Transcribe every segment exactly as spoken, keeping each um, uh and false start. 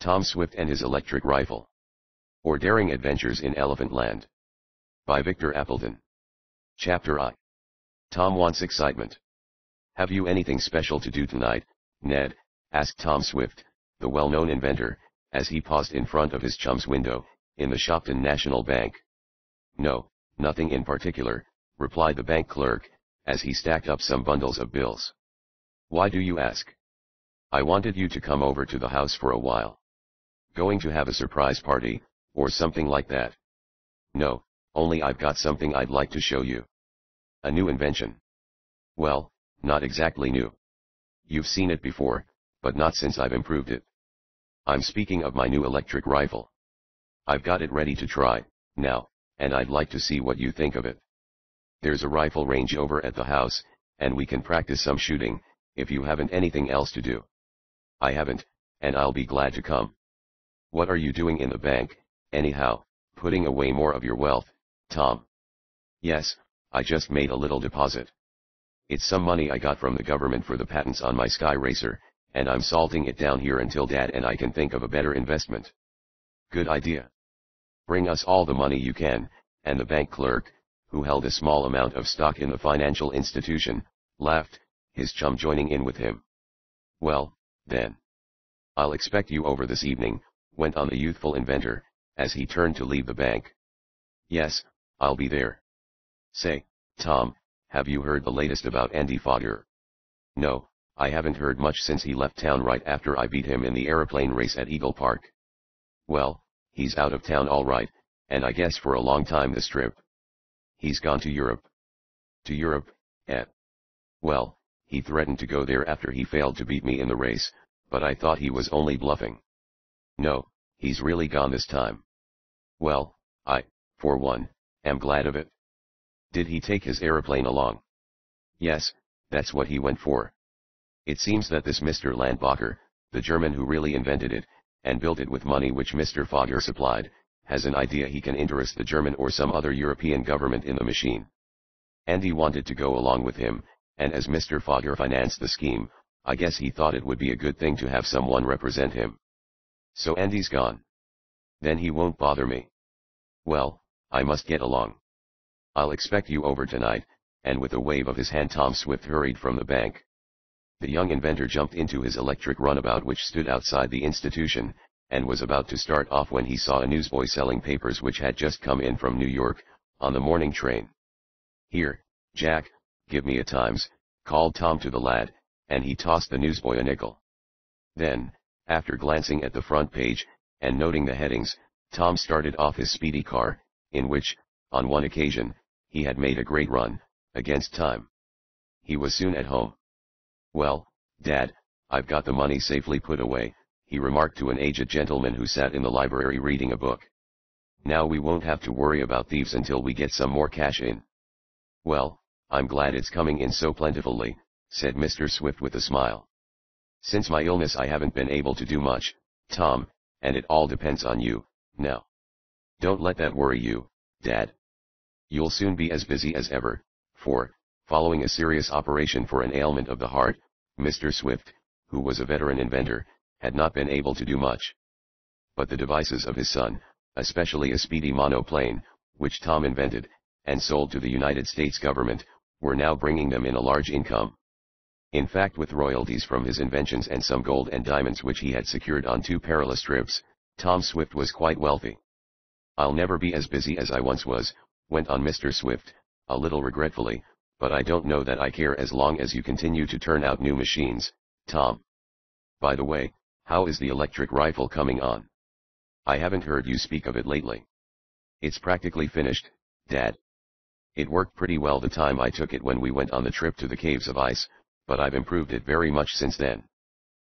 Tom Swift and His Electric Rifle, or Daring Adventures in Elephant Land, by Victor Appleton. Chapter I. Tom Wants Excitement. Have you anything special to do tonight, Ned? Asked Tom Swift, the well-known inventor, as he paused in front of his chum's window, in the Shopton National Bank. No, nothing in particular, replied the bank clerk, as he stacked up some bundles of bills. Why do you ask? I wanted you to come over to the house for a while. Going to have a surprise party, or something like that? No, only I've got something I'd like to show you. A new invention. Well, not exactly new. You've seen it before, but not since I've improved it. I'm speaking of my new electric rifle. I've got it ready to try, now, and I'd like to see what you think of it. There's a rifle range over at the house, and we can practice some shooting, if you haven't anything else to do. I haven't, and I'll be glad to come. What are you doing in the bank, anyhow, putting away more of your wealth, Tom? Yes, I just made a little deposit. It's some money I got from the government for the patents on my Sky Racer, and I'm salting it down here until Dad and I can think of a better investment. Good idea. Bring us all the money you can, and the bank clerk, who held a small amount of stock in the financial institution, laughed, his chum joining in with him. Well, then. I'll expect you over this evening, went on the youthful inventor, as he turned to leave the bank. Yes, I'll be there. Say, Tom, have you heard the latest about Andy Foger? No, I haven't heard much since he left town right after I beat him in the airplane race at Eagle Park. Well, he's out of town all right, and I guess for a long time this trip. He's gone to Europe. To Europe, eh? Well, he threatened to go there after he failed to beat me in the race, but I thought he was only bluffing. No, he's really gone this time. Well, I, for one, am glad of it. Did he take his airplane along? Yes, that's what he went for. It seems that this Mister Landbacher, the German who really invented it, and built it with money which Mister Foger supplied, has an idea he can interest the German or some other European government in the machine. Andy wanted to go along with him, and as Mister Foger financed the scheme, I guess he thought it would be a good thing to have someone represent him. So Andy's gone. Then he won't bother me. Well, I must get along. I'll expect you over tonight, and with a wave of his hand Tom Swift hurried from the bank. The young inventor jumped into his electric runabout which stood outside the institution, and was about to start off when he saw a newsboy selling papers which had just come in from New York, on the morning train. Here, Jack, give me a Times, called Tom to the lad, and he tossed the newsboy a nickel. Then, after glancing at the front page, and noting the headings, Tom started off his speedy car, in which, on one occasion, he had made a great run, against time. He was soon at home. Well, Dad, I've got the money safely put away, he remarked to an aged gentleman who sat in the library reading a book. Now we won't have to worry about thieves until we get some more cash in. Well, I'm glad it's coming in so plentifully, said Mister Swift with a smile. Since my illness I haven't been able to do much, Tom, and it all depends on you, now. Don't let that worry you, Dad. You'll soon be as busy as ever, for, following a serious operation for an ailment of the heart, Mister Swift, who was a veteran inventor, had not been able to do much. But the devices of his son, especially a speedy monoplane, which Tom invented, and sold to the United States government, were now bringing them in a large income. In fact, with royalties from his inventions and some gold and diamonds which he had secured on two perilous trips, Tom Swift was quite wealthy. I'll never be as busy as I once was, went on Mister Swift, a little regretfully, but I don't know that I care as long as you continue to turn out new machines, Tom. By the way, how is the electric rifle coming on? I haven't heard you speak of it lately. It's practically finished, Dad. It worked pretty well the time I took it when we went on the trip to the Caves of Ice, but I've improved it very much since then.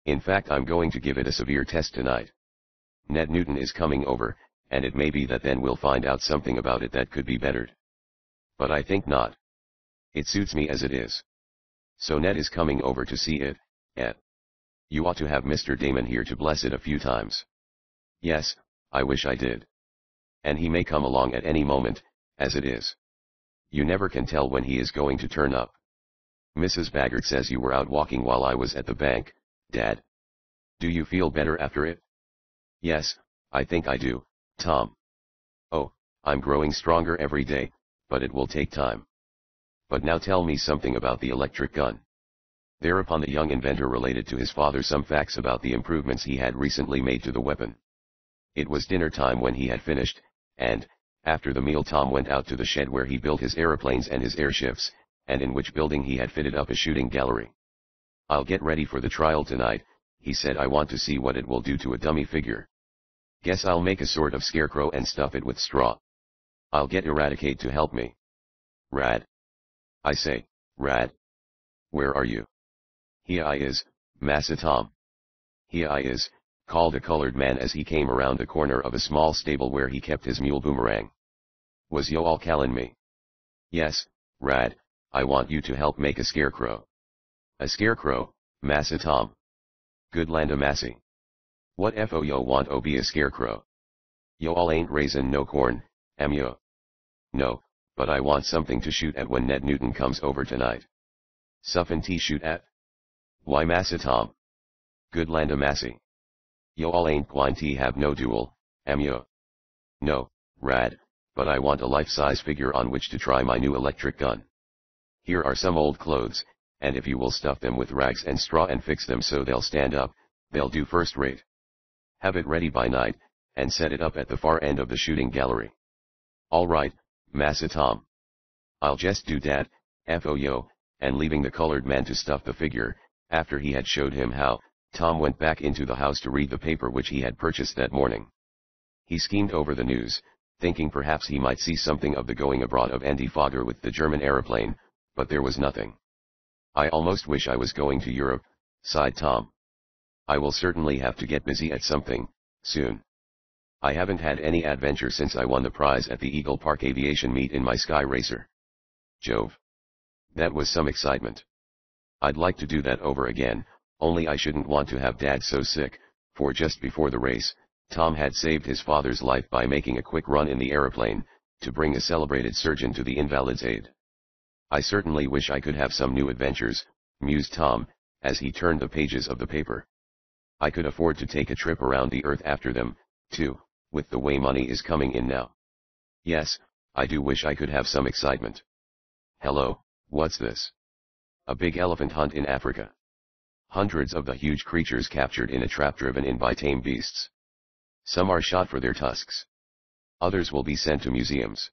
In fact, I'm going to give it a severe test tonight. Ned Newton is coming over, and it may be that then we'll find out something about it that could be bettered. But I think not. It suits me as it is. So Ned is coming over to see it, eh? You ought to have Mister Damon here to bless it a few times. Yes, I wish I did. And he may come along at any moment, as it is. You never can tell when he is going to turn up. Missus Baggert says you were out walking while I was at the bank, Dad. Do you feel better after it? Yes, I think I do, Tom. Oh, I'm growing stronger every day, but it will take time. But now tell me something about the electric gun. Thereupon the young inventor related to his father some facts about the improvements he had recently made to the weapon. It was dinner time when he had finished, and, after the meal Tom went out to the shed where he built his aeroplanes and his airships, and in which building he had fitted up a shooting gallery. I'll get ready for the trial tonight, he said. I want to see what it will do to a dummy figure. Guess I'll make a sort of scarecrow and stuff it with straw. I'll get Eradicate to help me. Rad. I say, Rad. Where are you? Here I is, Massa Tom. Here I is, called a colored man as he came around the corner of a small stable where he kept his mule Boomerang. Was yo all callin' me? Yes, Rad, I want you to help make a scarecrow. A scarecrow, Massa Tom. Good land a massy. What fo yo want o be a scarecrow? Yo all ain't raisin' no corn, am yo? No, but I want something to shoot at when Ned Newton comes over tonight. Suffin' t shoot at? Why Massa Tom? Good land a massy. Yo all ain't gwine t have no duel, am yo? No, Rad, but I want a life-size figure on which to try my new electric gun. Here are some old clothes, and if you will stuff them with rags and straw and fix them so they'll stand up, they'll do first rate. Have it ready by night, and set it up at the far end of the shooting gallery. All right, Massa Tom. I'll just do dat, fo-yo, and leaving the colored man to stuff the figure, after he had showed him how, Tom went back into the house to read the paper which he had purchased that morning. He schemed over the news, thinking perhaps he might see something of the going abroad of Andy Foger with the German aeroplane, but there was nothing. I almost wish I was going to Europe, sighed Tom. I will certainly have to get busy at something, soon. I haven't had any adventure since I won the prize at the Eagle Park aviation meet in my Sky Racer. Jove! That was some excitement. I'd like to do that over again, only I shouldn't want to have Dad so sick, for just before the race, Tom had saved his father's life by making a quick run in the aeroplane, to bring a celebrated surgeon to the invalid's aid. I certainly wish I could have some new adventures, mused Tom, as he turned the pages of the paper. I could afford to take a trip around the earth after them, too, with the way money is coming in now. Yes, I do wish I could have some excitement. Hello, what's this? A big elephant hunt in Africa. Hundreds of the huge creatures captured in a trap driven in by tame beasts. Some are shot for their tusks. Others will be sent to museums.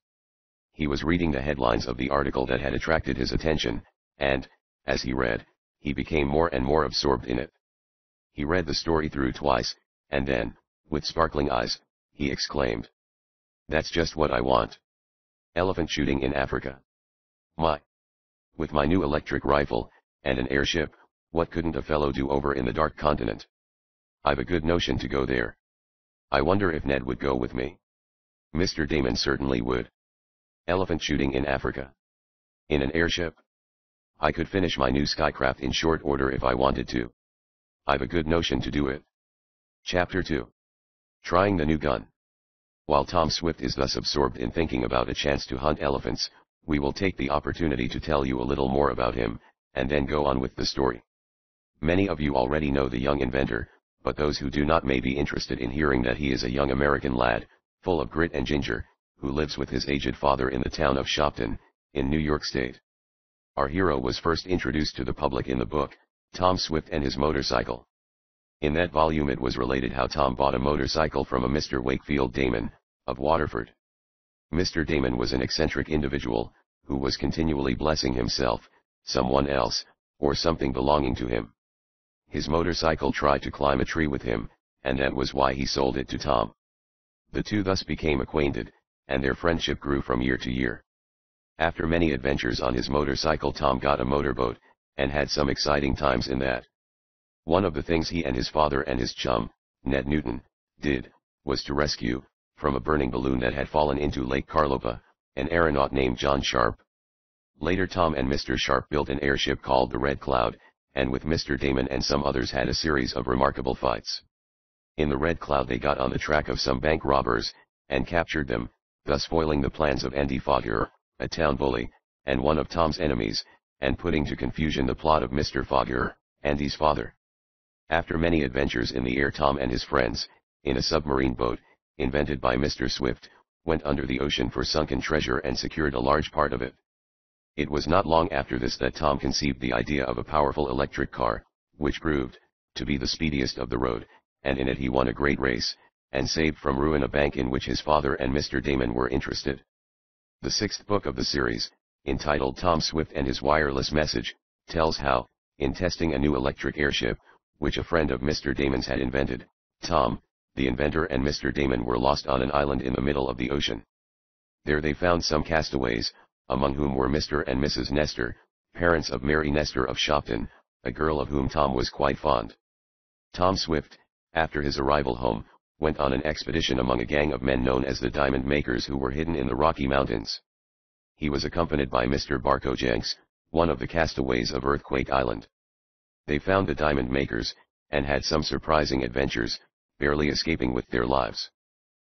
He was reading the headlines of the article that had attracted his attention, and, as he read, he became more and more absorbed in it. He read the story through twice, and then, with sparkling eyes, he exclaimed, "That's just what I want. Elephant shooting in Africa. My! With my new electric rifle, and an airship, what couldn't a fellow do over in the Dark Continent? I've a good notion to go there. I wonder if Ned would go with me. Mister Damon certainly would. Elephant shooting in Africa. In an airship. I could finish my new skycraft in short order if I wanted to. I've a good notion to do it." Chapter two. Trying the new gun. While Tom Swift is thus absorbed in thinking about a chance to hunt elephants, we will take the opportunity to tell you a little more about him, and then go on with the story. Many of you already know the young inventor, but those who do not may be interested in hearing that he is a young American lad, full of grit and ginger, who lives with his aged father in the town of Shopton, in New York State. Our hero was first introduced to the public in the book, Tom Swift and His Motorcycle. In that volume it was related how Tom bought a motorcycle from a Mister Wakefield Damon, of Waterford. Mister Damon was an eccentric individual, who was continually blessing himself, someone else, or something belonging to him. His motorcycle tried to climb a tree with him, and that was why he sold it to Tom. The two thus became acquainted, and their friendship grew from year to year. After many adventures on his motorcycle, Tom got a motorboat, and had some exciting times in that. One of the things he and his father and his chum, Ned Newton, did, was to rescue, from a burning balloon that had fallen into Lake Carlopa, an aeronaut named John Sharp. Later Tom and Mister Sharp built an airship called the Red Cloud, and with Mister Damon and some others had a series of remarkable fights. In the Red Cloud they got on the track of some bank robbers, and captured them, thus foiling the plans of Andy Foger, a town bully, and one of Tom's enemies, and putting to confusion the plot of Mister Foger, Andy's father. After many adventures in the air, Tom and his friends, in a submarine boat, invented by Mister Swift, went under the ocean for sunken treasure and secured a large part of it. It was not long after this that Tom conceived the idea of a powerful electric car, which proved to be the speediest of the road, and in it he won a great race, and saved from ruin a bank in which his father and Mister Damon were interested. The sixth book of the series, entitled Tom Swift and His Wireless Message, tells how, in testing a new electric airship, which a friend of Mister Damon's had invented, Tom, the inventor, and Mister Damon were lost on an island in the middle of the ocean. There they found some castaways, among whom were Mister and Missus Nestor, parents of Mary Nestor of Shopton, a girl of whom Tom was quite fond. Tom Swift, after his arrival home, went on an expedition among a gang of men known as the Diamond Makers, who were hidden in the Rocky Mountains. He was accompanied by Mister Barco Jenks, one of the castaways of Earthquake Island. They found the Diamond Makers, and had some surprising adventures, barely escaping with their lives.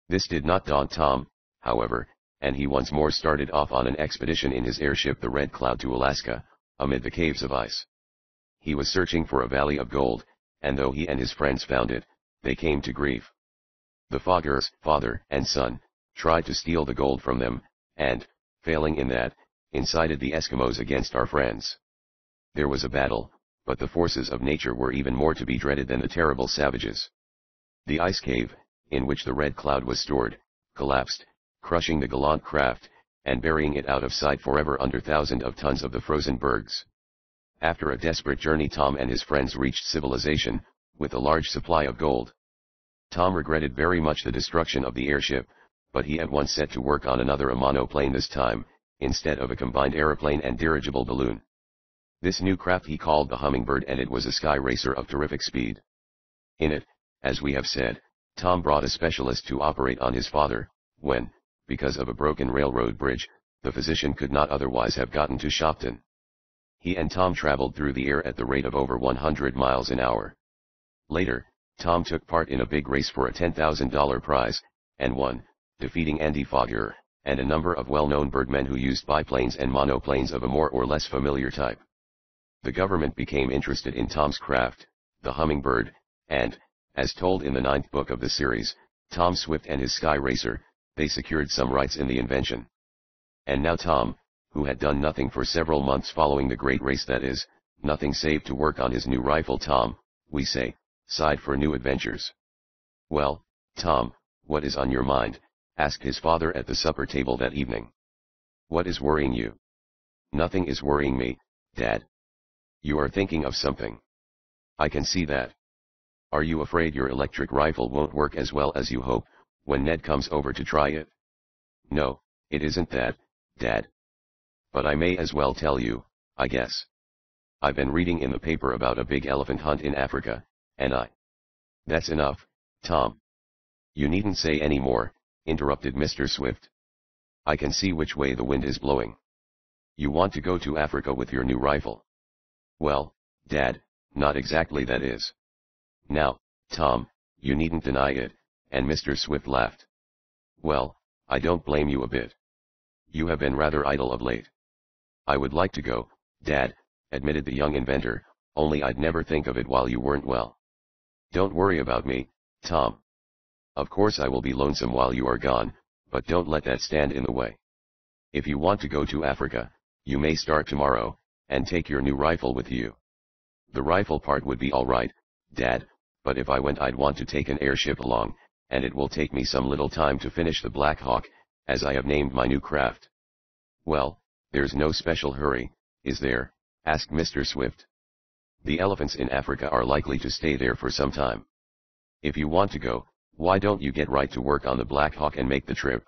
This did not daunt Tom, however, and he once more started off on an expedition in his airship the Red Cloud to Alaska, amid the Caves of Ice. He was searching for a valley of gold, and though he and his friends found it, they came to grief. The Fogers, father and son, tried to steal the gold from them, and, failing in that, incited the Eskimos against our friends. There was a battle, but the forces of nature were even more to be dreaded than the terrible savages. The ice cave, in which the Red Cloud was stored, collapsed, crushing the gallant craft, and burying it out of sight forever under thousands of tons of the frozen bergs. After a desperate journey, Tom and his friends reached civilization, with a large supply of gold. Tom regretted very much the destruction of the airship, but he at once set to work on another, a monoplane this time, instead of a combined aeroplane and dirigible balloon. This new craft he called the Hummingbird, and it was a Sky Racer of terrific speed. In it, as we have said, Tom brought a specialist to operate on his father, when, because of a broken railroad bridge, the physician could not otherwise have gotten to Shopton. He and Tom traveled through the air at the rate of over one hundred miles an hour. Later, Tom took part in a big race for a ten thousand dollar prize, and won, defeating Andy Foger, and a number of well-known birdmen who used biplanes and monoplanes of a more or less familiar type. The government became interested in Tom's craft, the Hummingbird, and, as told in the ninth book of the series, Tom Swift and His Sky Racer, they secured some rights in the invention. And now Tom, who had done nothing for several months following the great race, that is, nothing save to work on his new rifle, Tom, we say, sighed for new adventures. "Well, Tom, what is on your mind?" asked his father at the supper table that evening. "What is worrying you?" "Nothing is worrying me, Dad." "You are thinking of something. I can see that. Are you afraid your electric rifle won't work as well as you hope, when Ned comes over to try it?" "No, it isn't that, Dad. But I may as well tell you, I guess. I've been reading in the paper about a big elephant hunt in Africa, and I—" "That's enough, Tom. You needn't say any more," interrupted Mister Swift. "I can see which way the wind is blowing. You want to go to Africa with your new rifle." "Well, Dad, not exactly, that is. Now, Tom, you needn't deny it," and Mister Swift laughed. "Well, I don't blame you a bit. You have been rather idle of late." "I would like to go, Dad," admitted the young inventor, "only I'd never think of it while you weren't well." "Don't worry about me, Tom. Of course I will be lonesome while you are gone, but don't let that stand in the way. If you want to go to Africa, you may start tomorrow, and take your new rifle with you. The rifle part would be all right, Dad, but if I went I'd want to take an airship along, and it will take me some little time to finish the Black Hawk, as I have named my new craft." "Well, there's no special hurry, is there?" asked Mister Swift. "The elephants in Africa are likely to stay there for some time. If you want to go, why don't you get right to work on the Black Hawk and make the trip?"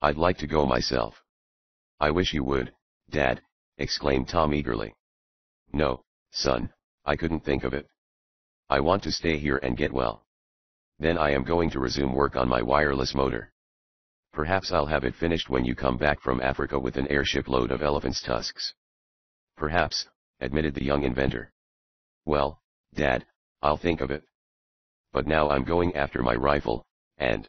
"I'd like to go myself." "I wish you would, Dad," exclaimed Tom eagerly. "No, son, I couldn't think of it. I want to stay here and get well. Then I am going to resume work on my wireless motor. Perhaps I'll have it finished when you come back from Africa with an airship load of elephant's tusks." "Perhaps," admitted the young inventor. "Well, Dad, I'll think of it. But now I'm going after my rifle, and—"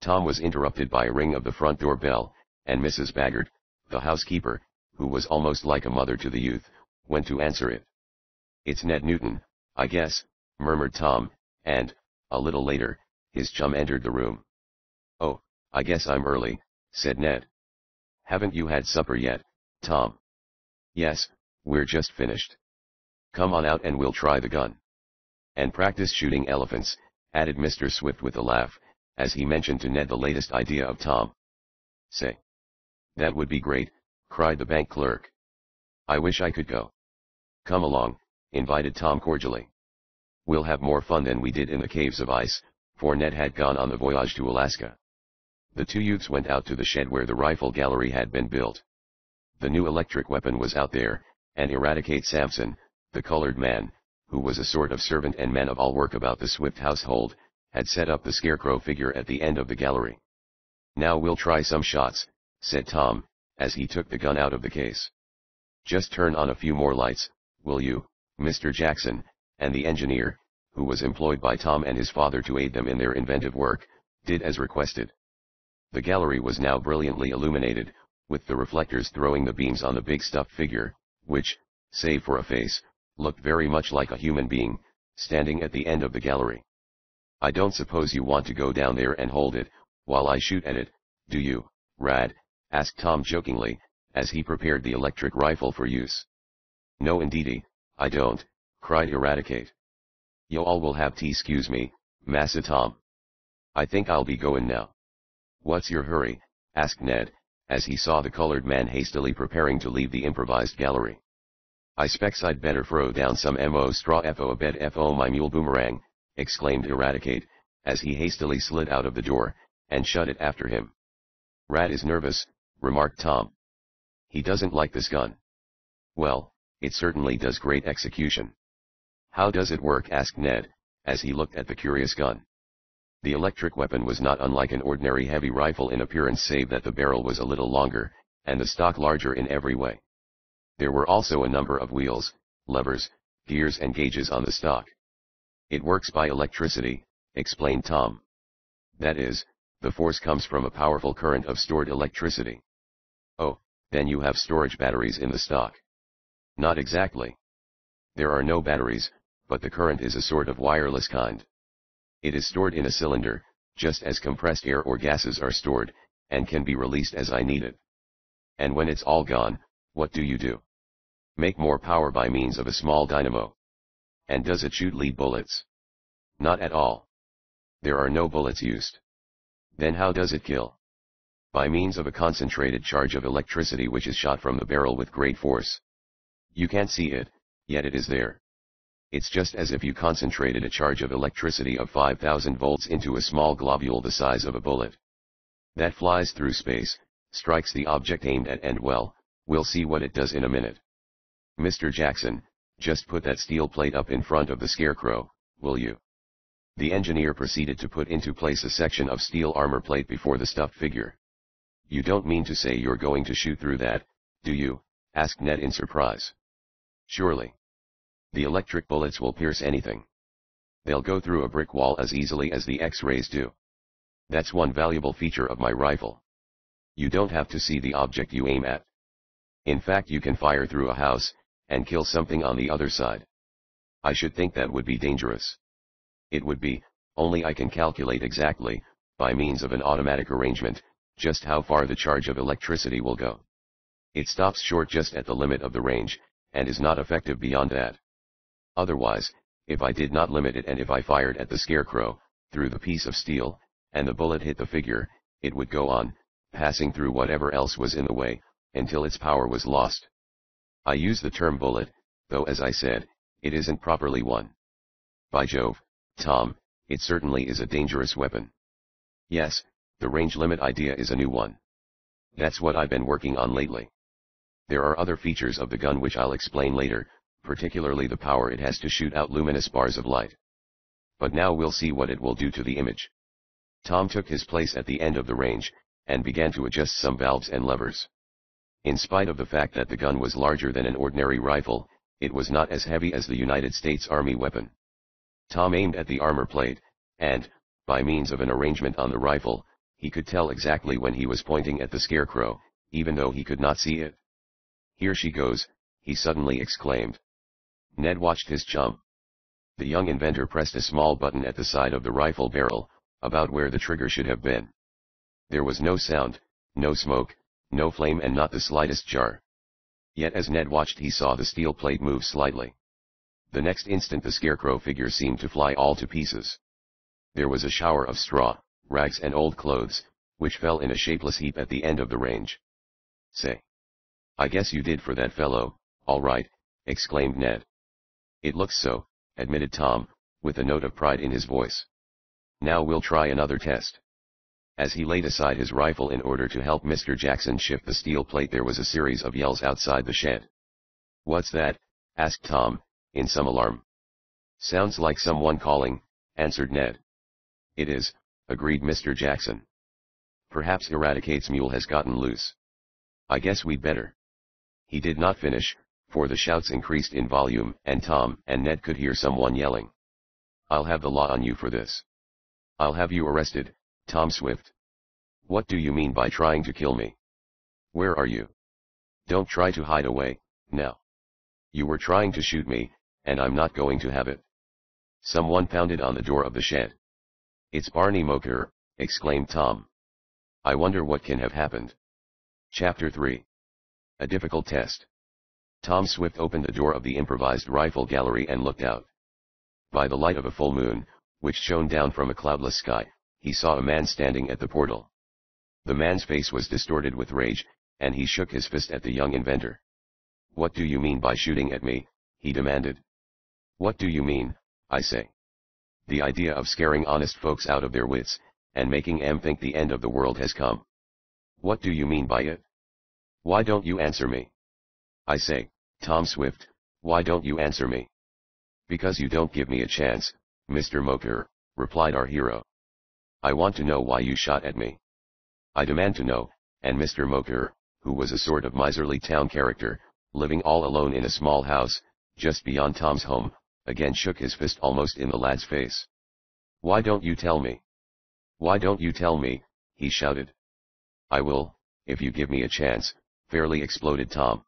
Tom was interrupted by a ring of the front door bell, and Missus Baggert, the housekeeper, who was almost like a mother to the youth, went to answer it. "It's Ned Newton, I guess," murmured Tom, and, a little later, His chum entered the room. "Oh, I guess I'm early," said Ned. "Haven't you had supper yet, Tom?" "Yes, we're just finished." "Come on out and we'll try the gun. And practice shooting elephants," added Mister Swift with a laugh, as he mentioned to Ned the latest idea of Tom. "Say. That would be great," cried the bank clerk. "I wish I could go." "Come along," invited Tom cordially. "We'll have more fun than we did in the Caves of Ice," for Ned had gone on the voyage to Alaska. The two youths went out to the shed where the rifle gallery had been built. The new electric weapon was out there, and Eradicate Sampson, the colored man, who was a sort of servant and man of all work about the Swift household, had set up the scarecrow figure at the end of the gallery. "Now we'll try some shots," said Tom, as he took the gun out of the case. "Just turn on a few more lights, will you, Mister Jackson?" and the engineer, who was employed by Tom and his father to aid them in their inventive work, did as requested. The gallery was now brilliantly illuminated, with the reflectors throwing the beams on the big stuffed figure, which, save for a face, looked very much like a human being, standing at the end of the gallery. "I don't suppose you want to go down there and hold it, while I shoot at it, do you, Rad?" asked Tom jokingly, as he prepared the electric rifle for use. "No indeedy, I don't," cried Eradicate. "You all will have tea, excuse me, Massa Tom. I think I'll be goin' now." "What's your hurry?" asked Ned, as he saw the colored man hastily preparing to leave the improvised gallery. "I specs I'd better throw down some mo straw fo a bed fo my mule Boomerang," exclaimed Eradicate, as he hastily slid out of the door, and shut it after him. "Rat is nervous," remarked Tom. "He doesn't like this gun." "Well, it certainly does great execution." "How does it work?" asked Ned, as he looked at the curious gun. The electric weapon was not unlike an ordinary heavy rifle in appearance, save that the barrel was a little longer, and the stock larger in every way. There were also a number of wheels, levers, gears and gauges on the stock. "It works by electricity," explained Tom. "That is, the force comes from a powerful current of stored electricity." "Oh, then you have storage batteries in the stock." "Not exactly. There are no batteries, but the current is a sort of wireless kind. It is stored in a cylinder, just as compressed air or gases are stored, and can be released as I need it." "And when it's all gone, what do you do?" "Make more power by means of a small dynamo." "And does it shoot lead bullets?" "Not at all. There are no bullets used." "Then how does it kill?" "By means of a concentrated charge of electricity which is shot from the barrel with great force. You can't see it, yet it is there. It's just as if you concentrated a charge of electricity of five thousand volts into a small globule the size of a bullet. That flies through space, strikes the object aimed at, and well, we'll see what it does in a minute. Mister Jackson, just put that steel plate up in front of the scarecrow, will you?" The engineer proceeded to put into place a section of steel armor plate before the stuffed figure. "You don't mean to say you're going to shoot through that, do you?" asked Ned in surprise. "Surely. The electric bullets will pierce anything. They'll go through a brick wall as easily as the X-rays do. That's one valuable feature of my rifle. You don't have to see the object you aim at. In fact, you can fire through a house, and kill something on the other side. I should think that would be dangerous." "It would be, only I can calculate exactly, by means of an automatic arrangement, just how far the charge of electricity will go. It stops short just at the limit of the range, and is not effective beyond that. Otherwise, if I did not limit it and if I fired at the scarecrow, through the piece of steel, and the bullet hit the figure, it would go on, passing through whatever else was in the way, until its power was lost. I use the term bullet, though as I said, it isn't properly one. By Jove, Tom, it certainly is a dangerous weapon." "Yes, the range limit idea is a new one. That's what I've been working on lately. There are other features of the gun which I'll explain later, particularly the power it has to shoot out luminous bars of light. But now we'll see what it will do to the image." Tom took his place at the end of the range, and began to adjust some valves and levers. In spite of the fact that the gun was larger than an ordinary rifle, it was not as heavy as the United States Army weapon. Tom aimed at the armor plate, and, by means of an arrangement on the rifle, he could tell exactly when he was pointing at the scarecrow, even though he could not see it. "Here she goes," he suddenly exclaimed. Ned watched his chum. The young inventor pressed a small button at the side of the rifle barrel, about where the trigger should have been. There was no sound, no smoke, no flame and not the slightest jar. Yet as Ned watched he saw the steel plate move slightly. The next instant the scarecrow figure seemed to fly all to pieces. There was a shower of straw, rags and old clothes, which fell in a shapeless heap at the end of the range. Say, I guess you did for that fellow, all right, exclaimed Ned. It looks so, admitted Tom, with a note of pride in his voice. Now we'll try another test. As he laid aside his rifle in order to help Mister Jackson shift the steel plate, there was a series of yells outside the shed. What's that? Asked Tom, in some alarm. Sounds like someone calling, answered Ned. It is, agreed Mister Jackson. Perhaps Eradicate's mule has gotten loose. I guess we'd better. He did not finish, for the shouts increased in volume, and Tom and Ned could hear someone yelling. I'll have the law on you for this. I'll have you arrested, Tom Swift. What do you mean by trying to kill me? Where are you? Don't try to hide away, now. You were trying to shoot me, and I'm not going to have it. Someone pounded on the door of the shed. It's Barney Moker, exclaimed Tom. I wonder what can have happened. Chapter three. A difficult test. Tom Swift opened the door of the improvised rifle gallery and looked out. By the light of a full moon, which shone down from a cloudless sky, he saw a man standing at the portal. The man's face was distorted with rage, and he shook his fist at the young inventor. What do you mean by shooting at me? He demanded. What do you mean, I say? The idea of scaring honest folks out of their wits, and making em think the end of the world has come. What do you mean by it? Why don't you answer me? I say, Tom Swift, why don't you answer me? Because you don't give me a chance, Mister Moker, replied our hero. I want to know why you shot at me. I demand to know, and Mister Moker, who was a sort of miserly town character, living all alone in a small house, just beyond Tom's home, again shook his fist almost in the lad's face. Why don't you tell me? Why don't you tell me? He shouted. I will, if you give me a chance, fairly exploded Tom.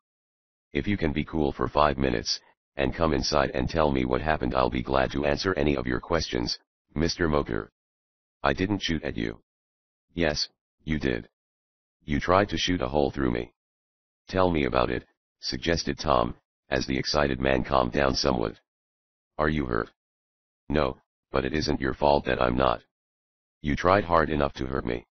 If you can be cool for five minutes, and come inside and tell me what happened, I'll be glad to answer any of your questions, Mister Moker. I didn't shoot at you. Yes, you did. You tried to shoot a hole through me. Tell me about it, suggested Tom, as the excited man calmed down somewhat. Are you hurt? No, but it isn't your fault that I'm not. You tried hard enough to hurt me.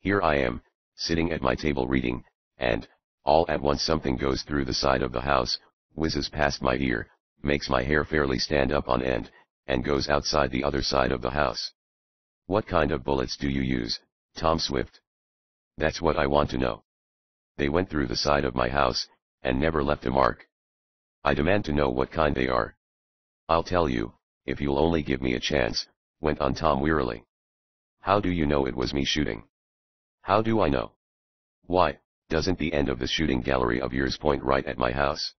Here I am, sitting at my table reading, and, all at once something goes through the side of the house, whizzes past my ear, makes my hair fairly stand up on end, and goes outside the other side of the house. What kind of bullets do you use, Tom Swift? That's what I want to know. They went through the side of my house, and never left a mark. I demand to know what kind they are. I'll tell you, if you'll only give me a chance, went on Tom wearily. How do you know it was me shooting? How do I know? Why, doesn't the end of the shooting gallery of yours point right at my house?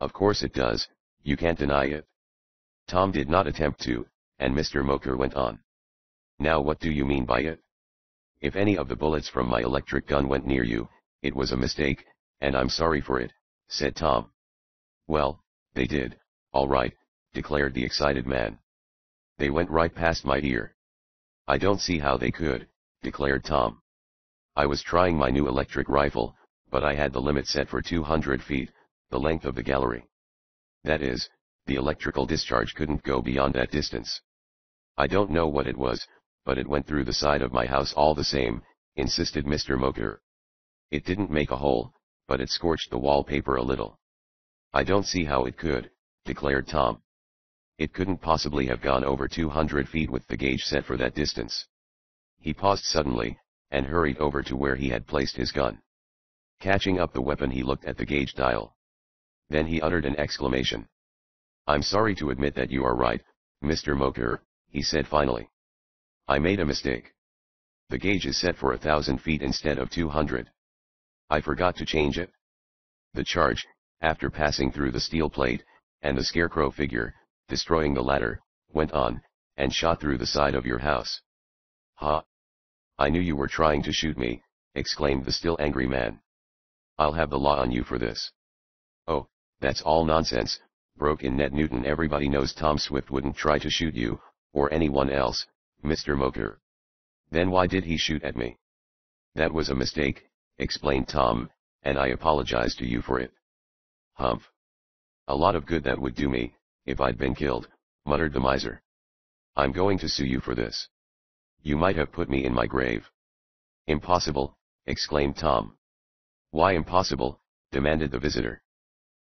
Of course it does, you can't deny it. Tom did not attempt to, and Mister Moker went on. Now what do you mean by it? If any of the bullets from my electric gun went near you, it was a mistake, and I'm sorry for it, said Tom. Well, they did, all right, declared the excited man. They went right past my ear. I don't see how they could, declared Tom. I was trying my new electric rifle, but I had the limit set for two hundred feet, the length of the gallery. That is, the electrical discharge couldn't go beyond that distance. I don't know what it was, but it went through the side of my house all the same, insisted Mister Moker. It didn't make a hole, but it scorched the wallpaper a little. I don't see how it could, declared Tom. It couldn't possibly have gone over two hundred feet with the gauge set for that distance. He paused suddenly, and hurried over to where he had placed his gun. Catching up the weapon he looked at the gauge dial. Then he uttered an exclamation. I'm sorry to admit that you are right, Mister Moker, he said finally. I made a mistake. The gauge is set for a thousand feet instead of two hundred. I forgot to change it. The charge, after passing through the steel plate, and the scarecrow figure, destroying the ladder, went on, and shot through the side of your house. Ha! I knew you were trying to shoot me, exclaimed the still angry man. I'll have the law on you for this. Oh, that's all nonsense, broke in Ned Newton. Everybody knows Tom Swift wouldn't try to shoot you, or anyone else, Mister Moker. Then why did he shoot at me? That was a mistake, explained Tom, and I apologize to you for it. Humph. A lot of good that would do me, if I'd been killed, muttered the miser. I'm going to sue you for this. You might have put me in my grave. Impossible, exclaimed Tom. Why impossible? Demanded the visitor.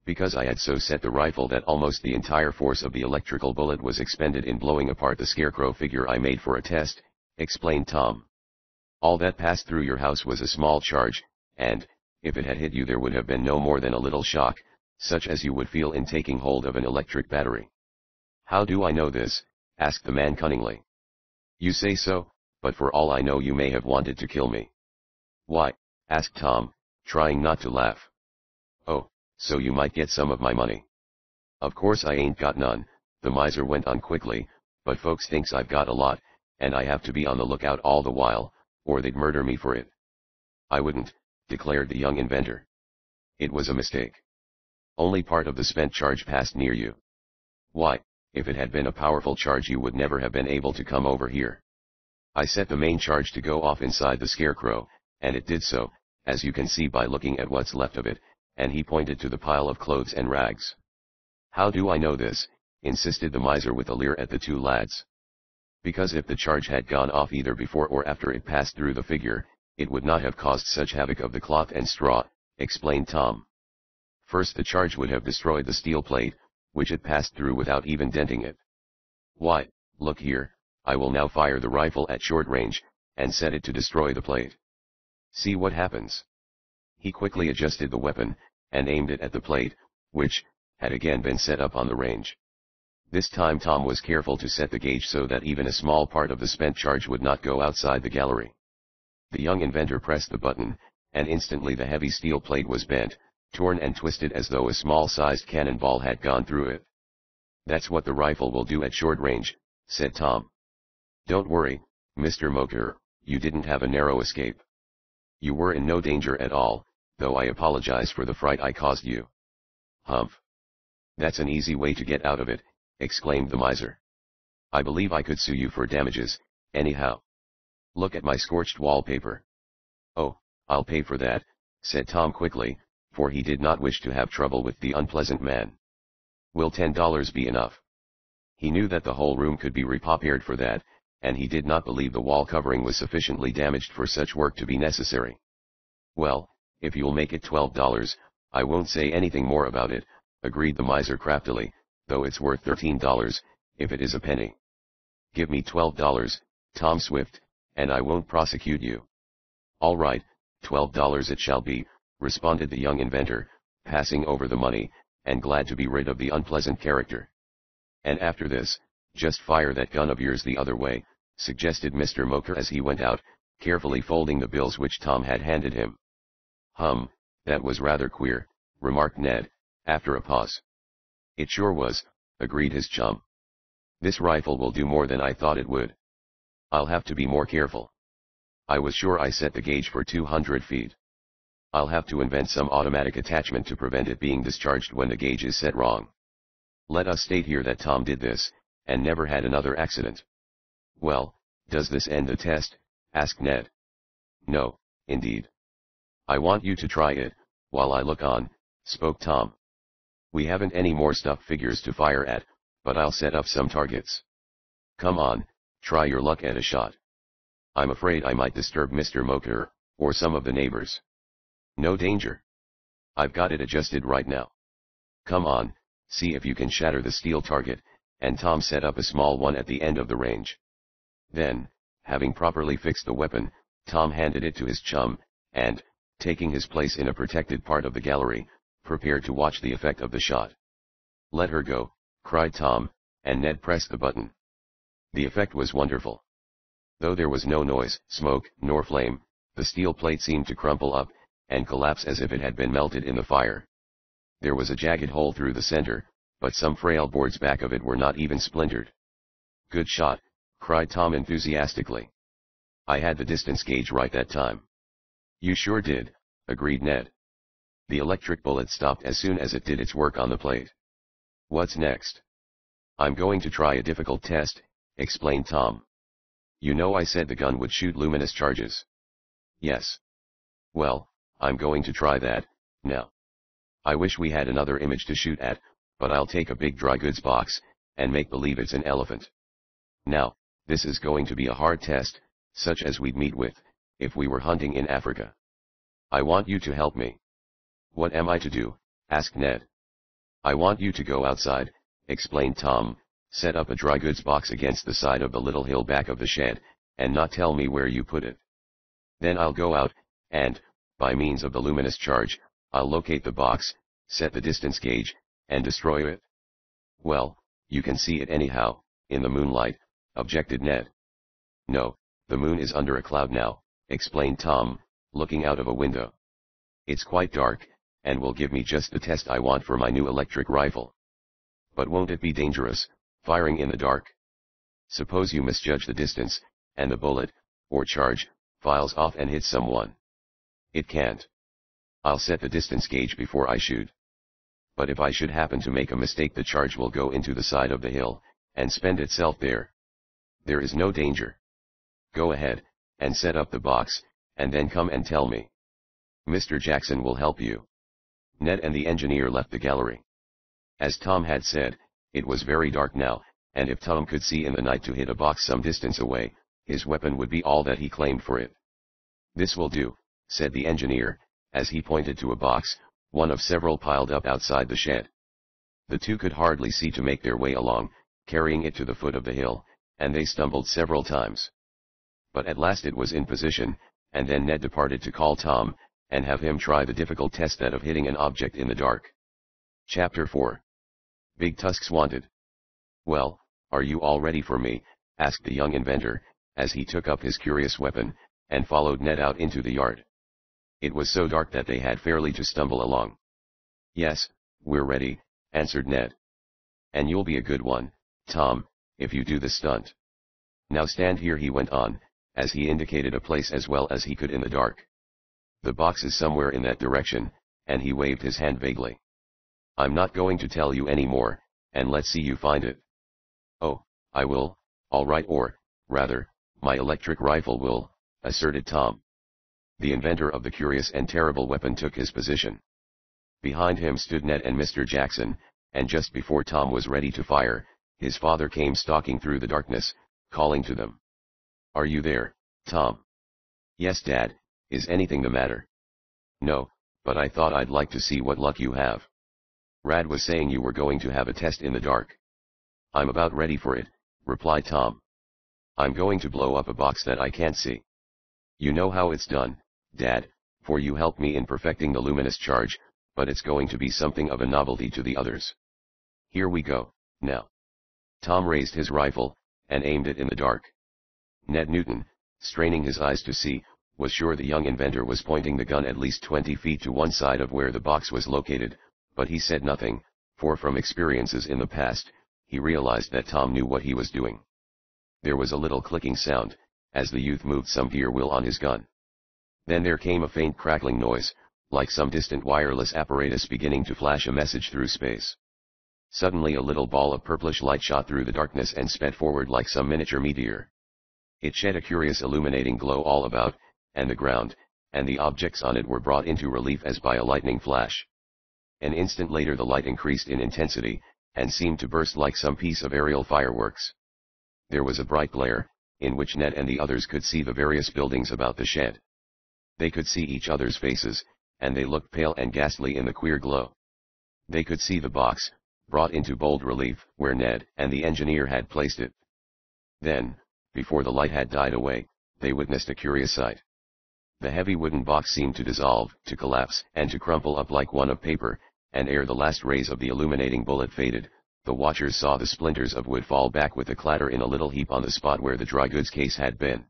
Because I had so set the rifle that almost the entire force of the electrical bullet was expended in blowing apart the scarecrow figure I made for a test, explained Tom. All that passed through your house was a small charge, and, if it had hit you there would have been no more than a little shock, such as you would feel in taking hold of an electric battery. How do I know this? Asked the man cunningly. You say so, but for all I know you may have wanted to kill me. Why? Asked Tom, trying not to laugh. Oh, so you might get some of my money. Of course I ain't got none, the miser went on quickly, but folks thinks I've got a lot, and I have to be on the lookout all the while, or they'd murder me for it. I wouldn't, declared the young inventor. It was a mistake. Only part of the spent charge passed near you. Why, if it had been a powerful charge you would never have been able to come over here. I set the main charge to go off inside the scarecrow, and it did so, as you can see by looking at what's left of it, and he pointed to the pile of clothes and rags. How do I know this? Insisted the miser with a leer at the two lads. Because if the charge had gone off either before or after it passed through the figure, it would not have caused such havoc of the cloth and straw, explained Tom. First the charge would have destroyed the steel plate, which it passed through without even denting it. Why, look here, I will now fire the rifle at short range, and set it to destroy the plate. See what happens. He quickly adjusted the weapon, and aimed it at the plate, which, had again been set up on the range. This time Tom was careful to set the gauge so that even a small part of the spent charge would not go outside the gallery. The young inventor pressed the button, and instantly the heavy steel plate was bent, torn and twisted as though a small-sized cannonball had gone through it. That's what the rifle will do at short range, said Tom. Don't worry, Mister Moker, you didn't have a narrow escape. You were in no danger at all, though I apologize for the fright I caused you. Humph. That's an easy way to get out of it, exclaimed the miser. I believe I could sue you for damages, anyhow. Look at my scorched wallpaper. Oh, I'll pay for that, said Tom quickly, for he did not wish to have trouble with the unpleasant man. Will ten dollars be enough? He knew that the whole room could be repaired for that, and he did not believe the wall covering was sufficiently damaged for such work to be necessary. Well, if you'll make it twelve dollars, I won't say anything more about it, agreed the miser craftily, though it's worth thirteen dollars, if it is a penny. Give me twelve dollars, Tom Swift, and I won't prosecute you. All right, twelve dollars it shall be, responded the young inventor, passing over the money, and glad to be rid of the unpleasant character. And after this, just fire that gun of yours the other way, suggested Mister Moker as he went out, carefully folding the bills which Tom had handed him. Hum, that was rather queer, remarked Ned, after a pause. It sure was, agreed his chum. This rifle will do more than I thought it would. I'll have to be more careful. I was sure I set the gauge for two hundred feet. I'll have to invent some automatic attachment to prevent it being discharged when the gauge is set wrong. Let us state here that Tom did this, and never had another accident. Well, does this end the test? Asked Ned. No, indeed. I want you to try it, while I look on, spoke Tom. We haven't any more stuffed figures to fire at, but I'll set up some targets. Come on, try your luck at a shot. I'm afraid I might disturb Mister Moker, or some of the neighbors. No danger. I've got it adjusted right now. Come on, see if you can shatter the steel target, and Tom set up a small one at the end of the range. Then, having properly fixed the weapon, Tom handed it to his chum, and, taking his place in a protected part of the gallery, prepared to watch the effect of the shot. Let her go, cried Tom, and Ned pressed the button. The effect was wonderful. Though there was no noise, smoke, nor flame, the steel plate seemed to crumple up, and collapse as if it had been melted in the fire. There was a jagged hole through the center, but some frail boards back of it were not even splintered. Good shot, cried Tom enthusiastically. I had the distance gauge right that time. You sure did, agreed Ned. The electric bullet stopped as soon as it did its work on the plate. What's next? I'm going to try a difficult test, explained Tom. You know I said the gun would shoot luminous charges. Yes. Well, I'm going to try that, now. I wish we had another image to shoot at, but I'll take a big dry goods box, and make believe it's an elephant. Now, this is going to be a hard test, such as we'd meet with, if we were hunting in Africa. I want you to help me. What am I to do? Asked Ned. I want you to go outside, explained Tom, set up a dry goods box against the side of the little hill back of the shed, and not tell me where you put it. Then I'll go out, and, by means of the luminous charge, I'll locate the box, set the distance gauge, and destroy it. Well, you can see it anyhow, in the moonlight, objected Ned. No, the moon is under a cloud now, explained Tom, looking out of a window. It's quite dark, and will give me just the test I want for my new electric rifle. But won't it be dangerous, firing in the dark? Suppose you misjudge the distance, and the bullet, or charge, files off and hits someone. It can't. I'll set the distance gauge before I shoot. But if I should happen to make a mistake, the charge will go into the side of the hill, and spend itself there. There is no danger. Go ahead, and set up the box, and then come and tell me. Mister Jackson will help you. Ned and the engineer left the gallery. As Tom had said, it was very dark now, and if Tom could see in the night to hit a box some distance away, his weapon would be all that he claimed for it. This will do, said the engineer, as he pointed to a box, one of several piled up outside the shed. The two could hardly see to make their way along, carrying it to the foot of the hill, and they stumbled several times. But at last it was in position, and then Ned departed to call Tom, and have him try the difficult test that of hitting an object in the dark. Chapter four. Big Tusks Wanted. Well, are you all ready for me? Asked the young inventor, as he took up his curious weapon, and followed Ned out into the yard. It was so dark that they had fairly to stumble along. Yes, we're ready, answered Ned. And you'll be a good one, Tom, if you do the stunt. Now stand here, he went on, as he indicated a place as well as he could in the dark. The box is somewhere in that direction, and he waved his hand vaguely. I'm not going to tell you any more, and let's see you find it. Oh, I will, all right, or, rather, my electric rifle will, asserted Tom. The inventor of the curious and terrible weapon took his position. Behind him stood Ned and Mister Jackson, and just before Tom was ready to fire, his father came stalking through the darkness, calling to them. Are you there, Tom? Yes, Dad. Is anything the matter? No, but I thought I'd like to see what luck you have. Rad was saying you were going to have a test in the dark. I'm about ready for it, replied Tom. I'm going to blow up a box that I can't see. You know how it's done, Dad, for you helped me in perfecting the luminous charge, but it's going to be something of a novelty to the others. Here we go, now. Tom raised his rifle, and aimed it in the dark. Ned Newton, straining his eyes to see, was sure the young inventor was pointing the gun at least twenty feet to one side of where the box was located, but he said nothing, for from experiences in the past, he realized that Tom knew what he was doing. There was a little clicking sound, as the youth moved some gear wheel on his gun. Then there came a faint crackling noise, like some distant wireless apparatus beginning to flash a message through space. Suddenly a little ball of purplish light shot through the darkness and sped forward like some miniature meteor. It shed a curious illuminating glow all about, and the ground, and the objects on it were brought into relief as by a lightning flash. An instant later the light increased in intensity, and seemed to burst like some piece of aerial fireworks. There was a bright glare, in which Ned and the others could see the various buildings about the shed. They could see each other's faces, and they looked pale and ghastly in the queer glow. They could see the box, brought into bold relief, where Ned and the engineer had placed it. Then, before the light had died away, they witnessed a curious sight. The heavy wooden box seemed to dissolve, to collapse, and to crumple up like one of paper, and ere the last rays of the illuminating bullet faded, the watchers saw the splinters of wood fall back with a clatter in a little heap on the spot where the dry goods case had been.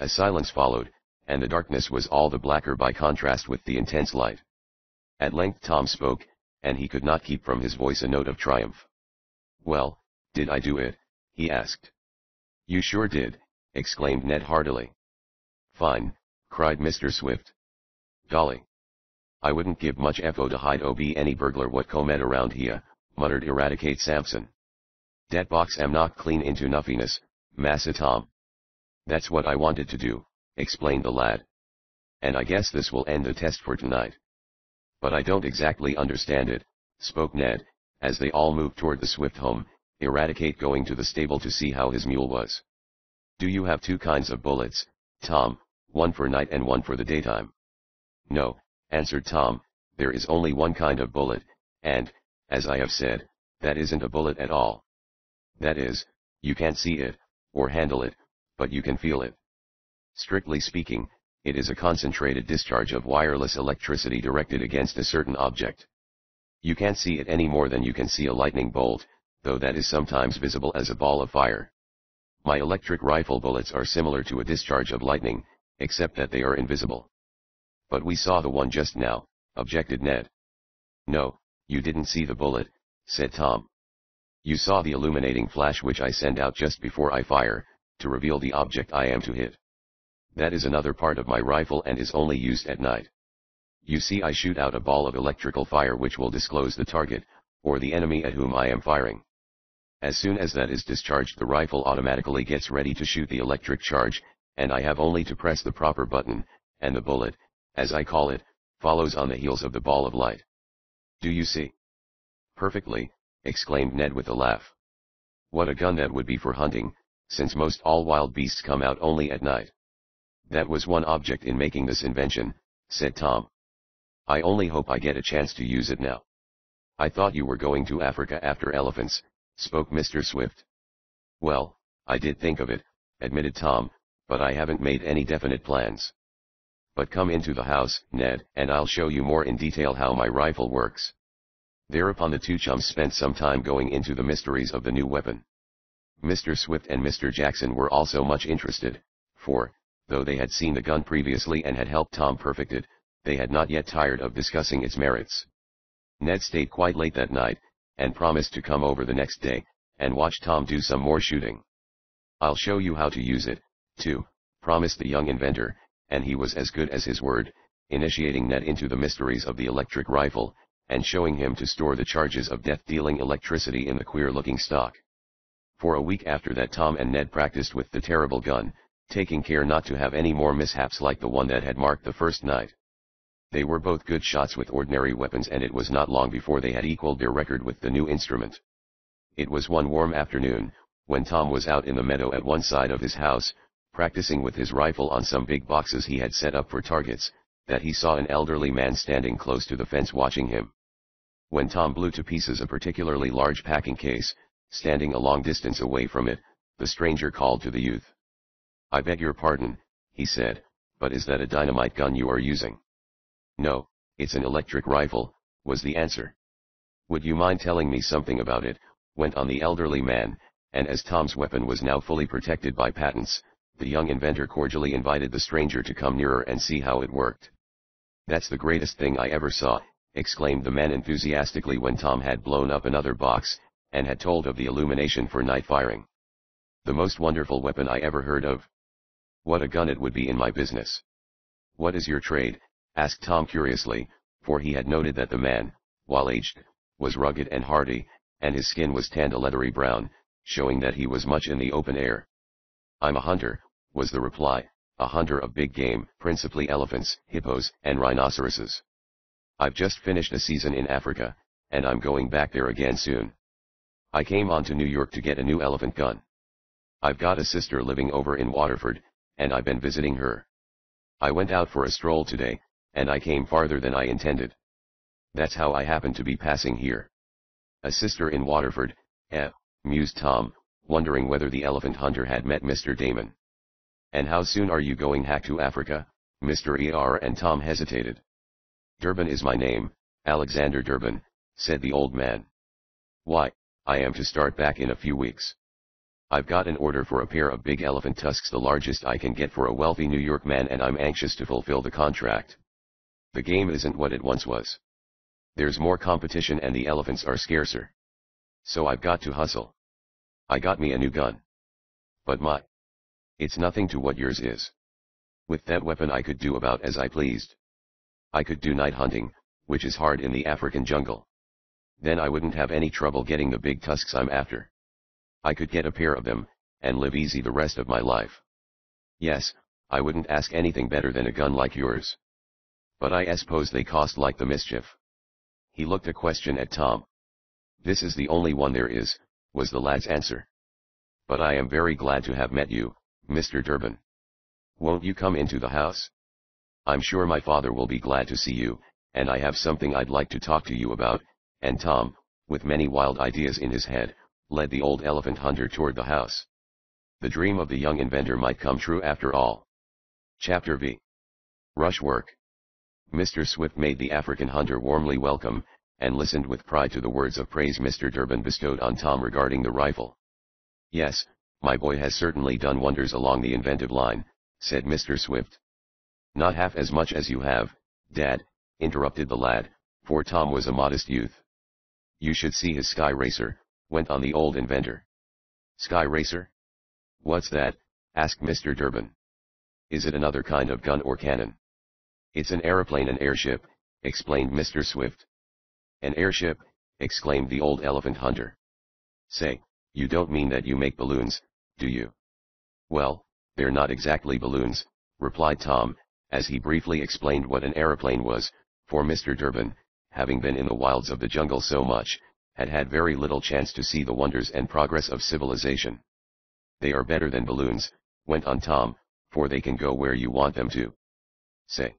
A silence followed, and the darkness was all the blacker by contrast with the intense light. At length Tom spoke, and he could not keep from his voice a note of triumph. Well, did I do it? He asked. You sure did, exclaimed Ned heartily. Fine, cried Mister Swift. Golly. I wouldn't give much F O to hide O B any burglar what comed around here, muttered Eradicate Sampson. Dat box am knocked clean into nuffiness, Massa Tom. That's what I wanted to do, explained the lad. And I guess this will end the test for tonight. But I don't exactly understand it, spoke Ned, as they all moved toward the Swift home, Eradicate going to the stable to see how his mule was. Do you have two kinds of bullets, Tom, one for night and one for the daytime? No, answered Tom, there is only one kind of bullet, and, as I have said, that isn't a bullet at all. That is, you can't see it, or handle it, but you can feel it. Strictly speaking, it is a concentrated discharge of wireless electricity directed against a certain object. You can't see it any more than you can see a lightning bolt, though that is sometimes visible as a ball of fire. My electric rifle bullets are similar to a discharge of lightning, except that they are invisible. But we saw the one just now, objected Ned. No, you didn't see the bullet, said Tom. You saw the illuminating flash which I send out just before I fire, to reveal the object I am to hit. That is another part of my rifle and is only used at night. You see, I shoot out a ball of electrical fire which will disclose the target, or the enemy at whom I am firing. As soon as that is discharged, the rifle automatically gets ready to shoot the electric charge, and I have only to press the proper button, and the bullet, as I call it, follows on the heels of the ball of light. Do you see? Perfectly, exclaimed Ned with a laugh. What a gun that would be for hunting, since most all wild beasts come out only at night. That was one object in making this invention, said Tom. I only hope I get a chance to use it now. I thought you were going to Africa after elephants, spoke Mister Swift. Well, I did think of it, admitted Tom, but I haven't made any definite plans. But come into the house, Ned, and I'll show you more in detail how my rifle works. Thereupon the two chums spent some time going into the mysteries of the new weapon. Mister Swift and Mister Jackson were also much interested, for, though they had seen the gun previously and had helped Tom perfect it, they had not yet tired of discussing its merits. Ned stayed quite late that night, and promised to come over the next day, and watch Tom do some more shooting. I'll show you how to use it, too, promised the young inventor, and he was as good as his word, initiating Ned into the mysteries of the electric rifle, and showing him to store the charges of death-dealing electricity in the queer-looking stock. For a week after that, Tom and Ned practiced with the terrible gun, taking care not to have any more mishaps like the one that had marked the first night. They were both good shots with ordinary weapons, and it was not long before they had equaled their record with the new instrument. It was one warm afternoon, when Tom was out in the meadow at one side of his house, practicing with his rifle on some big boxes he had set up for targets, that he saw an elderly man standing close to the fence watching him. When Tom blew to pieces a particularly large packing case, standing a long distance away from it, the stranger called to the youth. I beg your pardon, he said, but is that a dynamite gun you are using? No, it's an electric rifle, was the answer. Would you mind telling me something about it, went on the elderly man, and as Tom's weapon was now fully protected by patents, the young inventor cordially invited the stranger to come nearer and see how it worked. That's the greatest thing I ever saw, exclaimed the man enthusiastically when Tom had blown up another box, and had told of the illumination for night firing. The most wonderful weapon I ever heard of. What a gun it would be in my business. What is your trade? Asked Tom curiously, for he had noted that the man, while aged, was rugged and hardy, and his skin was tanned a leathery brown, showing that he was much in the open air. I'm a hunter, was the reply, a hunter of big game, principally elephants, hippos, and rhinoceroses. I've just finished a season in Africa, and I'm going back there again soon. I came on to New York to get a new elephant gun. I've got a sister living over in Waterford, and I've been visiting her. I went out for a stroll today, and I came farther than I intended. That's how I happened to be passing here. A sister in Waterford, eh, mused Tom, wondering whether the elephant hunter had met Mister Damon. And how soon are you going hack to Africa, Mister Er and Tom hesitated. Durbin is my name, Alexander Durbin, said the old man. Why, I am to start back in a few weeks. I've got an order for a pair of big elephant tusks, the largest I can get for a wealthy New York man, and I'm anxious to fulfill the contract. The game isn't what it once was. There's more competition and the elephants are scarcer. So I've got to hustle. I got me a new gun. But my, it's nothing to what yours is. With that weapon I could do about as I pleased. I could do night hunting, which is hard in the African jungle. Then I wouldn't have any trouble getting the big tusks I'm after. I could get a pair of them, and live easy the rest of my life. Yes, I wouldn't ask anything better than a gun like yours. But I suppose they cost like the mischief." He looked a question at Tom. "This is the only one there is," was the lad's answer. "But I am very glad to have met you, Mister Durbin. Won't you come into the house? I'm sure my father will be glad to see you, and I have something I'd like to talk to you about," and Tom, with many wild ideas in his head, led the old elephant hunter toward the house. The dream of the young inventor might come true after all. Chapter V. Rush Work. Mister Swift made the African hunter warmly welcome, and listened with pride to the words of praise Mister Durbin bestowed on Tom regarding the rifle. "Yes, my boy has certainly done wonders along the inventive line," said Mister Swift. "Not half as much as you have, Dad," interrupted the lad, for Tom was a modest youth. "You should see his Sky Racer," went on the old inventor. "Sky Racer? What's that?" asked Mister Durbin. "Is it another kind of gun or cannon?" "It's an aeroplane and airship," explained Mister Swift. "An airship?" exclaimed the old elephant hunter. "Say, you don't mean that you make balloons, do you?" "Well, they're not exactly balloons," replied Tom, as he briefly explained what an aeroplane was, for Mister Durbin, having been in the wilds of the jungle so much, had had very little chance to see the wonders and progress of civilization. "They are better than balloons," went on Tom, "for they can go where you want them to." "Say.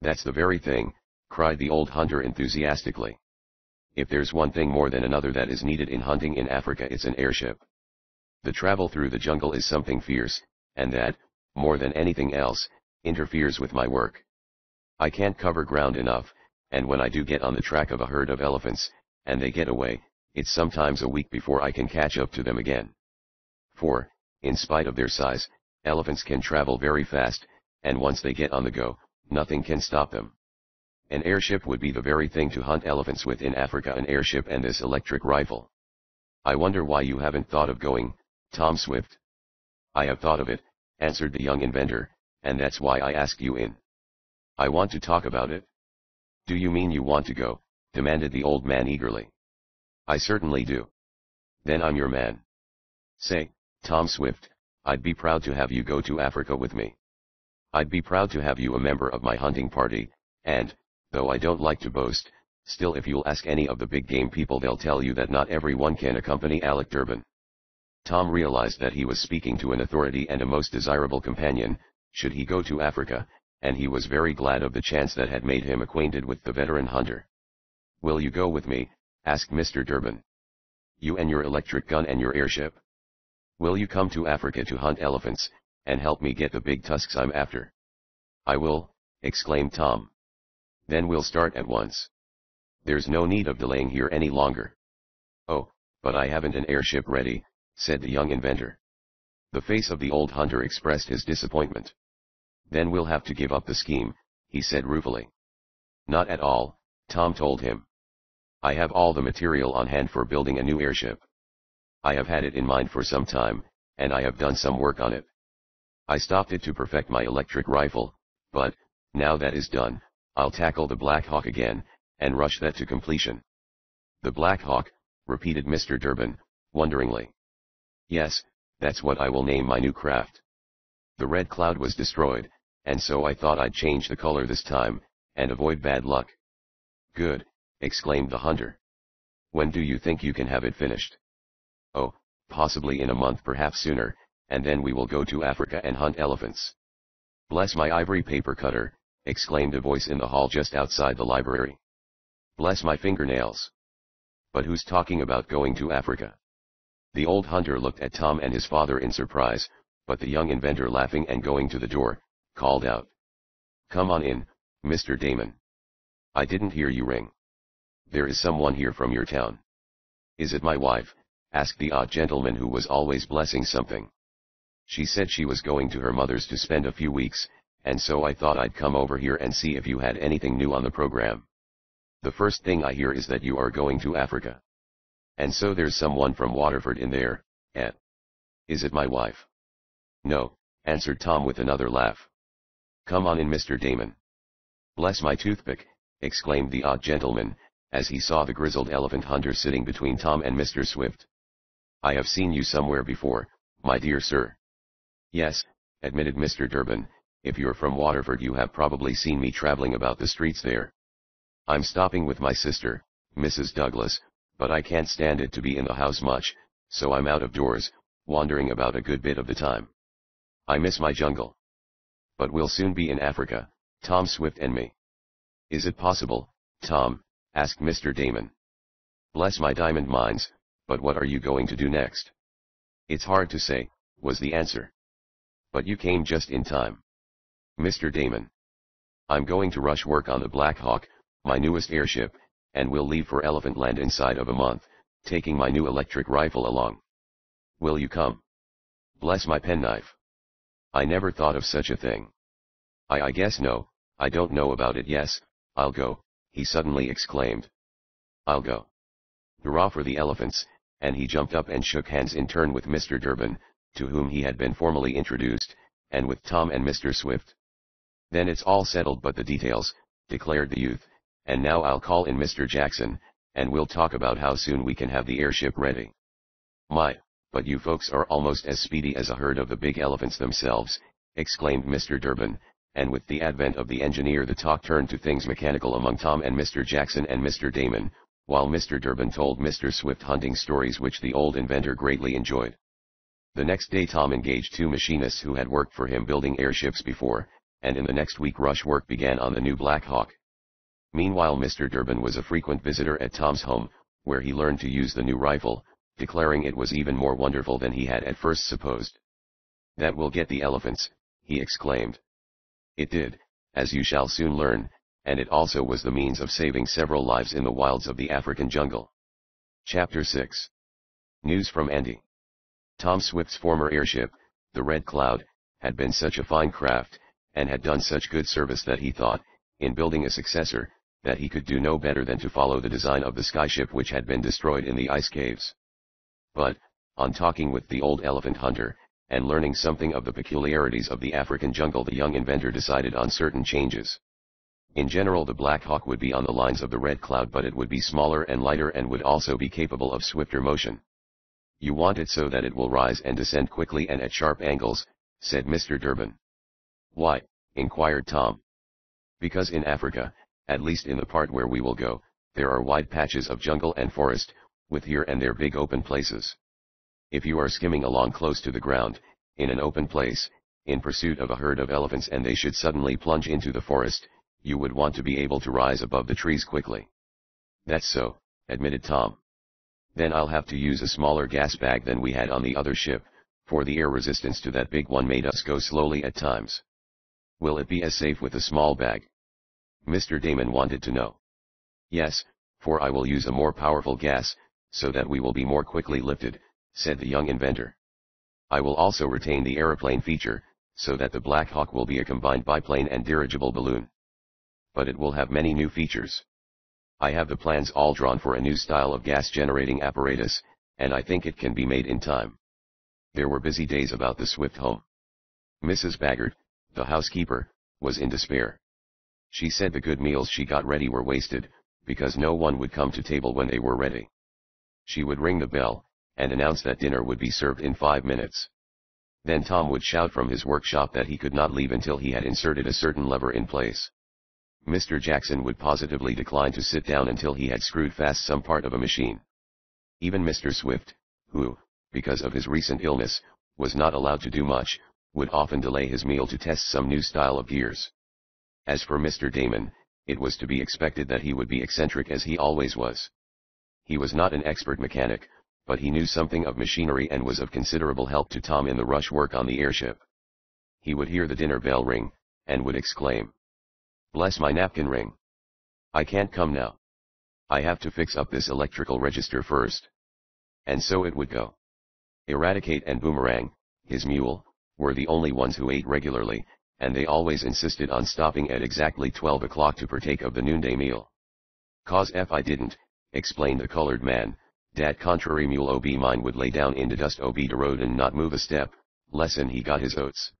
That's the very thing," cried the old hunter enthusiastically. "If there's one thing more than another that is needed in hunting in Africa, it's an airship. The travel through the jungle is something fierce, and that, more than anything else, interferes with my work. I can't cover ground enough, and when I do get on the track of a herd of elephants, and they get away, it's sometimes a week before I can catch up to them again. For, in spite of their size, elephants can travel very fast, and once they get on the go, nothing can stop them. An airship would be the very thing to hunt elephants with in Africa, an airship and this electric rifle. I wonder why you haven't thought of going, Tom Swift." "I have thought of it," answered the young inventor, "and that's why I asked you in. I want to talk about it." "Do you mean you want to go?" demanded the old man eagerly. "I certainly do." "Then I'm your man. Say, Tom Swift, I'd be proud to have you go to Africa with me. I'd be proud to have you a member of my hunting party, and, though I don't like to boast, still if you'll ask any of the big game people they'll tell you that not everyone can accompany Alec Durbin." Tom realized that he was speaking to an authority and a most desirable companion, should he go to Africa, and he was very glad of the chance that had made him acquainted with the veteran hunter. "Will you go with me?" asked Mister Durbin. "You and your electric gun and your airship? Will you come to Africa to hunt elephants, and help me get the big tusks I'm after?" "I will," exclaimed Tom. "Then we'll start at once. There's no need of delaying here any longer." "Oh, but I haven't an airship ready," said the young inventor. The face of the old hunter expressed his disappointment. "Then we'll have to give up the scheme," he said ruefully. "Not at all," Tom told him. "I have all the material on hand for building a new airship. I have had it in mind for some time, and I have done some work on it. I stopped it to perfect my electric rifle, but, now that is done, I'll tackle the Black Hawk again, and rush that to completion." "The Black Hawk?" repeated Mister Durbin, wonderingly. "Yes, that's what I will name my new craft. The Red Cloud was destroyed, and so I thought I'd change the color this time, and avoid bad luck." "Good," exclaimed the hunter. "When do you think you can have it finished?" "Oh, possibly in a month, perhaps sooner, and then we will go to Africa and hunt elephants." "Bless my ivory paper cutter," exclaimed a voice in the hall just outside the library. "Bless my fingernails. But who's talking about going to Africa?" The old hunter looked at Tom and his father in surprise, but the young inventor, laughing and going to the door, called out, "Come on in, Mister Damon. I didn't hear you ring. There is someone here from your town." "Is it my wife?" asked the odd gentleman who was always blessing something. "She said she was going to her mother's to spend a few weeks, and so I thought I'd come over here and see if you had anything new on the program. The first thing I hear is that you are going to Africa. And so there's someone from Waterford in there, eh? Is it my wife?" "No," answered Tom with another laugh. "Come on in, Mister Damon." "Bless my toothpick," exclaimed the odd gentleman, as he saw the grizzled elephant hunter sitting between Tom and Mister Swift. "I have seen you somewhere before, my dear sir." "Yes, admitted Mister Durbin, if you're from Waterford you have probably seen me traveling about the streets there. I'm stopping with my sister, Missus Douglas, but I can't stand it to be in the house much, so I'm out of doors, wandering about a good bit of the time. I miss my jungle. But we'll soon be in Africa, Tom Swift and me. Is it possible, Tom? Asked Mister Damon. Bless my diamond mines, but what are you going to do next? It's hard to say, was the answer. But you came just in time. Mister Damon. I'm going to rush work on the Black Hawk, my newest airship, and we'll leave for Elephant Land inside of a month, taking my new electric rifle along. Will you come? Bless my penknife. I never thought of such a thing. I I guess no, I don't know about it. Yes, I'll go, he suddenly exclaimed. I'll go. Hurrah for the elephants, and he jumped up and shook hands in turn with Mister Durbin, to whom he had been formally introduced, and with Tom and Mister Swift. Then it's all settled but the details, declared the youth, and now I'll call in Mister Jackson, and we'll talk about how soon we can have the airship ready. My, but you folks are almost as speedy as a herd of the big elephants themselves, exclaimed Mister Durbin, and with the advent of the engineer the talk turned to things mechanical among Tom and Mister Jackson and Mister Damon, while Mister Durbin told Mister Swift hunting stories which the old inventor greatly enjoyed. The next day Tom engaged two machinists who had worked for him building airships before, and in the next week rush work began on the new Black Hawk. Meanwhile Mister Durbin was a frequent visitor at Tom's home, where he learned to use the new rifle, declaring it was even more wonderful than he had at first supposed. That will get the elephants, he exclaimed. It did, as you shall soon learn, and it also was the means of saving several lives in the wilds of the African jungle. Chapter six. News from Andy. Tom Swift's former airship, the Red Cloud, had been such a fine craft, and had done such good service that he thought, in building a successor, that he could do no better than to follow the design of the skyship which had been destroyed in the ice caves. But, on talking with the old elephant hunter, and learning something of the peculiarities of the African jungle, the young inventor decided on certain changes. In general the Black Hawk would be on the lines of the Red Cloud, but it would be smaller and lighter and would also be capable of swifter motion. You want it so that it will rise and descend quickly and at sharp angles, said Mister Durbin. Why? Inquired Tom. Because in Africa, at least in the part where we will go, there are wide patches of jungle and forest, with here and there big open places. If you are skimming along close to the ground, in an open place, in pursuit of a herd of elephants and they should suddenly plunge into the forest, you would want to be able to rise above the trees quickly. That's so, admitted Tom. Then I'll have to use a smaller gas bag than we had on the other ship, for the air resistance to that big one made us go slowly at times. Will it be as safe with a small bag? Mister Damon wanted to know. Yes, for I will use a more powerful gas, so that we will be more quickly lifted, said the young inventor. I will also retain the aeroplane feature, so that the Black Hawk will be a combined biplane and dirigible balloon. But it will have many new features. I have the plans all drawn for a new style of gas-generating apparatus, and I think it can be made in time. There were busy days about the Swift home. Missus Baggert, the housekeeper, was in despair. She said the good meals she got ready were wasted, because no one would come to table when they were ready. She would ring the bell, and announced that dinner would be served in five minutes. Then Tom would shout from his workshop that he could not leave until he had inserted a certain lever in place. Mister Jackson would positively decline to sit down until he had screwed fast some part of a machine. Even Mister Swift, who, because of his recent illness, was not allowed to do much, would often delay his meal to test some new style of gears. As for Mister Damon, it was to be expected that he would be eccentric as he always was. He was not an expert mechanic, but he knew something of machinery and was of considerable help to Tom in the rush work on the airship. He would hear the dinner bell ring, and would exclaim, "Bless my napkin ring! I can't come now. I have to fix up this electrical register first." And so it would go. Eradicate and Boomerang, his mule, were the only ones who ate regularly, and they always insisted on stopping at exactly twelve o'clock to partake of the noonday meal. "'Cause if I didn't," explained the colored man, "dat contrary mule ob mine would lay down in the dust ob de road and not move a step, lessen he got his oats.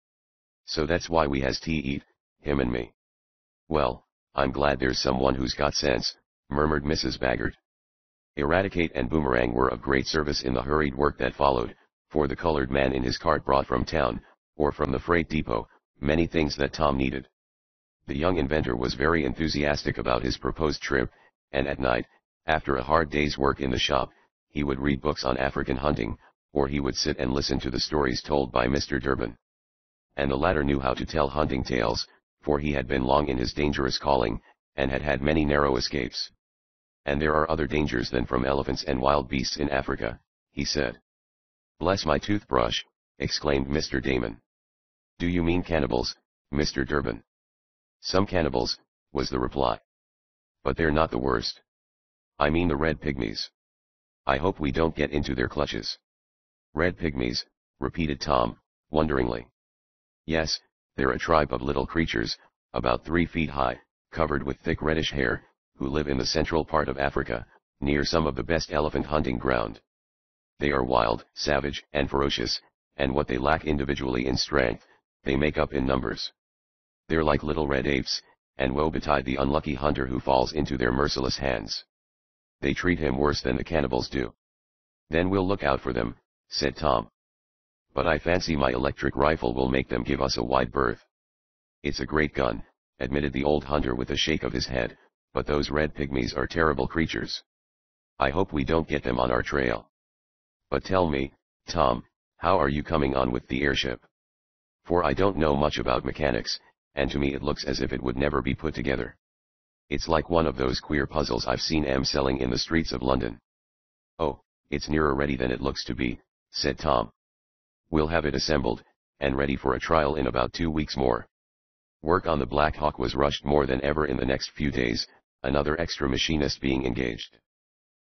So that's why we has tea eat, him and me." "Well, I'm glad there's someone who's got sense," murmured Missus Baggert. Eradicate and Boomerang were of great service in the hurried work that followed, for the colored man in his cart brought from town, or from the freight depot, many things that Tom needed. The young inventor was very enthusiastic about his proposed trip, and at night, after a hard day's work in the shop, he would read books on African hunting, or he would sit and listen to the stories told by Mister Durbin. And the latter knew how to tell hunting tales, for he had been long in his dangerous calling, and had had many narrow escapes. And there are other dangers than from elephants and wild beasts in Africa, he said. Bless my toothbrush, exclaimed Mister Damon. Do you mean cannibals, Mister Durbin? Some cannibals, was the reply. But they're not the worst. I mean the red pygmies. I hope we don't get into their clutches. Red pygmies, repeated Tom, wonderingly. Yes, they're a tribe of little creatures, about three feet high, covered with thick reddish hair, who live in the central part of Africa, near some of the best elephant hunting ground. They are wild, savage, and ferocious, and what they lack individually in strength, they make up in numbers. They're like little red apes, and woe betide the unlucky hunter who falls into their merciless hands. They treat him worse than the cannibals do. Then we'll look out for them, said Tom. But I fancy my electric rifle will make them give us a wide berth. It's a great gun, admitted the old hunter with a shake of his head, but those red pygmies are terrible creatures. I hope we don't get them on our trail. But tell me, Tom, how are you coming on with the airship? For I don't know much about mechanics, and to me it looks as if it would never be put together. It's like one of those queer puzzles I've seen em selling in the streets of London. Oh, it's nearer ready than it looks to be, said Tom. We'll have it assembled, and ready for a trial in about two weeks more. Work on the Black Hawk was rushed more than ever in the next few days, another extra machinist being engaged.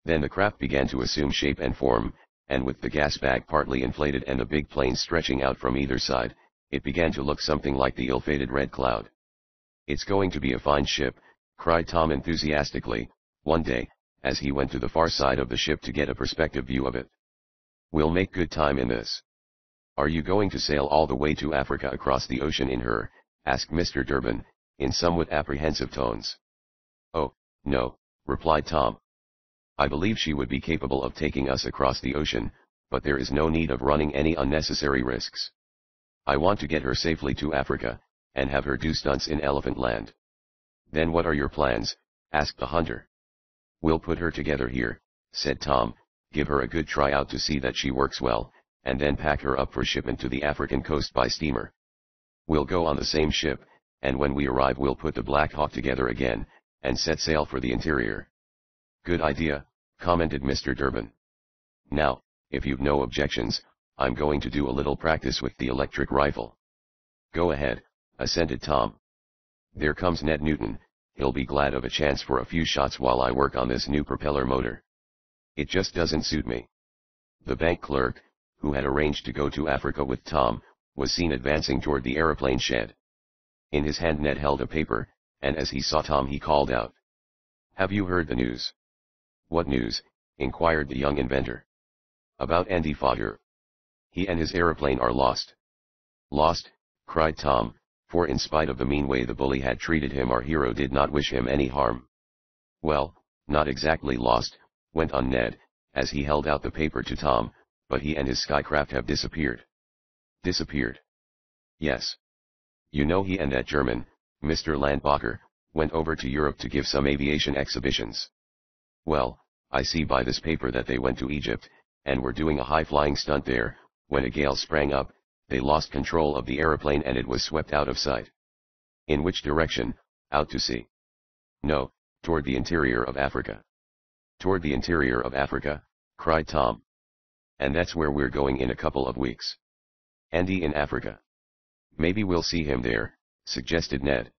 Then the craft began to assume shape and form, and with the gas bag partly inflated and the big plane stretching out from either side, it began to look something like the ill-fated Red Cloud. It's going to be a fine ship, cried Tom enthusiastically, one day, as he went to the far side of the ship to get a perspective view of it. We'll make good time in this. Are you going to sail all the way to Africa across the ocean in her? Asked Mister Durbin, in somewhat apprehensive tones. Oh, no, replied Tom. I believe she would be capable of taking us across the ocean, but there is no need of running any unnecessary risks. I want to get her safely to Africa, and have her do stunts in Elephant Land. Then what are your plans? Asked the hunter. We'll put her together here, said Tom, give her a good tryout to see that she works well, and then pack her up for shipment to the African coast by steamer. We'll go on the same ship, and when we arrive we'll put the Black Hawk together again, and set sail for the interior. Good idea, commented Mister Durbin. Now, if you've no objections, I'm going to do a little practice with the electric rifle. Go ahead, assented Tom. There comes Ned Newton, he'll be glad of a chance for a few shots while I work on this new propeller motor. It just doesn't suit me. The bank clerk, who had arranged to go to Africa with Tom, was seen advancing toward the aeroplane shed. In his hand Ned held a paper, and as he saw Tom he called out. Have you heard the news? What news? Inquired the young inventor. About Andy Foger. He and his aeroplane are lost. Lost, cried Tom, for in spite of the mean way the bully had treated him our hero did not wish him any harm. Well, not exactly lost, went on Ned, as he held out the paper to Tom, but he and his skycraft have disappeared. Disappeared. Yes. You know he and that German, Mister Landbacher, went over to Europe to give some aviation exhibitions. Well, I see by this paper that they went to Egypt, and were doing a high-flying stunt there, when a gale sprang up, they lost control of the aeroplane and it was swept out of sight. In which direction? Out to sea. No, toward the interior of Africa. Toward the interior of Africa, cried Tom. And that's where we're going in a couple of weeks. Andy in Africa. Maybe we'll see him there, suggested Ned.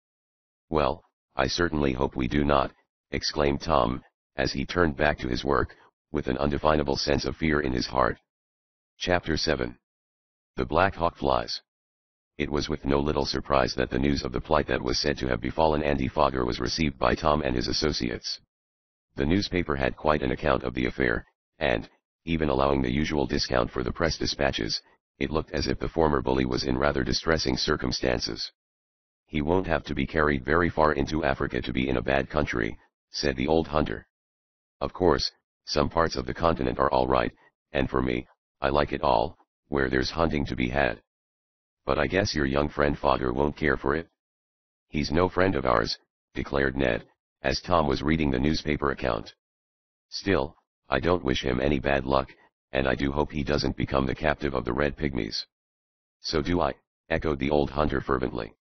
Well, I certainly hope we do not, exclaimed Tom, as he turned back to his work, with an undefinable sense of fear in his heart. Chapter seven. The Black Hawk Flies. It was with no little surprise that the news of the plight that was said to have befallen Andy Foger was received by Tom and his associates. The newspaper had quite an account of the affair, and, even allowing the usual discount for the press dispatches, it looked as if the former bully was in rather distressing circumstances. He won't have to be carried very far into Africa to be in a bad country, said the old hunter. Of course, some parts of the continent are all right, and for me, I like it all, where there's hunting to be had. but I guess your young friend Foger won't care for it. He's no friend of ours, declared Ned, as Tom was reading the newspaper account. Still, I don't wish him any bad luck, and I do hope he doesn't become the captive of the Red Pygmies. So do I, echoed the old hunter fervently.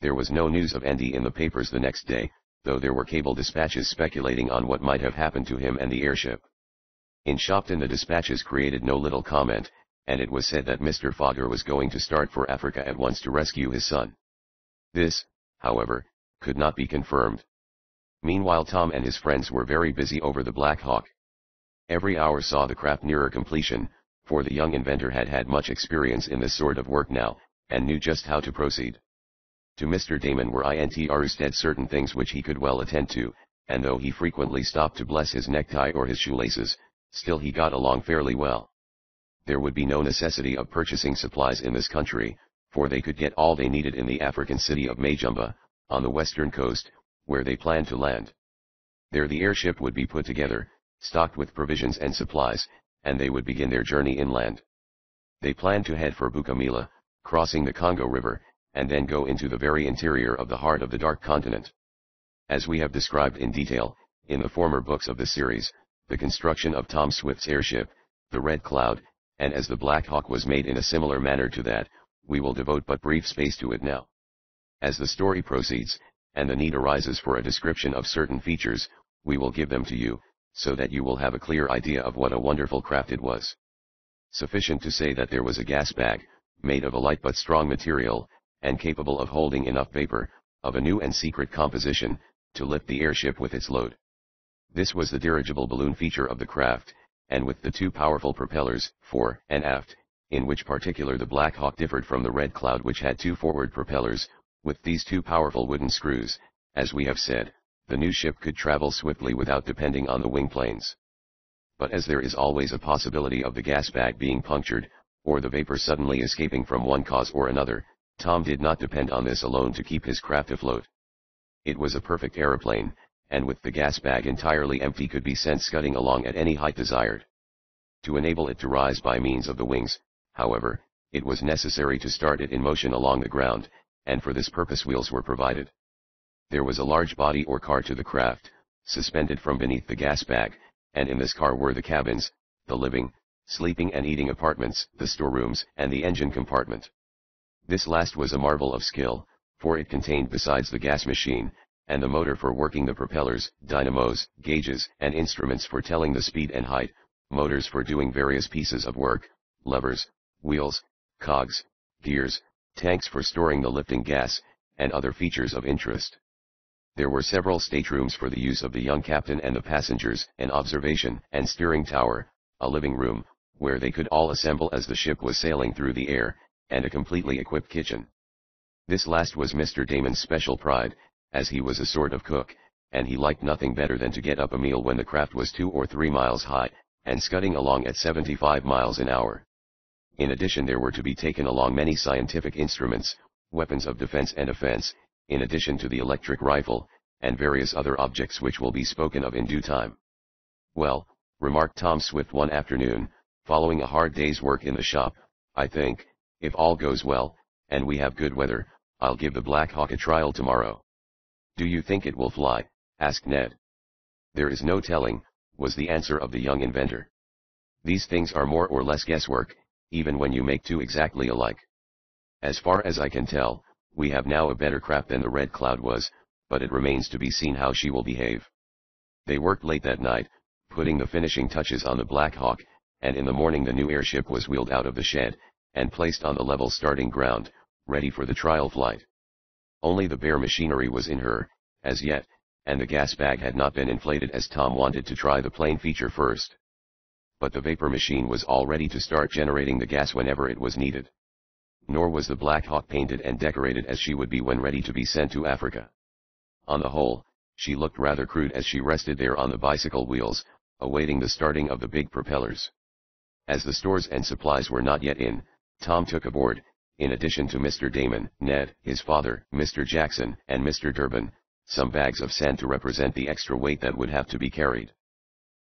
There was no news of Andy in the papers the next day, though there were cable dispatches speculating on what might have happened to him and the airship. In Shopton the dispatches created no little comment, and it was said that Mister Foger was going to start for Africa at once to rescue his son. This, however, could not be confirmed. Meanwhile Tom and his friends were very busy over the Black Hawk. Every hour saw the craft nearer completion, for the young inventor had had much experience in this sort of work now, and knew just how to proceed. To Mister Damon were intrusted certain things which he could well attend to, and though he frequently stopped to bless his necktie or his shoelaces, still he got along fairly well. There would be no necessity of purchasing supplies in this country, for they could get all they needed in the African city of Majumba, on the western coast, where they planned to land. There the airship would be put together, stocked with provisions and supplies, and they would begin their journey inland. They planned to head for Bukamila, crossing the Congo River, and then go into the very interior of the heart of the Dark Continent. As we have described in detail, in the former books of the series, the construction of Tom Swift's airship, the Red Cloud, and as the Black Hawk was made in a similar manner to that, we will devote but brief space to it now. As the story proceeds, and the need arises for a description of certain features, we will give them to you, so that you will have a clear idea of what a wonderful craft it was. Sufficient to say that there was a gas bag, made of a light but strong material, and capable of holding enough vapor, of a new and secret composition, to lift the airship with its load. This was the dirigible balloon feature of the craft, and with the two powerful propellers, fore and aft, in which particular the Black Hawk differed from the Red Cloud which had two forward propellers, with these two powerful wooden screws, as we have said, the new ship could travel swiftly without depending on the wing planes. But as there is always a possibility of the gas bag being punctured, or the vapor suddenly escaping from one cause or another, Tom did not depend on this alone to keep his craft afloat. It was a perfect aeroplane, and with the gas bag entirely empty could be sent scudding along at any height desired. To enable it to rise by means of the wings, however, it was necessary to start it in motion along the ground, and for this purpose wheels were provided. There was a large body or car to the craft, suspended from beneath the gas bag, and in this car were the cabins, the living, sleeping and eating apartments, the storerooms, and the engine compartment. This last was a marvel of skill, for it contained besides the gas machine, and the motor for working the propellers, dynamos, gauges, and instruments for telling the speed and height, motors for doing various pieces of work, levers, wheels, cogs, gears, tanks for storing the lifting gas, and other features of interest. There were several staterooms for the use of the young captain and the passengers, an observation and steering tower, a living room, where they could all assemble as the ship was sailing through the air, and a completely equipped kitchen. This last was Mister Damon's special pride, as he was a sort of cook, and he liked nothing better than to get up a meal when the craft was two or three miles high, and scudding along at seventy-five miles an hour. In addition there were to be taken along many scientific instruments, weapons of defense and offense, in addition to the electric rifle, and various other objects which will be spoken of in due time. Well, remarked Tom Swift one afternoon, following a hard day's work in the shop, I think, if all goes well, and we have good weather, I'll give the Black Hawk a trial tomorrow. Do you think it will fly? Asked Ned. There is no telling, was the answer of the young inventor. These things are more or less guesswork, even when you make two exactly alike. As far as I can tell, we have now a better craft than the Red Cloud was, but it remains to be seen how she will behave. They worked late that night, putting the finishing touches on the Black Hawk, and in the morning the new airship was wheeled out of the shed, and placed on the level starting ground, ready for the trial flight. Only the bare machinery was in her, as yet, and the gas bag had not been inflated as Tom wanted to try the plane feature first. But the vapor machine was all ready to start generating the gas whenever it was needed. Nor was the Black Hawk painted and decorated as she would be when ready to be sent to Africa. On the whole, she looked rather crude as she rested there on the bicycle wheels, awaiting the starting of the big propellers. As the stores and supplies were not yet in, Tom took aboard, in addition to Mister Damon, Ned, his father, Mister Jackson, and Mister Durbin, some bags of sand to represent the extra weight that would have to be carried.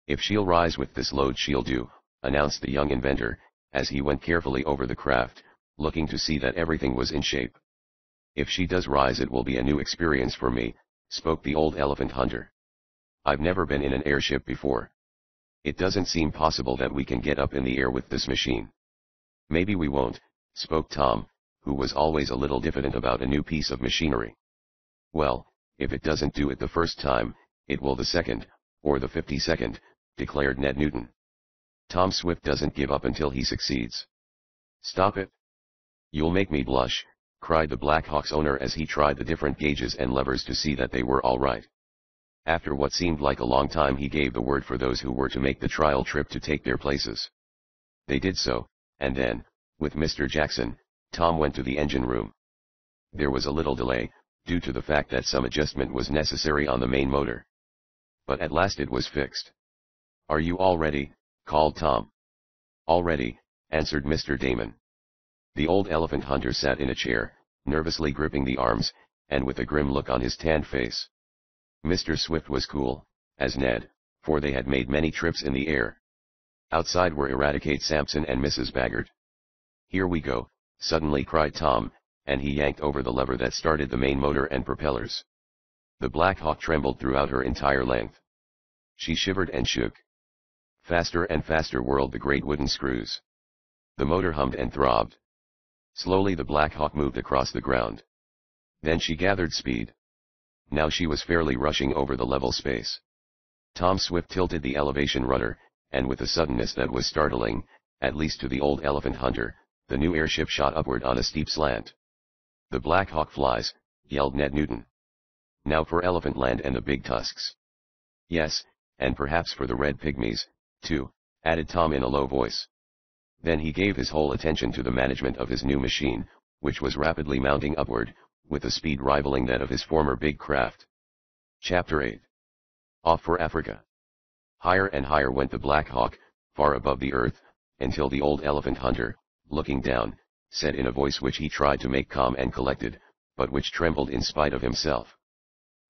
If she'll rise with this load she'll do, announced the young inventor, as he went carefully over the craft, looking to see that everything was in shape. If she does rise, it will be a new experience for me, spoke the old elephant hunter. I've never been in an airship before. It doesn't seem possible that we can get up in the air with this machine. Maybe we won't, spoke Tom, who was always a little diffident about a new piece of machinery. Well, if it doesn't do it the first time, it will the second, or the fifty-second, declared Ned Newton. Tom Swift doesn't give up until he succeeds. Stop it. You'll make me blush, cried the Black Hawk's owner as he tried the different gauges and levers to see that they were all right. After what seemed like a long time, he gave the word for those who were to make the trial trip to take their places. They did so, and then, with Mister Jackson, Tom went to the engine room. There was a little delay, due to the fact that some adjustment was necessary on the main motor. But at last it was fixed. Are you all ready? Called Tom. All ready, answered Mister Damon. The old elephant hunter sat in a chair, nervously gripping the arms, and with a grim look on his tanned face. Mister Swift was cool, as Ned, for they had made many trips in the air. Outside were Eradicate Sampson and Missus Baggert. Here we go, suddenly cried Tom, and he yanked over the lever that started the main motor and propellers. The Black Hawk trembled throughout her entire length. She shivered and shook. Faster and faster whirled the great wooden screws. The motor hummed and throbbed. Slowly the Black Hawk moved across the ground. Then she gathered speed. Now she was fairly rushing over the level space. Tom Swift tilted the elevation rudder, and with a suddenness that was startling, at least to the old elephant hunter, the new airship shot upward on a steep slant. The Black Hawk flies, yelled Ned Newton. Now for Elephant Land and the big tusks. Yes, and perhaps for the Red Pygmies, too, added Tom in a low voice. Then he gave his whole attention to the management of his new machine, which was rapidly mounting upward, with a speed rivaling that of his former big craft. Chapter eight. Off for Africa. Higher and higher went the Black Hawk, far above the earth, until the old elephant hunter, looking down, said in a voice which he tried to make calm and collected, but which trembled in spite of himself.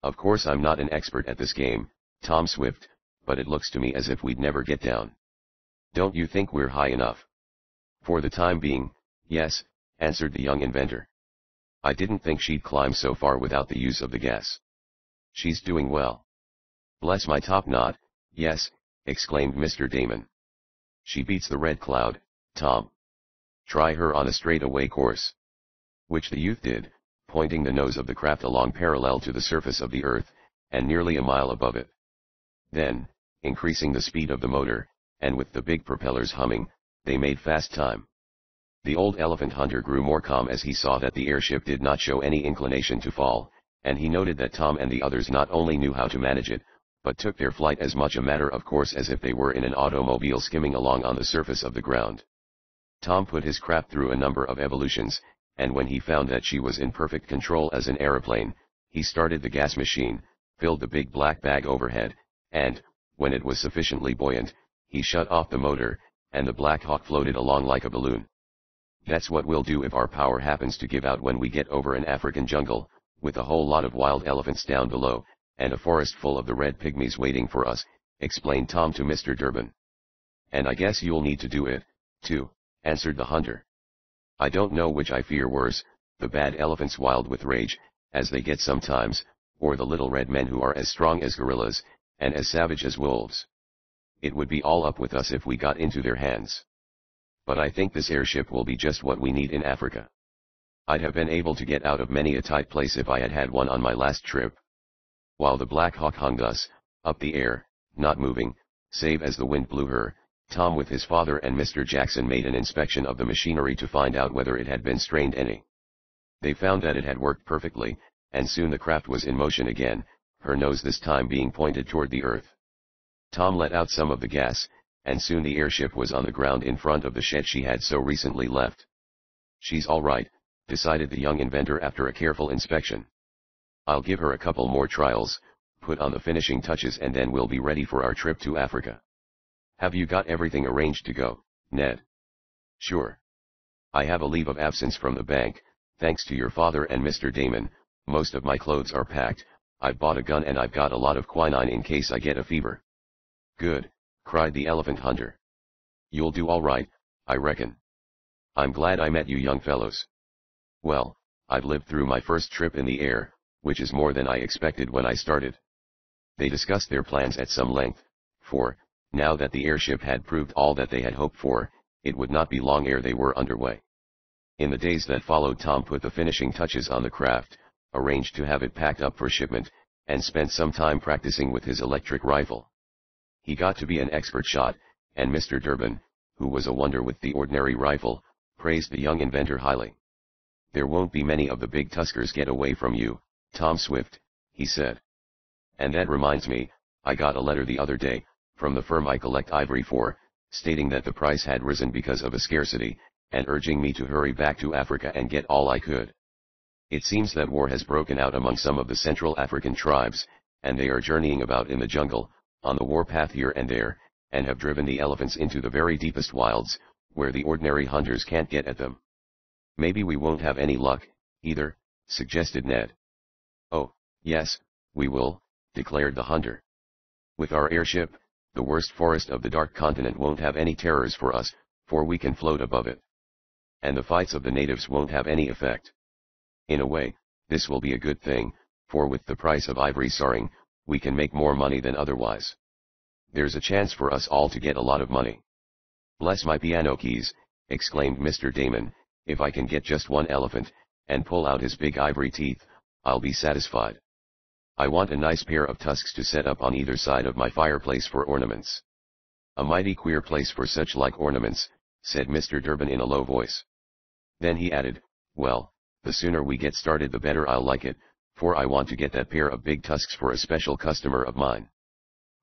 Of course I'm not an expert at this game, Tom Swift, but it looks to me as if we'd never get down. Don't you think we're high enough? For the time being, yes, answered the young inventor. I didn't think she'd climb so far without the use of the gas. She's doing well. Bless my top knot, yes, exclaimed Mister Damon. She beats the Red Cloud, Tom. Try her on a straightaway course. Which the youth did, pointing the nose of the craft along parallel to the surface of the earth, and nearly a mile above it. Then, increasing the speed of the motor, and with the big propellers humming, they made fast time. The old elephant hunter grew more calm as he saw that the airship did not show any inclination to fall, and he noted that Tom and the others not only knew how to manage it, but took their flight as much a matter of course as if they were in an automobile skimming along on the surface of the ground. Tom put his craft through a number of evolutions, and when he found that she was in perfect control as an aeroplane, he started the gas machine, filled the big black bag overhead, and, when it was sufficiently buoyant, he shut off the motor, and the Black Hawk floated along like a balloon. That's what we'll do if our power happens to give out when we get over an African jungle, with a whole lot of wild elephants down below, and a forest full of the Red Pygmies waiting for us, explained Tom to Mister Durbin. And I guess you'll need to do it, too, answered the hunter. I don't know which I fear worse, the bad elephants wild with rage, as they get sometimes, or the little red men who are as strong as gorillas, and as savage as wolves. It would be all up with us if we got into their hands. But I think this airship will be just what we need in Africa. I'd have been able to get out of many a tight place if I had had one on my last trip. While the Black Hawk hung thus, up the air, not moving, save as the wind blew her, Tom with his father and Mister Jackson made an inspection of the machinery to find out whether it had been strained any. They found that it had worked perfectly, and soon the craft was in motion again, her nose this time being pointed toward the earth. Tom let out some of the gas, and soon the airship was on the ground in front of the shed she had so recently left. She's all right, decided the young inventor after a careful inspection. I'll give her a couple more trials, put on the finishing touches, and then we'll be ready for our trip to Africa. Have you got everything arranged to go, Ned? Sure. I have a leave of absence from the bank, thanks to your father and Mister Damon. Most of my clothes are packed, I've bought a gun, and I've got a lot of quinine in case I get a fever. Good, cried the elephant hunter. You'll do all right, I reckon. I'm glad I met you young fellows. Well, I've lived through my first trip in the air, which is more than I expected when I started. They discussed their plans at some length, for, now that the airship had proved all that they had hoped for, it would not be long ere they were underway. In the days that followed, Tom put the finishing touches on the craft, arranged to have it packed up for shipment, and spent some time practicing with his electric rifle. He got to be an expert shot, and Mister Durbin, who was a wonder with the ordinary rifle, praised the young inventor highly. "There won't be many of the big tuskers get away from you, Tom Swift," he said. "And that reminds me, I got a letter the other day, from the firm I collect ivory for, stating that the price had risen because of a scarcity, and urging me to hurry back to Africa and get all I could. It seems that war has broken out among some of the Central African tribes, and they are journeying about in the jungle, on the warpath here and there, and have driven the elephants into the very deepest wilds, where the ordinary hunters can't get at them." "Maybe we won't have any luck, either," suggested Ned. "Oh, yes, we will," declared the hunter. "With our airship, the worst forest of the Dark Continent won't have any terrors for us, for we can float above it. And the fights of the natives won't have any effect. In a way, this will be a good thing, for with the price of ivory soaring, we can make more money than otherwise. There's a chance for us all to get a lot of money." "Bless my piano keys," exclaimed Mister Damon, "if I can get just one elephant, and pull out his big ivory teeth, I'll be satisfied. I want a nice pair of tusks to set up on either side of my fireplace for ornaments." "A mighty queer place for such like ornaments," said Mister Durbin in a low voice. Then he added, "Well, the sooner we get started the better I'll like it, for I want to get that pair of big tusks for a special customer of mine.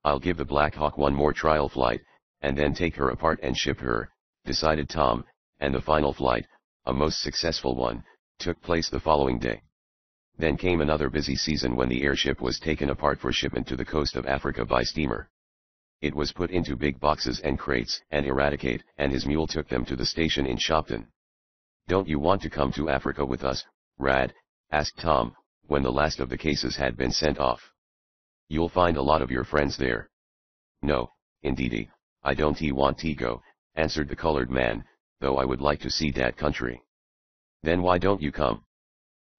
I'll give the Black Hawk one more trial flight, and then take her apart and ship her," decided Tom, and the final flight, a most successful one, took place the following day. Then came another busy season when the airship was taken apart for shipment to the coast of Africa by steamer. It was put into big boxes and crates, and Eradicate and his mule took them to the station in Shopton. "Don't you want to come to Africa with us, Rad?" asked Tom, when the last of the cases had been sent off. "You'll find a lot of your friends there." "No, indeedy, I don't he want to go," answered the colored man, "though I would like to see dat country." "Then why don't you come?"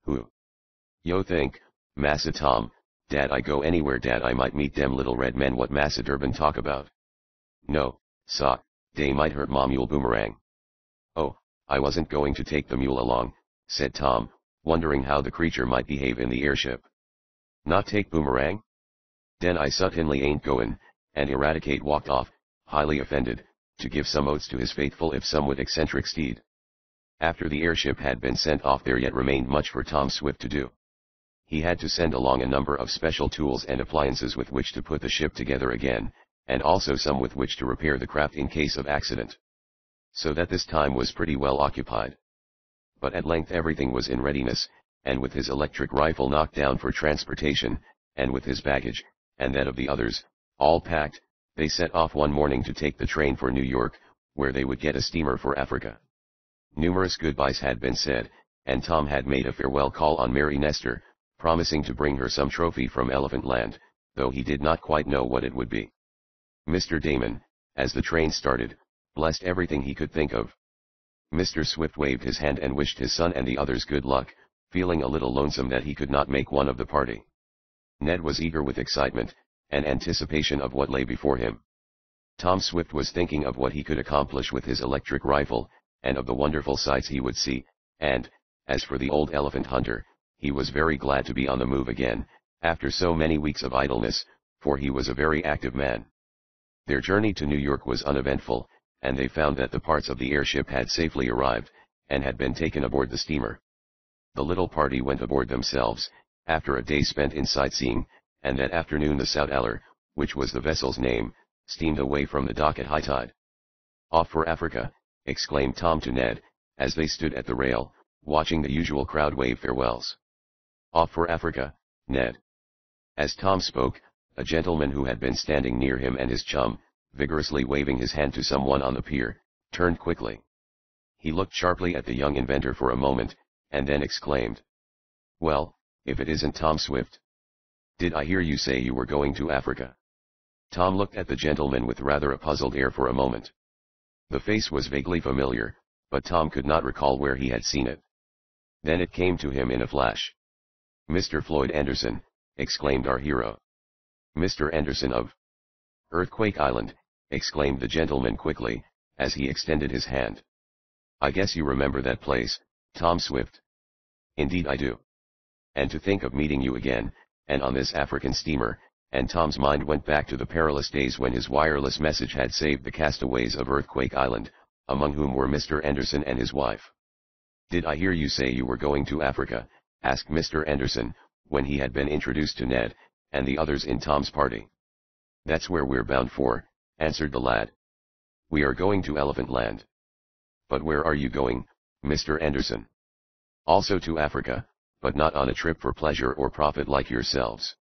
"Who? Yo think, Massa Tom, dat I go anywhere dat I might meet dem little red men what Massa Durbin talk about." "No, sa, dey might hurt ma mule Boomerang." "Oh, I wasn't going to take the mule along," said Tom, wondering how the creature might behave in the airship. "Not take Boomerang? Den I suttinly ain't goin'," and Eradicate walked off, highly offended, to give some oats to his faithful if somewhat eccentric steed. After the airship had been sent off, there yet remained much for Tom Swift to do. He had to send along a number of special tools and appliances with which to put the ship together again, and also some with which to repair the craft in case of accident. So that this time was pretty well occupied. But at length everything was in readiness, and with his electric rifle knocked down for transportation, and with his baggage, and that of the others, all packed, they set off one morning to take the train for New York, where they would get a steamer for Africa. Numerous goodbyes had been said, and Tom had made a farewell call on Mary Nestor, promising to bring her some trophy from Elephant Land, though he did not quite know what it would be. Mister Damon, as the train started, blessed everything he could think of. Mister Swift waved his hand and wished his son and the others good luck, feeling a little lonesome that he could not make one of the party. Ned was eager with excitement, and anticipation of what lay before him. Tom Swift was thinking of what he could accomplish with his electric rifle, and of the wonderful sights he would see, and, as for the old elephant hunter, he was very glad to be on the move again, after so many weeks of idleness, for he was a very active man. Their journey to New York was uneventful, and they found that the parts of the airship had safely arrived, and had been taken aboard the steamer. The little party went aboard themselves, after a day spent in sightseeing, and that afternoon the South Aller, which was the vessel's name, steamed away from the dock at high tide. "Off for Africa," exclaimed Tom to Ned, as they stood at the rail, watching the usual crowd wave farewells. "Off for Africa, Ned." As Tom spoke, a gentleman who had been standing near him and his chum, vigorously waving his hand to someone on the pier, turned quickly. He looked sharply at the young inventor for a moment, and then exclaimed, "Well, if it isn't Tom Swift! Did I hear you say you were going to Africa?" Tom looked at the gentleman with rather a puzzled air for a moment. The face was vaguely familiar, but Tom could not recall where he had seen it. Then it came to him in a flash. "Mister Floyd Anderson," exclaimed our hero. "Mister Anderson of Earthquake Island," exclaimed the gentleman quickly, as he extended his hand. "I guess you remember that place, Tom Swift." "Indeed I do. And to think of meeting you again, and on this African steamer," and Tom's mind went back to the perilous days when his wireless message had saved the castaways of Earthquake Island, among whom were Mister Anderson and his wife. "Did I hear you say you were going to Africa?" asked Mister Anderson, when he had been introduced to Ned, and the others in Tom's party. "That's where we're bound for," answered the lad. "We are going to Elephant Land." "But where are you going, Mister Anderson?" "Also to Africa, but not on a trip for pleasure or profit like yourselves.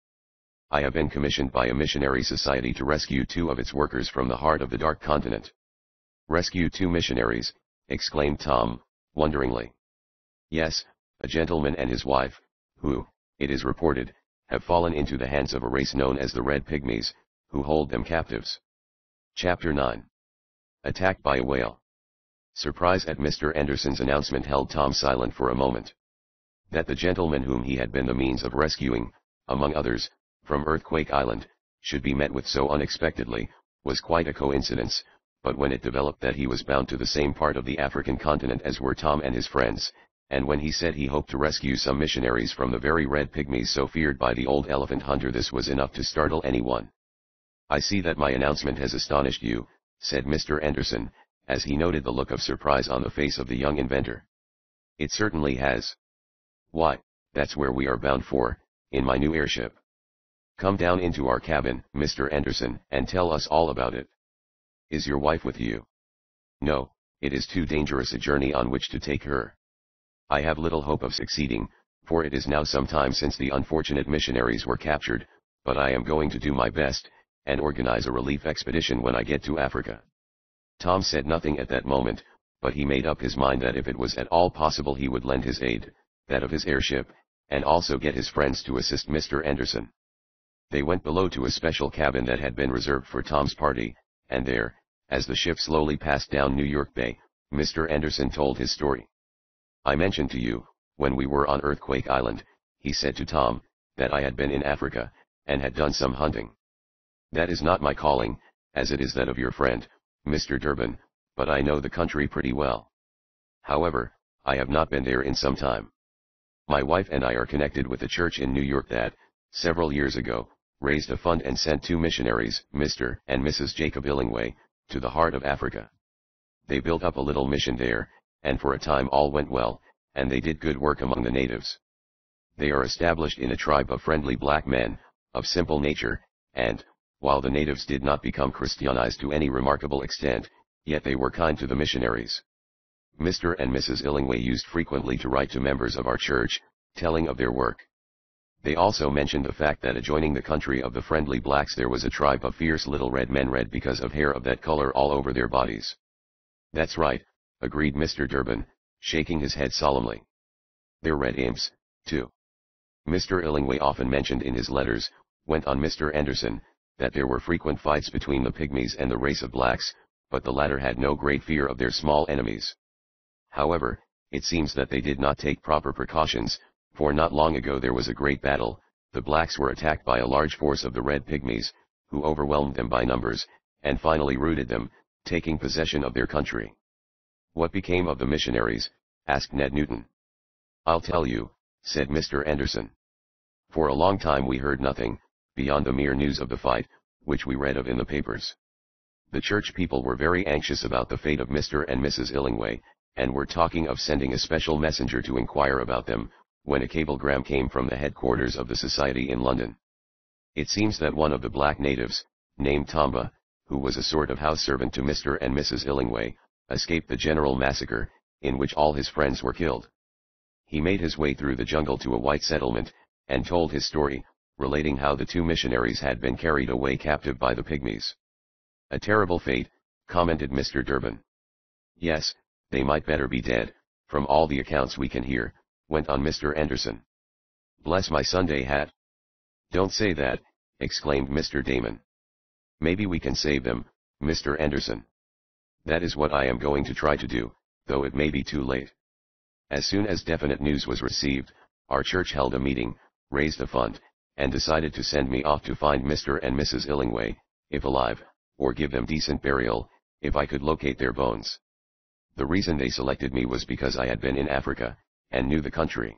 I have been commissioned by a missionary society to rescue two of its workers from the heart of the Dark Continent." "Rescue two missionaries," exclaimed Tom, wonderingly. "Yes, a gentleman and his wife, who, it is reported, have fallen into the hands of a race known as the Red Pygmies, who hold them captives." Chapter nine. Attacked by a whale. Surprise at Mister Anderson's announcement held Tom silent for a moment. That the gentleman whom he had been the means of rescuing, among others, from Earthquake Island, should be met with so unexpectedly, was quite a coincidence, but when it developed that he was bound to the same part of the African continent as were Tom and his friends, and when he said he hoped to rescue some missionaries from the very Red Pygmies so feared by the old elephant hunter, this was enough to startle anyone. "I see that my announcement has astonished you," said Mister Anderson, as he noted the look of surprise on the face of the young inventor. "It certainly has. Why, that's where we are bound for, in my new airship. Come down into our cabin, Mister Anderson, and tell us all about it. Is your wife with you?" "No, it is too dangerous a journey on which to take her. I have little hope of succeeding, for it is now some time since the unfortunate missionaries were captured, but I am going to do my best, and organize a relief expedition when I get to Africa." Tom said nothing at that moment, but he made up his mind that if it was at all possible he would lend his aid, that of his airship, and also get his friends to assist Mister Anderson. They went below to a special cabin that had been reserved for Tom's party, and there, as the ship slowly passed down New York Bay, Mister Anderson told his story. "I mentioned to you, when we were on Earthquake Island," he said to Tom, "that I had been in Africa, and had done some hunting. That is not my calling, as it is that of your friend, Mister Durbin, but I know the country pretty well. However, I have not been there in some time. My wife and I are connected with a church in New York that, several years ago, raised a fund and sent two missionaries, Mister and Missus Jacob Illingway, to the heart of Africa. They built up a little mission there, and for a time all went well, and they did good work among the natives. They are established in a tribe of friendly black men, of simple nature, and, while the natives did not become Christianized to any remarkable extent, yet they were kind to the missionaries. Mister and Missus Illingway used frequently to write to members of our church, telling of their work. They also mentioned the fact that adjoining the country of the friendly blacks there was a tribe of fierce little red men, red because of hair of that color all over their bodies." "That's right," agreed Mister Durbin, shaking his head solemnly. "They're red imps, too." "Mister Illingway often mentioned in his letters," went on Mister Anderson, "that there were frequent fights between the pygmies and the race of blacks, but the latter had no great fear of their small enemies. However, it seems that they did not take proper precautions, for not long ago there was a great battle. The blacks were attacked by a large force of the red pygmies, who overwhelmed them by numbers, and finally routed them, taking possession of their country." "What became of the missionaries?" asked Ned Newton. "I'll tell you," said Mister Anderson. "For a long time we heard nothing, beyond the mere news of the fight, which we read of in the papers. The church people were very anxious about the fate of Mister and Missus Illingway, and were talking of sending a special messenger to inquire about them, when a cablegram came from the headquarters of the society in London. It seems that one of the black natives, named Tomba, who was a sort of house servant to Mister and Missus Illingway, escaped the general massacre, in which all his friends were killed. He made his way through the jungle to a white settlement, and told his story, relating how the two missionaries had been carried away captive by the pygmies." "A terrible fate," commented Mister Durbin. "Yes, they might better be dead, from all the accounts we can hear," went on Mister Anderson. "Bless my Sunday hat." "Don't say that," exclaimed Mister Damon. "Maybe we can save them, Mister Anderson. That is what I am going to try to do," though it may be too late. As soon as definite news was received, our church held a meeting, raised a fund, and decided to send me off to find Mister and Missus Illingway, if alive, or give them decent burial, if I could locate their bones. The reason they selected me was because I had been in Africa, and knew the country.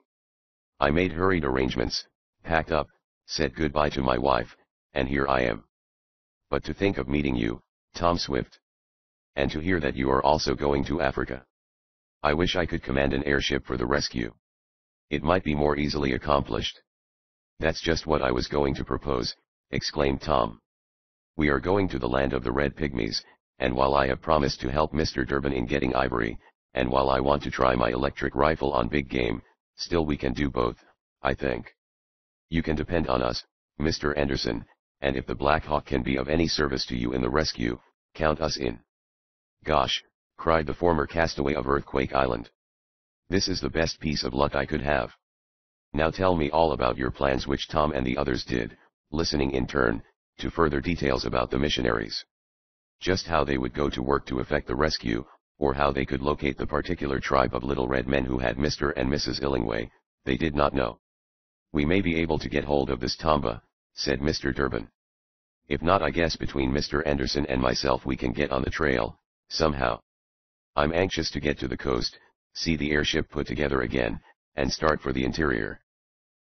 I made hurried arrangements, packed up, said goodbye to my wife, and here I am. But to think of meeting you, Tom Swift. And to hear that you are also going to Africa. I wish I could command an airship for the rescue. It might be more easily accomplished. That's just what I was going to propose, exclaimed Tom. We are going to the land of the Red Pygmies, and while I have promised to help Mister Durbin in getting ivory, and while I want to try my electric rifle on big game, still we can do both, I think. You can depend on us, Mister Anderson, and if the Black Hawk can be of any service to you in the rescue, count us in. Gosh, cried the former castaway of Earthquake Island. This is the best piece of luck I could have. Now tell me all about your plans, which Tom and the others did, listening in turn, to further details about the missionaries. Just how they would go to work to effect the rescue, or how they could locate the particular tribe of little red men who had Mister and Missus Illingway, they did not know. We may be able to get hold of this Tomba, said Mister Durbin. If not, I guess between Mister Anderson and myself we can get on the trail, somehow. I'm anxious to get to the coast, see the airship put together again, and start for the interior.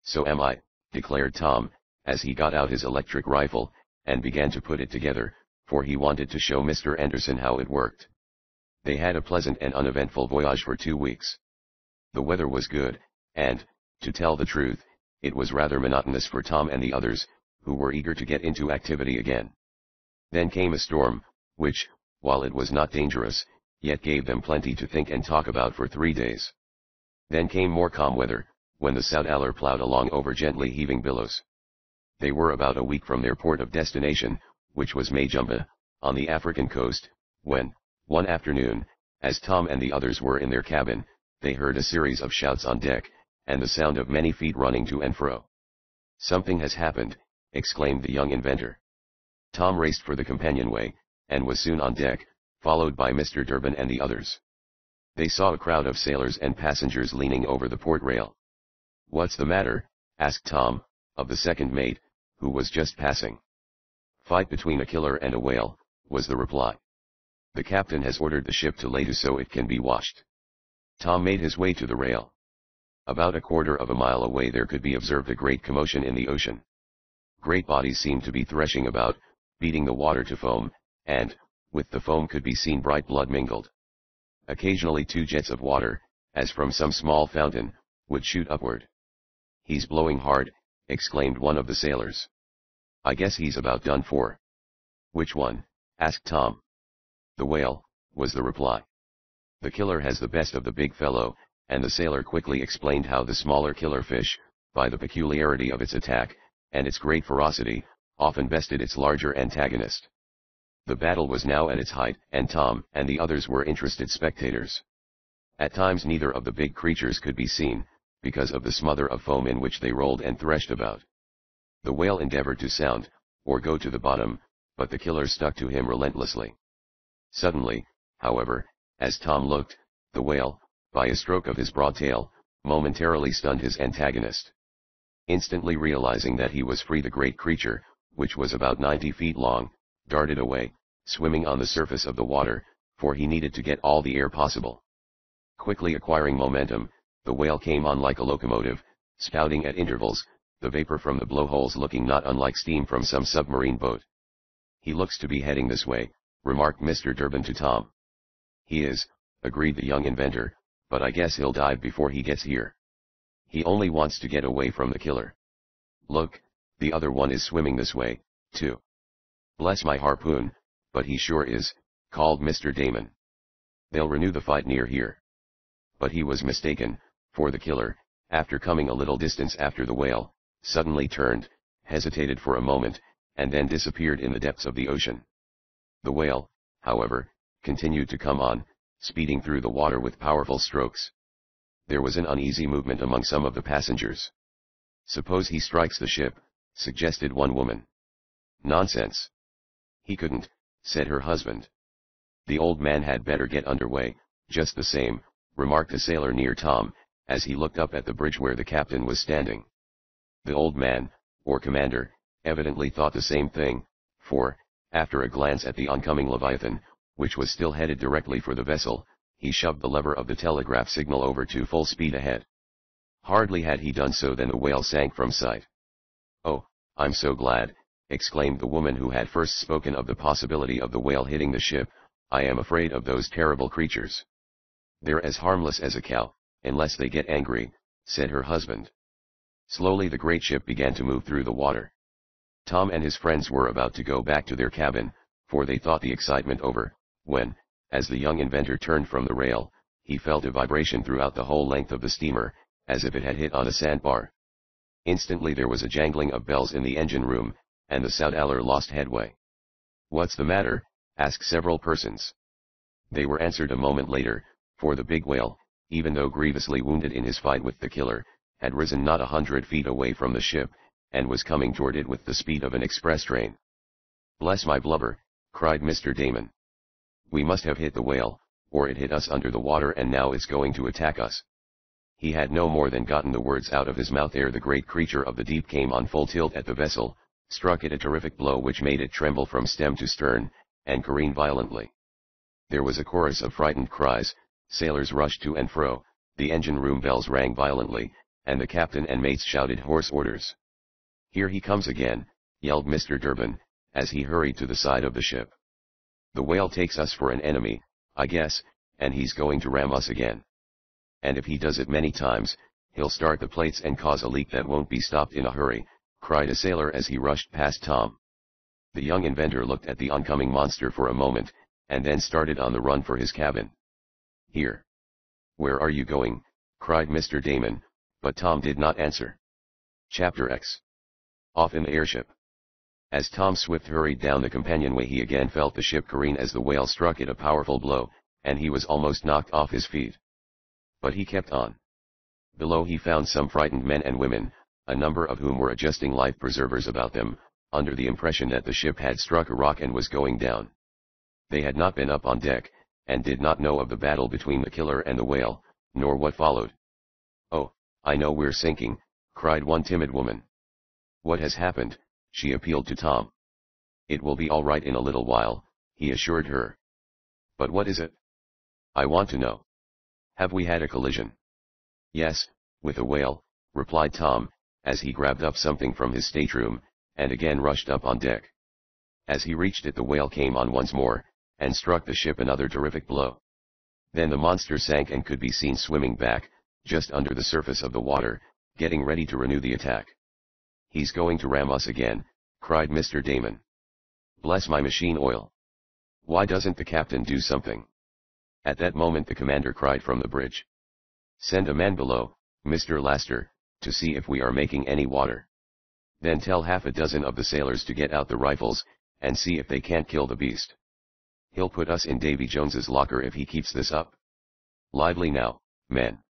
So am I, declared Tom, as he got out his electric rifle, and began to put it together, for he wanted to show Mister Anderson how it worked. They had a pleasant and uneventful voyage for two weeks. The weather was good, and, to tell the truth, it was rather monotonous for Tom and the others, who were eager to get into activity again. Then came a storm, which, while it was not dangerous, yet gave them plenty to think and talk about for three days. Then came more calm weather, when the South Aller plowed along over gently heaving billows. They were about a week from their port of destination, which was Majumba, on the African coast, when, one afternoon, as Tom and the others were in their cabin, they heard a series of shouts on deck, and the sound of many feet running to and fro. "Something has happened," exclaimed the young inventor. Tom raced for the companionway, and was soon on deck, followed by Mister Durbin and the others. They saw a crowd of sailors and passengers leaning over the port rail. "What's the matter?" asked Tom, of the second mate, who was just passing. "Fight between a killer and a whale," was the reply. "The captain has ordered the ship to lay to so it can be watched." Tom made his way to the rail. About a quarter of a mile away there could be observed a great commotion in the ocean. Great bodies seemed to be threshing about, beating the water to foam, and, with the foam could be seen bright blood mingled. Occasionally two jets of water, as from some small fountain, would shoot upward. "He's blowing hard," exclaimed one of the sailors. "I guess he's about done for." "Which one?" asked Tom. "The whale," was the reply. "The killer has the best of the big fellow," and the sailor quickly explained how the smaller killer fish, by the peculiarity of its attack, and its great ferocity, often bested its larger antagonist. The battle was now at its height, and Tom and the others were interested spectators. At times neither of the big creatures could be seen, because of the smother of foam in which they rolled and threshed about. The whale endeavored to sound, or go to the bottom, but the killer stuck to him relentlessly. Suddenly, however, as Tom looked, the whale, by a stroke of his broad tail, momentarily stunned his antagonist. Instantly realizing that he was free, the great creature, which was about ninety feet long, darted away, swimming on the surface of the water, for he needed to get all the air possible. Quickly acquiring momentum, the whale came on like a locomotive, spouting at intervals, the vapor from the blowholes looking not unlike steam from some submarine boat. "He looks to be heading this way," remarked Mister Durbin to Tom. "He is," agreed the young inventor, "but I guess he'll dive before he gets here. He only wants to get away from the killer. Look, the other one is swimming this way, too." "Bless my harpoon, but he sure is," called Mister Damon. "They'll renew the fight near here." But he was mistaken, for the killer, after coming a little distance after the whale, suddenly turned, hesitated for a moment, and then disappeared in the depths of the ocean. The whale, however, continued to come on, speeding through the water with powerful strokes. There was an uneasy movement among some of the passengers. "Suppose he strikes the ship," suggested one woman. "Nonsense. He couldn't," said her husband. "The old man had better get underway, Just the same, remarked the sailor near Tom, as he looked up at the bridge where the captain was standing. The old man, or commander, evidently thought the same thing, for, after a glance at the oncoming Leviathan, which was still headed directly for the vessel, he shoved the lever of the telegraph signal over to full speed ahead. Hardly had he done so than the whale sank from sight. "Oh, I'm so glad," exclaimed the woman who had first spoken of the possibility of the whale hitting the ship, "I am afraid of those terrible creatures." "They're as harmless as a cow, unless they get angry," said her husband. Slowly the great ship began to move through the water. Tom and his friends were about to go back to their cabin, for they thought the excitement over, when, as the young inventor turned from the rail, he felt a vibration throughout the whole length of the steamer, as if it had hit on a sandbar. Instantly there was a jangling of bells in the engine room, and the South Aller lost headway. "What's the matter?" asked several persons. They were answered a moment later, for the big whale, even though grievously wounded in his fight with the killer, had risen not a hundred feet away from the ship, and was coming toward it with the speed of an express train. "Bless my blubber," cried Mister Damon. "We must have hit the whale, or it hit us under the water and now it's going to attack us." He had no more than gotten the words out of his mouth ere the great creature of the deep came on full tilt at the vessel, struck it a terrific blow which made it tremble from stem to stern, and careen violently. There was a chorus of frightened cries, sailors rushed to and fro, the engine room bells rang violently, and the captain and mates shouted hoarse orders. "Here he comes again," yelled Mister Durbin, as he hurried to the side of the ship. "The whale takes us for an enemy, I guess, and he's going to ram us again. And if he does it many times, he'll start the plates and cause a leak that won't be stopped in a hurry," cried a sailor as he rushed past Tom. The young inventor looked at the oncoming monster for a moment, and then started on the run for his cabin. "Here! Where are you going?" cried Mister Damon, but Tom did not answer. Chapter X. Off in the airship. As Tom Swift hurried down the companionway he again felt the ship careen as the whale struck it a powerful blow, and he was almost knocked off his feet. But he kept on. Below he found some frightened men and women, a number of whom were adjusting life preservers about them, under the impression that the ship had struck a rock and was going down. They had not been up on deck, and did not know of the battle between the killer and the whale, nor what followed. "Oh, I know we're sinking," cried one timid woman. "What has happened?" she appealed to Tom. "It will be all right in a little while," he assured her. "But what is it? I want to know. Have we had a collision?" "Yes, with a whale," replied Tom, as he grabbed up something from his stateroom, and again rushed up on deck. As he reached it the whale came on once more, and struck the ship another terrific blow. Then the monster sank and could be seen swimming back, just under the surface of the water, getting ready to renew the attack. "He's going to ram us again," cried Mister Damon. "Bless my machine oil. Why doesn't the captain do something?" At that moment the commander cried from the bridge. "Send a man below, Mister Laster, to see if we are making any water. Then tell half a dozen of the sailors to get out the rifles, and see if they can't kill the beast. He'll put us in Davy Jones's locker if he keeps this up. Lively now, men."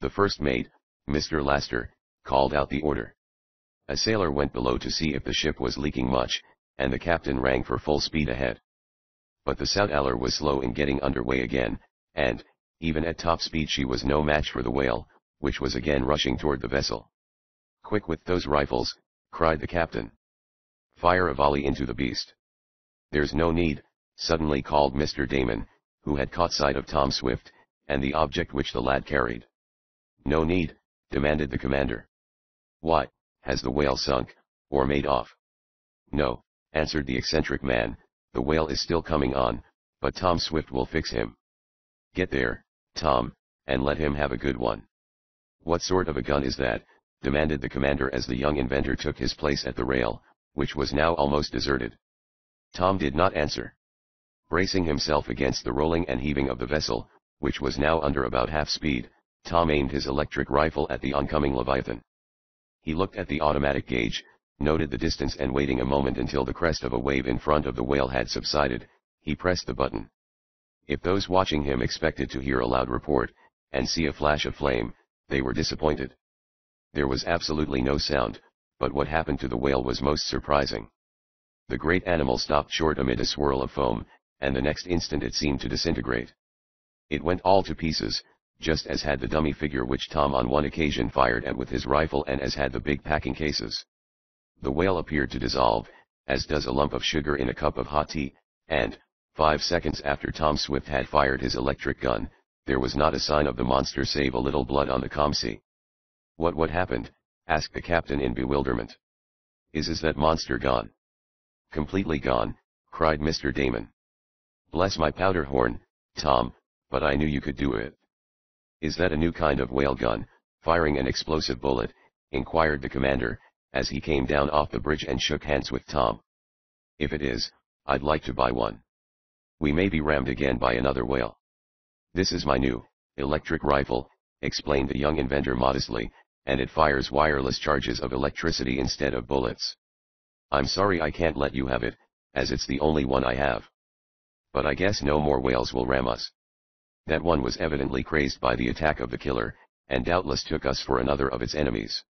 The first mate, Mister Laster, called out the order. A sailor went below to see if the ship was leaking much, and the captain rang for full speed ahead. But the South Aller was slow in getting underway again, and, even at top speed she was no match for the whale, which was again rushing toward the vessel. "Quick with those rifles," cried the captain. "Fire a volley into the beast." "There's no need," suddenly called Mister Damon, who had caught sight of Tom Swift, and the object which the lad carried. "No need," demanded the commander. "Why? Has the whale sunk, or made off?" "No," answered the eccentric man, "the whale is still coming on, but Tom Swift will fix him. Get there, Tom, and let him have a good one." "What sort of a gun is that?" demanded the commander as the young inventor took his place at the rail, which was now almost deserted. Tom did not answer. Bracing himself against the rolling and heaving of the vessel, which was now under about half speed, Tom aimed his electric rifle at the oncoming Leviathan. He looked at the automatic gauge, noted the distance and waiting a moment until the crest of a wave in front of the whale had subsided, he pressed the button. If those watching him expected to hear a loud report, and see a flash of flame, they were disappointed. There was absolutely no sound, but what happened to the whale was most surprising. The great animal stopped short amid a swirl of foam, and the next instant it seemed to disintegrate. It went all to pieces, just as had the dummy figure which Tom on one occasion fired at with his rifle and as had the big packing cases. The whale appeared to dissolve, as does a lump of sugar in a cup of hot tea, and, five seconds after Tom Swift had fired his electric gun, there was not a sign of the monster save a little blood on the comsea. What what happened, asked the captain in bewilderment. Is is that monster gone? Completely gone, cried Mister Damon. Bless my powder horn, Tom, but I knew you could do it. Is that a new kind of whale gun, firing an explosive bullet, inquired the commander, as he came down off the bridge and shook hands with Tom. If it is, I'd like to buy one. We may be rammed again by another whale. This is my new electric rifle, explained the young inventor modestly, and it fires wireless charges of electricity instead of bullets. I'm sorry I can't let you have it, as it's the only one I have. But I guess no more whales will ram us. That one was evidently crazed by the attack of the killer, and doubtless took us for another of its enemies.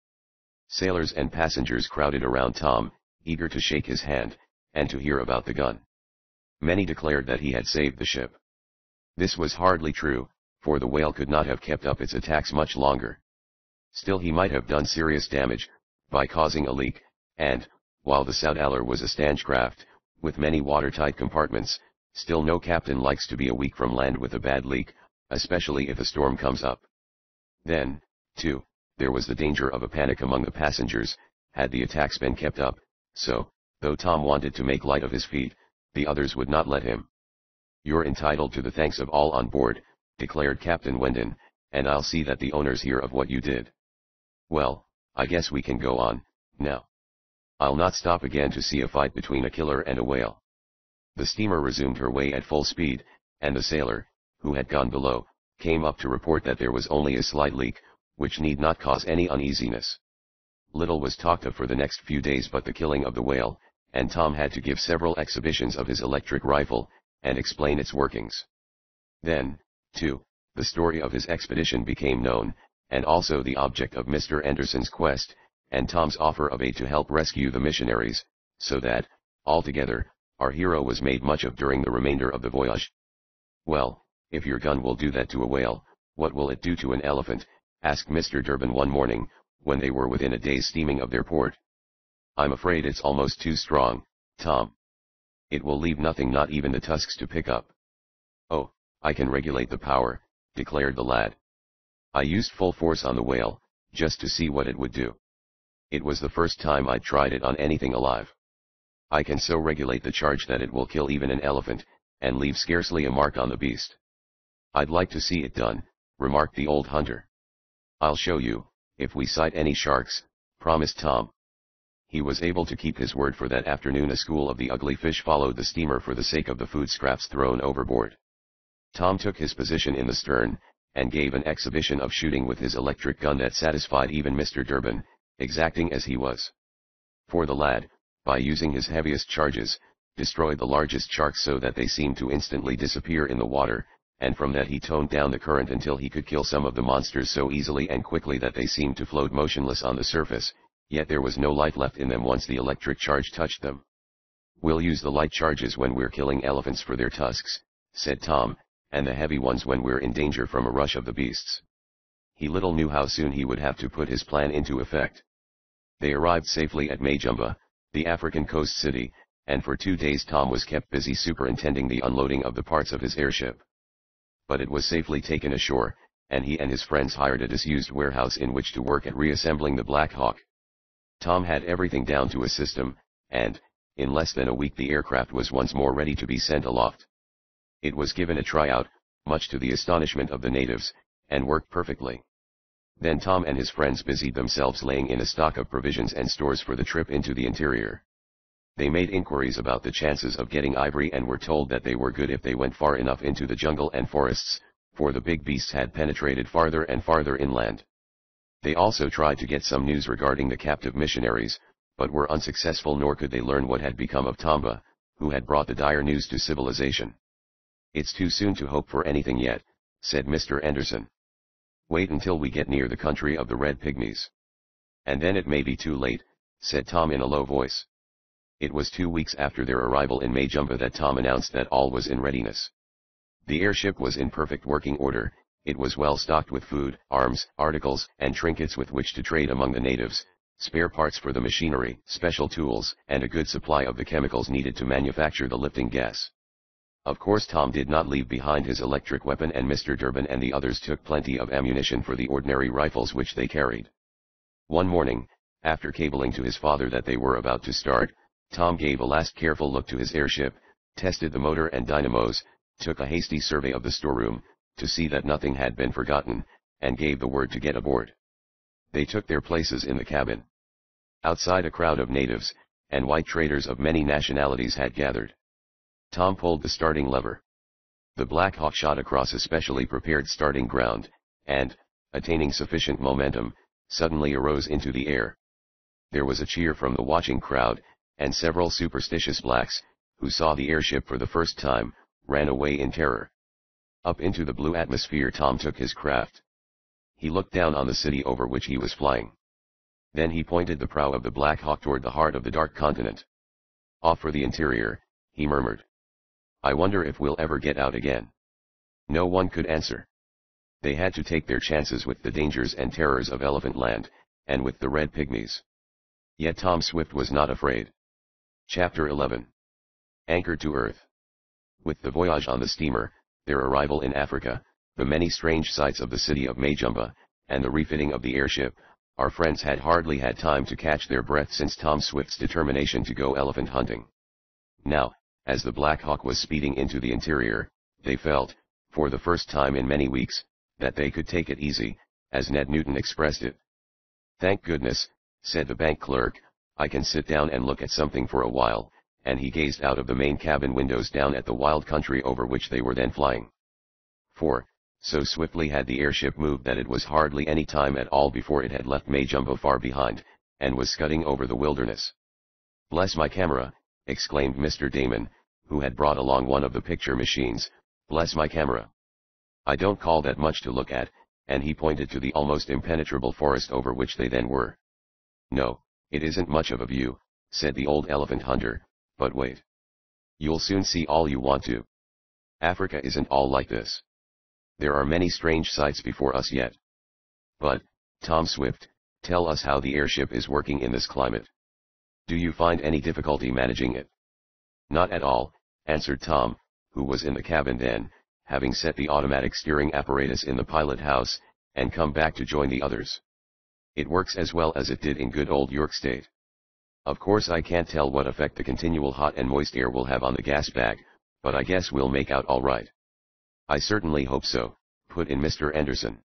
Sailors and passengers crowded around Tom, eager to shake his hand, and to hear about the gun. Many declared that he had saved the ship. This was hardly true, for the whale could not have kept up its attacks much longer. Still he might have done serious damage, by causing a leak, and, while the South Aller was a stanch craft, with many watertight compartments, still no captain likes to be a week from land with a bad leak, especially if a storm comes up. Then, too, there was the danger of a panic among the passengers, had the attacks been kept up, so, though Tom wanted to make light of his feat, the others would not let him. You're entitled to the thanks of all on board, declared Captain Wendon, and I'll see that the owners hear of what you did. Well, I guess we can go on, now. I'll not stop again to see a fight between a killer and a whale. The steamer resumed her way at full speed, and the sailor, who had gone below, came up to report that there was only a slight leak, which need not cause any uneasiness. Little was talked of for the next few days but the killing of the whale, and Tom had to give several exhibitions of his electric rifle, and explain its workings. Then, too, the story of his expedition became known, and also the object of Mister Anderson's quest, and Tom's offer of aid to help rescue the missionaries, so that, altogether, our hero was made much of during the remainder of the voyage. Well, if your gun will do that to a whale, what will it do to an elephant? asked Mister Durbin one morning, when they were within a day's steaming of their port. I'm afraid it's almost too strong, Tom. It will leave nothing, not even the tusks to pick up. Oh, I can regulate the power, declared the lad. I used full force on the whale, just to see what it would do. It was the first time I'd tried it on anything alive. I can so regulate the charge that it will kill even an elephant, and leave scarcely a mark on the beast. I'd like to see it done, remarked the old hunter. I'll show you, if we sight any sharks, promised Tom. He was able to keep his word, for that afternoon a school of the ugly fish followed the steamer for the sake of the food scraps thrown overboard. Tom took his position in the stern, and gave an exhibition of shooting with his electric gun that satisfied even Mister Durbin, exacting as he was. For the lad, by using his heaviest charges, destroyed the largest sharks so that they seemed to instantly disappear in the water, and from that he toned down the current until he could kill some of the monsters so easily and quickly that they seemed to float motionless on the surface, yet there was no life left in them once the electric charge touched them. We'll use the light charges when we're killing elephants for their tusks, said Tom, and the heavy ones when we're in danger from a rush of the beasts. He little knew how soon he would have to put his plan into effect. They arrived safely at Majumba, the African coast city, and for two days Tom was kept busy superintending the unloading of the parts of his airship. But it was safely taken ashore, and he and his friends hired a disused warehouse in which to work at reassembling the Black Hawk. Tom had everything down to a system, and, in less than a week the aircraft was once more ready to be sent aloft. It was given a tryout, much to the astonishment of the natives, and worked perfectly. Then Tom and his friends busied themselves laying in a stock of provisions and stores for the trip into the interior. They made inquiries about the chances of getting ivory and were told that they were good if they went far enough into the jungle and forests, for the big beasts had penetrated farther and farther inland. They also tried to get some news regarding the captive missionaries, but were unsuccessful, nor could they learn what had become of Tomba, who had brought the dire news to civilization. It's too soon to hope for anything yet, said Mister Anderson. Wait until we get near the country of the Red Pygmies. And then it may be too late, said Tom in a low voice. It was two weeks after their arrival in Majumba that Tom announced that all was in readiness. The airship was in perfect working order, it was well stocked with food, arms, articles, and trinkets with which to trade among the natives, spare parts for the machinery, special tools, and a good supply of the chemicals needed to manufacture the lifting gas. Of course, Tom did not leave behind his electric weapon, and Mister Durbin and the others took plenty of ammunition for the ordinary rifles which they carried. One morning, after cabling to his father that they were about to start, Tom gave a last careful look to his airship, tested the motor and dynamos, took a hasty survey of the storeroom, to see that nothing had been forgotten, and gave the word to get aboard. They took their places in the cabin. Outside, a crowd of natives, and white traders of many nationalities had gathered. Tom pulled the starting lever. The Black Hawk shot across a specially prepared starting ground, and, attaining sufficient momentum, suddenly arose into the air. There was a cheer from the watching crowd, and several superstitious blacks, who saw the airship for the first time, ran away in terror. Up into the blue atmosphere Tom took his craft. He looked down on the city over which he was flying. Then he pointed the prow of the Black Hawk toward the heart of the Dark Continent. "Off for the interior," he murmured. "I wonder if we'll ever get out again." No one could answer. They had to take their chances with the dangers and terrors of Elephant Land, and with the Red Pygmies. Yet Tom Swift was not afraid. Chapter eleven. Anchored to Earth. With the voyage on the steamer, their arrival in Africa, the many strange sights of the city of Majumba, and the refitting of the airship, our friends had hardly had time to catch their breath since Tom Swift's determination to go elephant hunting. Now, as the Black Hawk was speeding into the interior, they felt, for the first time in many weeks, that they could take it easy, as Ned Newton expressed it. "Thank goodness," said the bank clerk, "I can sit down and look at something for a while," and he gazed out of the main cabin windows down at the wild country over which they were then flying. For, so swiftly had the airship moved that it was hardly any time at all before it had left Majumba far behind, and was scudding over the wilderness. "Bless my camera," exclaimed Mister Damon, who had brought along one of the picture machines, "bless my camera. I don't call that much to look at," and he pointed to the almost impenetrable forest over which they then were. "No, it isn't much of a view," said the old elephant hunter, "but wait. You'll soon see all you want to. Africa isn't all like this. There are many strange sights before us yet. But, Tom Swift, tell us how the airship is working in this climate. Do you find any difficulty managing it?" "Not at all," answered Tom, who was in the cabin then, having set the automatic steering apparatus in the pilot house, and come back to join the others. "It works as well as it did in good old York State. Of course I can't tell what effect the continual hot and moist air will have on the gas bag, but I guess we'll make out all right." "I certainly hope so," put in Mister Anderson.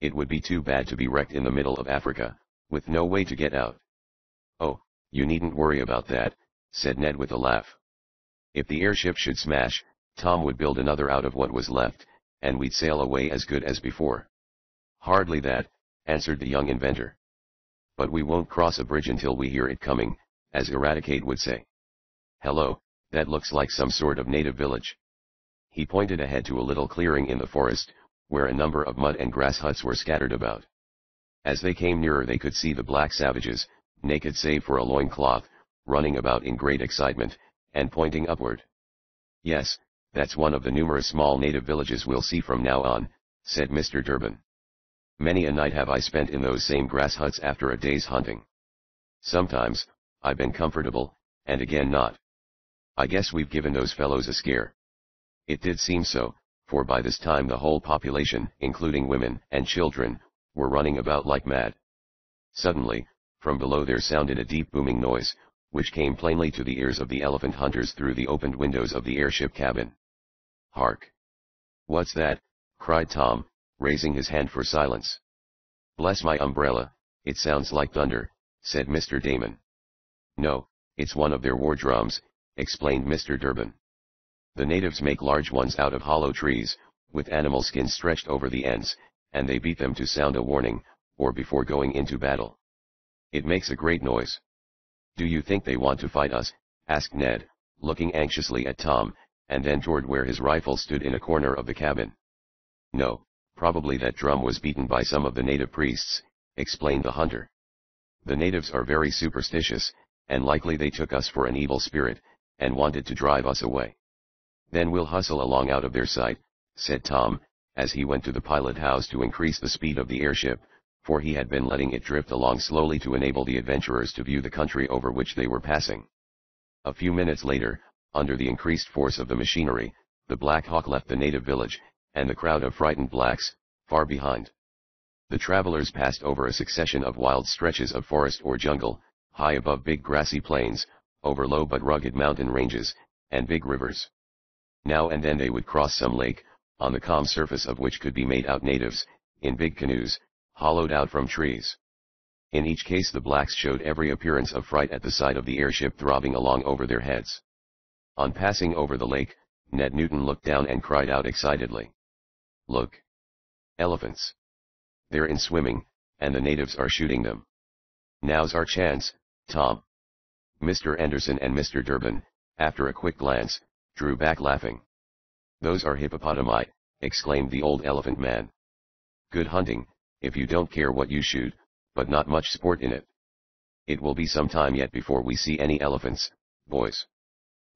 "It would be too bad to be wrecked in the middle of Africa, with no way to get out." "Oh, you needn't worry about that," said Ned with a laugh. "If the airship should smash, Tom would build another out of what was left, and we'd sail away as good as before." "Hardly that," answered the young inventor. "But we won't cross a bridge until we hear it coming, as Eradicate would say. Hello, that looks like some sort of native village." He pointed ahead to a little clearing in the forest, where a number of mud and grass huts were scattered about. As they came nearer they could see the black savages, naked save for a loincloth, running about in great excitement, and pointing upward. "Yes, that's one of the numerous small native villages we'll see from now on," said Mister Durbin. "Many a night have I spent in those same grass huts after a day's hunting. Sometimes, I've been comfortable, and again not. I guess we've given those fellows a scare." It did seem so, for by this time the whole population, including women and children, were running about like mad. Suddenly, from below there sounded a deep booming noise, which came plainly to the ears of the elephant hunters through the opened windows of the airship cabin. "Hark! What's that?" cried Tom, raising his hand for silence. "Bless my umbrella, it sounds like thunder," said Mister Damon. "No, it's one of their war drums," explained Mister Durbin. "The natives make large ones out of hollow trees, with animal skins stretched over the ends, and they beat them to sound a warning, or before going into battle. It makes a great noise." "Do you think they want to fight us?" asked Ned, looking anxiously at Tom, and then toward where his rifle stood in a corner of the cabin. "No, probably that drum was beaten by some of the native priests," explained the hunter. "The natives are very superstitious, and likely they took us for an evil spirit, and wanted to drive us away. Then we'll hustle along out of their sight, said Tom, as he went to the pilot house to increase the speed of the airship, for he had been letting it drift along slowly to enable the adventurers to view the country over which they were passing. A few minutes later, under the increased force of the machinery, the Black Hawk left the native village, and the crowd of frightened blacks, far behind. The travelers passed over a succession of wild stretches of forest or jungle, high above big grassy plains, over low but rugged mountain ranges, and big rivers. Now and then they would cross some lake, on the calm surface of which could be made out natives, in big canoes, hollowed out from trees. In each case the blacks showed every appearance of fright at the sight of the airship throbbing along over their heads. On passing over the lake, Ned Newton looked down and cried out excitedly. Look! Elephants! They're in swimming, and the natives are shooting them. Now's our chance, Tom. Mister Anderson and Mister Durbin, after a quick glance, drew back laughing. Those are hippopotami, exclaimed the old elephant man. Good hunting, if you don't care what you shoot, but not much sport in it. It will be some time yet before we see any elephants, boys.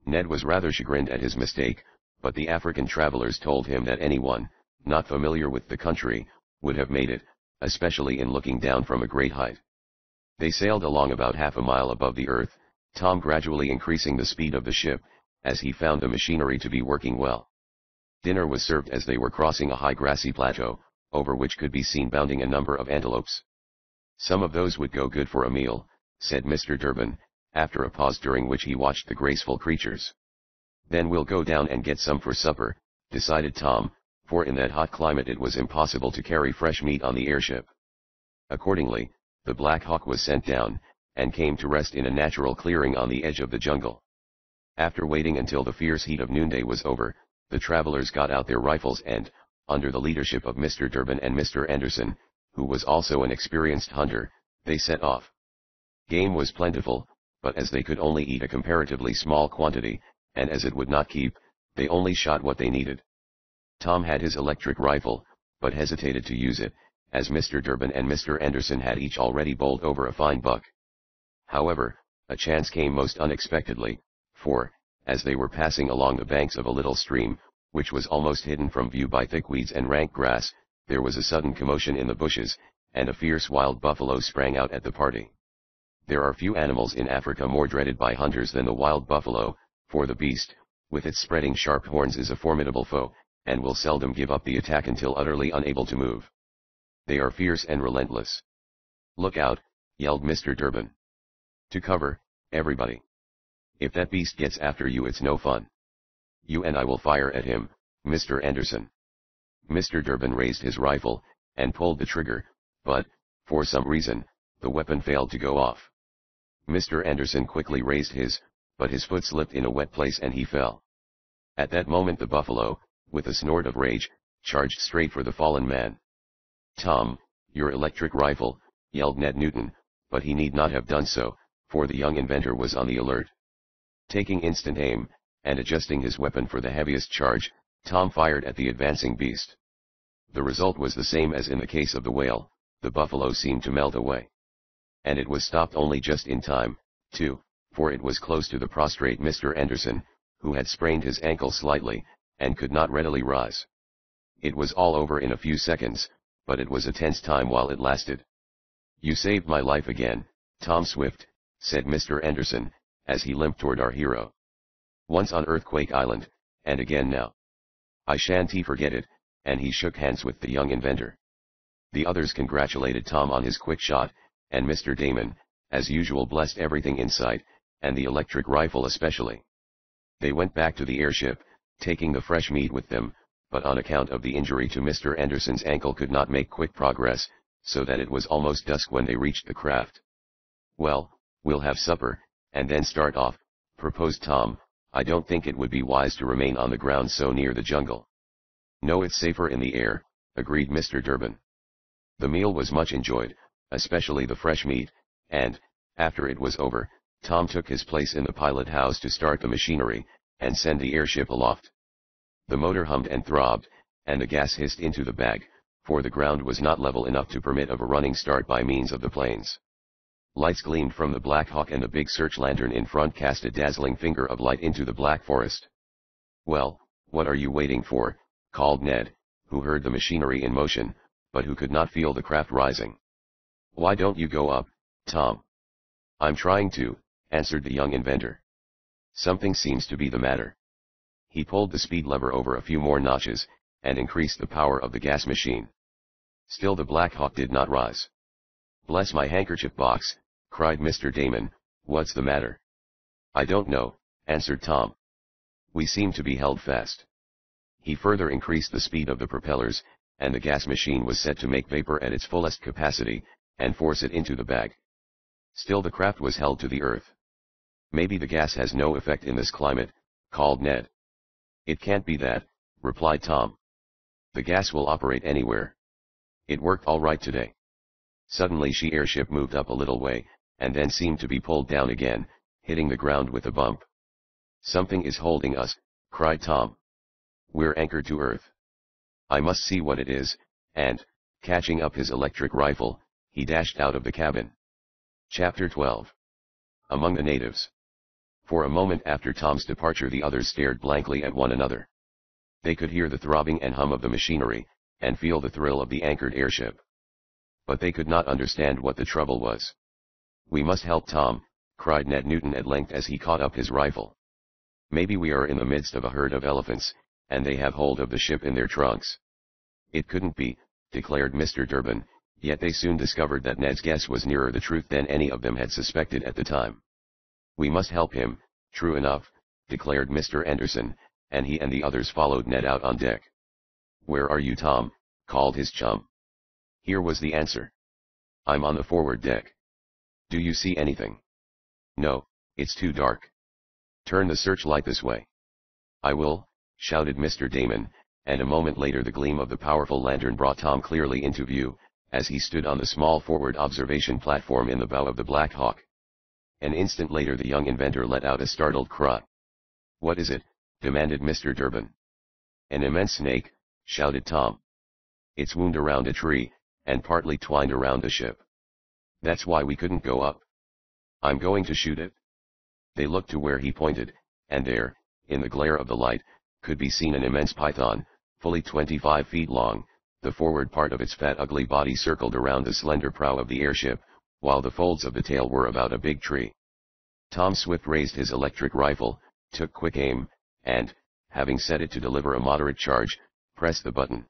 Ned was rather chagrined at his mistake, but the African travelers told him that anyone, not familiar with the country, would have made it, especially in looking down from a great height. They sailed along about half a mile above the earth, Tom gradually increasing the speed of the ship, as he found the machinery to be working well. Dinner was served as they were crossing a high grassy plateau, over which could be seen bounding a number of antelopes. Some of those would go good for a meal, said Mister Durbin, after a pause during which he watched the graceful creatures. Then we'll go down and get some for supper, decided Tom, for in that hot climate it was impossible to carry fresh meat on the airship. Accordingly, the Black Hawk was sent down, and came to rest in a natural clearing on the edge of the jungle. After waiting until the fierce heat of noonday was over, the travelers got out their rifles and, under the leadership of Mister Durbin and Mister Anderson, who was also an experienced hunter, they set off. Game was plentiful, but as they could only eat a comparatively small quantity, and as it would not keep, they only shot what they needed. Tom had his electric rifle, but hesitated to use it, as Mister Durbin and Mister Anderson had each already bowled over a fine buck. However, a chance came most unexpectedly, for, as they were passing along the banks of a little stream, which was almost hidden from view by thick weeds and rank grass, there was a sudden commotion in the bushes, and a fierce wild buffalo sprang out at the party. There are few animals in Africa more dreaded by hunters than the wild buffalo, for the beast, with its spreading sharp horns, is a formidable foe, and will seldom give up the attack until utterly unable to move. They are fierce and relentless. Look out, yelled Mister Durbin. To cover, everybody. If that beast gets after you, it's no fun. You and I will fire at him, Mister Anderson. Mister Durbin raised his rifle, and pulled the trigger, but, for some reason, the weapon failed to go off. Mister Anderson quickly raised his, but his foot slipped in a wet place and he fell. At that moment the buffalo, with a snort of rage, charged straight for the fallen man. Tom, your electric rifle, yelled Ned Newton, but he need not have done so, for the young inventor was on the alert. Taking instant aim, and adjusting his weapon for the heaviest charge, Tom fired at the advancing beast. The result was the same as in the case of the whale, the buffalo seemed to melt away. And it was stopped only just in time, too, for it was close to the prostrate Mister Anderson, who had sprained his ankle slightly, and could not readily rise. It was all over in a few seconds, but it was a tense time while it lasted. You saved my life again, Tom Swift, said Mister Anderson, as he limped toward our hero. Once on Earthquake Island, and again now. I shan't forget it, and he shook hands with the young inventor. The others congratulated Tom on his quick shot, and Mister Damon, as usual, blessed everything in sight, and the electric rifle especially. They went back to the airship, taking the fresh meat with them, but on account of the injury to Mister Anderson's ankle could not make quick progress, so that it was almost dusk when they reached the craft. Well, we'll have supper, and then start off, proposed Tom. I don't think it would be wise to remain on the ground so near the jungle. No, it's safer in the air, agreed Mister Durbin. The meal was much enjoyed, especially the fresh meat, and, after it was over, Tom took his place in the pilot house to start the machinery, and send the airship aloft. The motor hummed and throbbed, and the gas hissed into the bag, for the ground was not level enough to permit of a running start by means of the planes. Lights gleamed from the Black Hawk and the big search lantern in front cast a dazzling finger of light into the black forest. Well, what are you waiting for, called Ned, who heard the machinery in motion, but who could not feel the craft rising. Why don't you go up, Tom? I'm trying to, answered the young inventor. Something seems to be the matter. He pulled the speed lever over a few more notches, and increased the power of the gas machine. Still the Black Hawk did not rise. Bless my handkerchief box, cried Mister Damon, what's the matter? I don't know, answered Tom. We seem to be held fast. He further increased the speed of the propellers, and the gas machine was set to make vapor at its fullest capacity, and force it into the bag. Still the craft was held to the earth. Maybe the gas has no effect in this climate, called Ned. It can't be that, replied Tom. The gas will operate anywhere. It worked all right today. Suddenly she airship moved up a little way, and then seemed to be pulled down again, hitting the ground with a bump. Something is holding us, cried Tom. We're anchored to earth. I must see what it is, and, catching up his electric rifle, he dashed out of the cabin. Chapter twelve. Among the natives. For a moment after Tom's departure the others stared blankly at one another. They could hear the throbbing and hum of the machinery, and feel the thrill of the anchored airship. But they could not understand what the trouble was. We must help Tom, cried Ned Newton at length as he caught up his rifle. Maybe we are in the midst of a herd of elephants, and they have hold of the ship in their trunks. It couldn't be, declared Mister Durbin, yet they soon discovered that Ned's guess was nearer the truth than any of them had suspected at the time. We must help him, true enough, declared Mister Anderson, and he and the others followed Ned out on deck. Where are you, Tom? Called his chum. Here was the answer. I'm on the forward deck. Do you see anything? No, it's too dark. Turn the searchlight this way. I will, shouted Mister Damon, and a moment later the gleam of the powerful lantern brought Tom clearly into view, as he stood on the small forward observation platform in the bow of the Black Hawk. An instant later the young inventor let out a startled cry. What is it? Demanded Mister Durbin. An immense snake, shouted Tom. It's wound around a tree, and partly twined around the ship. That's why we couldn't go up. I'm going to shoot it. They looked to where he pointed, and there, in the glare of the light, could be seen an immense python, fully twenty-five feet long, the forward part of its fat ugly body circled around the slender prow of the airship, while the folds of the tail were about a big tree. Tom Swift raised his electric rifle, took quick aim, and, having set it to deliver a moderate charge, pressed the button.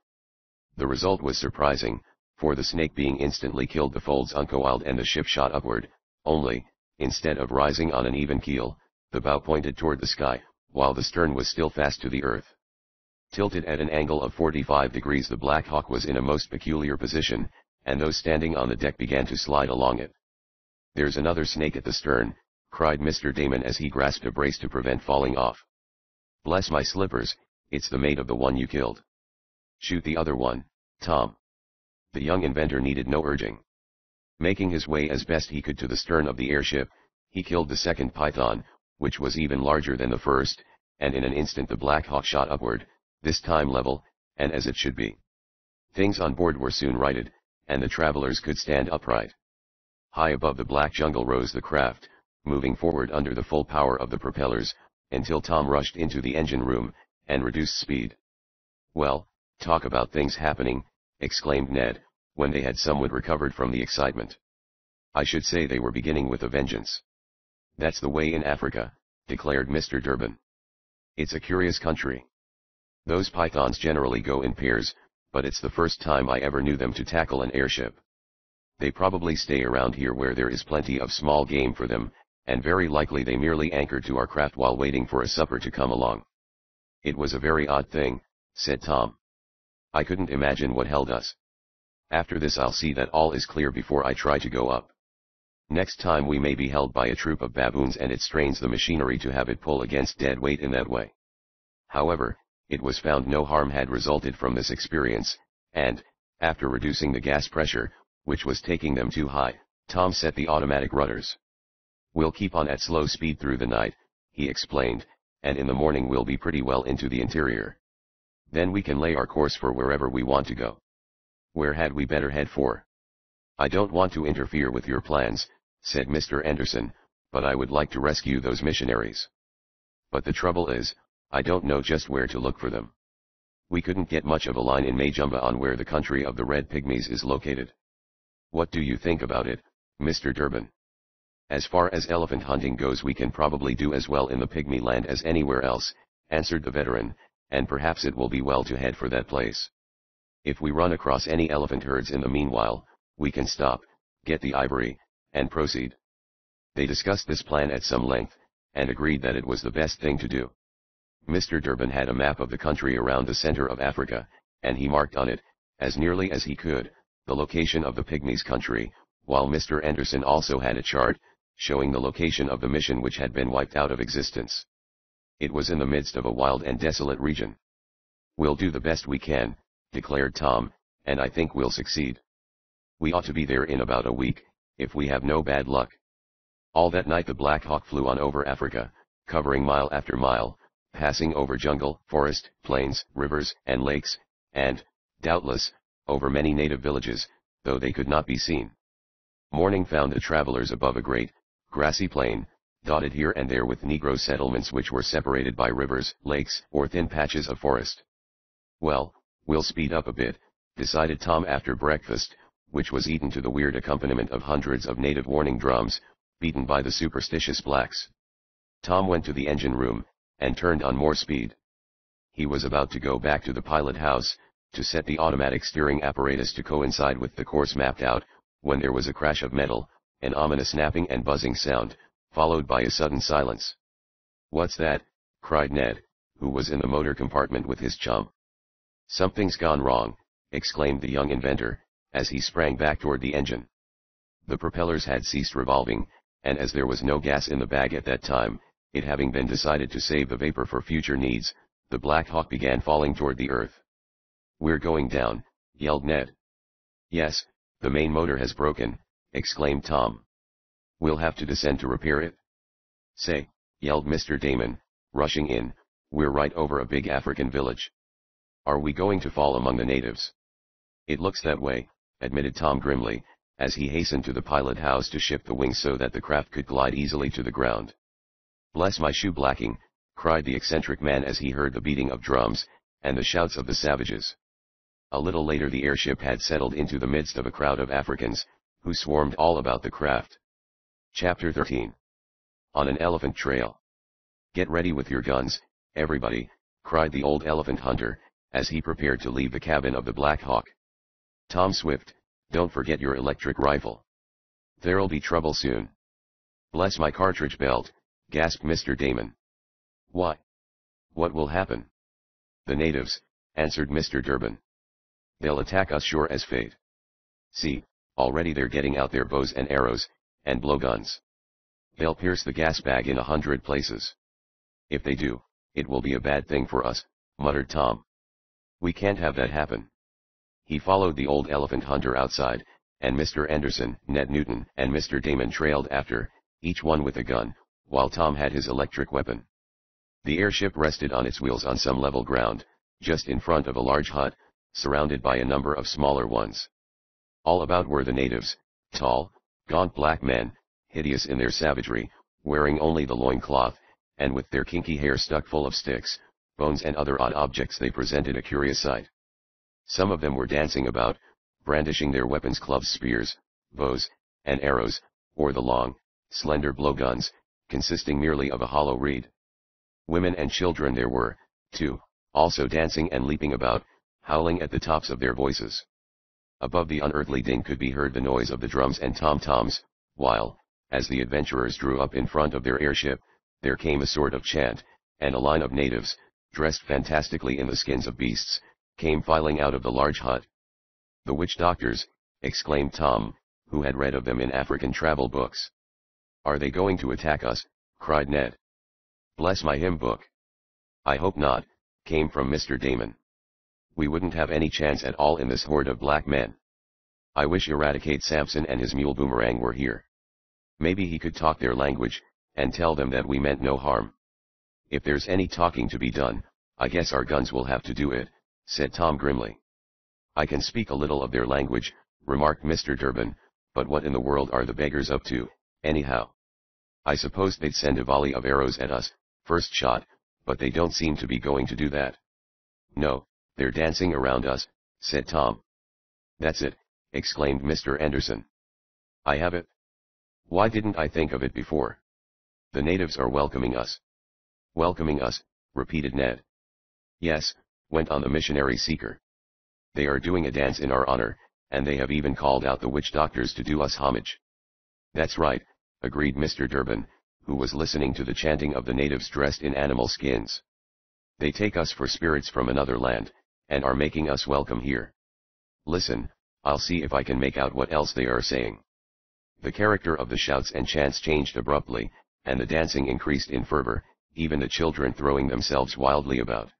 The result was surprising, for the snake being instantly killed the folds uncoiled and the ship shot upward, only, instead of rising on an even keel, the bow pointed toward the sky, while the stern was still fast to the earth. Tilted at an angle of forty-five degrees the Black Hawk was in a most peculiar position, and those standing on the deck began to slide along it. There's another snake at the stern, cried Mister Damon as he grasped a brace to prevent falling off. Bless my slippers, it's the mate of the one you killed. Shoot the other one, Tom. The young inventor needed no urging. Making his way as best he could to the stern of the airship, he killed the second python, which was even larger than the first, and in an instant the Black Hawk shot upward, this time level, and as it should be. Things on board were soon righted, and the travelers could stand upright. High above the black jungle rose the craft, moving forward under the full power of the propellers, until Tom rushed into the engine room, and reduced speed. Well, talk about things happening, exclaimed Ned, when they had somewhat recovered from the excitement. I should say they were beginning with a vengeance. That's the way in Africa, declared Mister Durbin. It's a curious country. Those pythons generally go in pairs, but it's the first time I ever knew them to tackle an airship. They probably stay around here where there is plenty of small game for them, and very likely they merely anchor to our craft while waiting for a supper to come along. It was a very odd thing, said Tom. I couldn't imagine what held us. After this I'll see that all is clear before I try to go up. Next time we may be held by a troop of baboons and it strains the machinery to have it pull against dead weight in that way. However, it was found no harm had resulted from this experience, and, after reducing the gas pressure, which was taking them too high, Tom set the automatic rudders. We'll keep on at slow speed through the night, he explained, and in the morning we'll be pretty well into the interior. Then we can lay our course for wherever we want to go. Where had we better head for? I don't want to interfere with your plans, said Mister Anderson, but I would like to rescue those missionaries. But the trouble is, I don't know just where to look for them. We couldn't get much of a line in Majumba on where the country of the Red Pygmies is located. What do you think about it, Mister Durbin? As far as elephant hunting goes, we can probably do as well in the Pygmy land as anywhere else, answered the veteran, and perhaps it will be well to head for that place. If we run across any elephant herds in the meanwhile, we can stop, get the ivory, and proceed. They discussed this plan at some length, and agreed that it was the best thing to do. Mister Durbin had a map of the country around the center of Africa, and he marked on it, as nearly as he could, the location of the Pygmies' country, while Mister Anderson also had a chart, showing the location of the mission which had been wiped out of existence. It was in the midst of a wild and desolate region. We'll do the best we can, declared Tom, and I think we'll succeed. We ought to be there in about a week, if we have no bad luck. All that night the Black Hawk flew on over Africa, covering mile after mile, passing over jungle, forest, plains, rivers, and lakes, and, doubtless, over many native villages, though they could not be seen. Morning found the travelers above a great, grassy plain, dotted here and there with Negro settlements which were separated by rivers, lakes, or thin patches of forest. Well, we'll speed up a bit, decided Tom after breakfast, which was eaten to the weird accompaniment of hundreds of native warning drums, beaten by the superstitious blacks. Tom went to the engine room, and turned on more speed. He was about to go back to the pilot house, to set the automatic steering apparatus to coincide with the course mapped out, when there was a crash of metal, an ominous snapping and buzzing sound, followed by a sudden silence. "What's that?" cried Ned, who was in the motor compartment with his chum. "Something's gone wrong," exclaimed the young inventor, as he sprang back toward the engine. The propellers had ceased revolving, and as there was no gas in the bag at that time, it having been decided to save the vapor for future needs, the Black Hawk began falling toward the earth. "We're going down," yelled Ned. "Yes, the main motor has broken," exclaimed Tom. "We'll have to descend to repair it." "Say," yelled Mister Damon, rushing in, "we're right over a big African village. Are we going to fall among the natives?" "It looks that way," admitted Tom grimly, as he hastened to the pilot house to shift the wings so that the craft could glide easily to the ground. "Bless my shoe blacking," cried the eccentric man as he heard the beating of drums, and the shouts of the savages. A little later the airship had settled into the midst of a crowd of Africans, who swarmed all about the craft. Chapter thirteen. On an Elephant Trail. "Get ready with your guns, everybody," cried the old elephant hunter, as he prepared to leave the cabin of the Black Hawk. "Tom Swift, don't forget your electric rifle. There'll be trouble soon." "Bless my cartridge belt," gasped Mister Damon. "Why? What will happen?" "The natives," answered Mister Durbin. "They'll attack us sure as fate. See, already they're getting out their bows and arrows, and blowguns. They'll pierce the gas bag in a hundred places." "If they do, it will be a bad thing for us," muttered Tom. "We can't have that happen." He followed the old elephant hunter outside, and Mister Anderson, Ned Newton, and Mister Damon trailed after, each one with a gun, while Tom had his electric weapon. The airship rested on its wheels on some level ground, just in front of a large hut, surrounded by a number of smaller ones. All about were the natives, tall, gaunt black men, hideous in their savagery, wearing only the loincloth, and with their kinky hair stuck full of sticks, bones and other odd objects they presented a curious sight. Some of them were dancing about, brandishing their weapons, clubs, spears, bows, and arrows, or the long, slender blowguns, consisting merely of a hollow reed. Women and children there were, too, also dancing and leaping about, howling at the tops of their voices. Above the unearthly din could be heard the noise of the drums and tom-toms, while, as the adventurers drew up in front of their airship, there came a sort of chant, and a line of natives, dressed fantastically in the skins of beasts, came filing out of the large hut. "The witch doctors," exclaimed Tom, who had read of them in African travel books. "Are they going to attack us?" cried Ned. "Bless my hymn book. I hope not," came from Mister Damon. "We wouldn't have any chance at all in this horde of black men. I wish Eradicate Sampson and his mule Boomerang were here. Maybe he could talk their language, and tell them that we meant no harm. If there's any talking to be done, I guess our guns will have to do it," said Tom grimly. "I can speak a little of their language," remarked Mister Durbin, "but what in the world are the beggars up to, anyhow? I suppose they'd send a volley of arrows at us, first shot, but they don't seem to be going to do that. No, they're dancing around us, said Tom. That's it, exclaimed Mister Anderson. I have it. Why didn't I think of it before? The natives are welcoming us. Welcoming us, repeated Ned. Yes, went on the missionary seeker. They are doing a dance in our honor, and they have even called out the witch doctors to do us homage. That's right, agreed Mister Durbin, who was listening to the chanting of the natives dressed in animal skins. They take us for spirits from another land, and are making us welcome here. Listen, I'll see if I can make out what else they are saying. The character of the shouts and chants changed abruptly, and the dancing increased in fervor, even the children throwing themselves wildly about.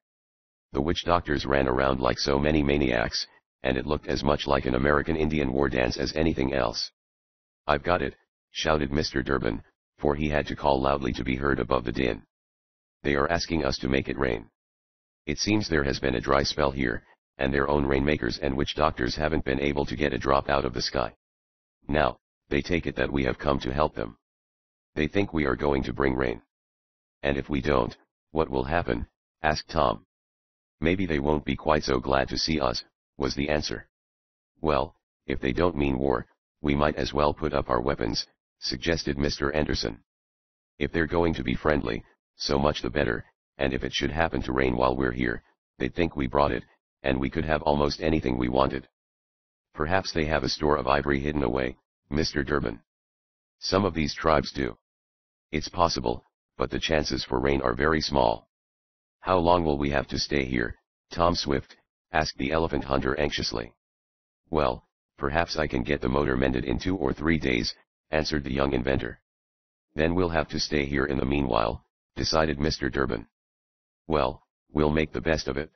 The witch doctors ran around like so many maniacs, and it looked as much like an American Indian war dance as anything else. I've got it, shouted Mister Durbin, for he had to call loudly to be heard above the din. They are asking us to make it rain. It seems there has been a dry spell here, and their own rainmakers and witch doctors haven't been able to get a drop out of the sky. Now, they take it that we have come to help them. They think we are going to bring rain. And if we don't, what will happen? Asked Tom. Maybe they won't be quite so glad to see us, was the answer. Well, if they don't mean war, we might as well put up our weapons, suggested Mister Anderson. If they're going to be friendly, so much the better, and if it should happen to rain while we're here, they'd think we brought it, and we could have almost anything we wanted. Perhaps they have a store of ivory hidden away, Mister Durbin. Some of these tribes do. It's possible, but the chances for rain are very small. How long will we have to stay here, Tom Swift, asked the elephant hunter anxiously. Well, perhaps I can get the motor mended in two or three days, answered the young inventor. Then we'll have to stay here in the meanwhile, decided Mister Durbin. Well, we'll make the best of it.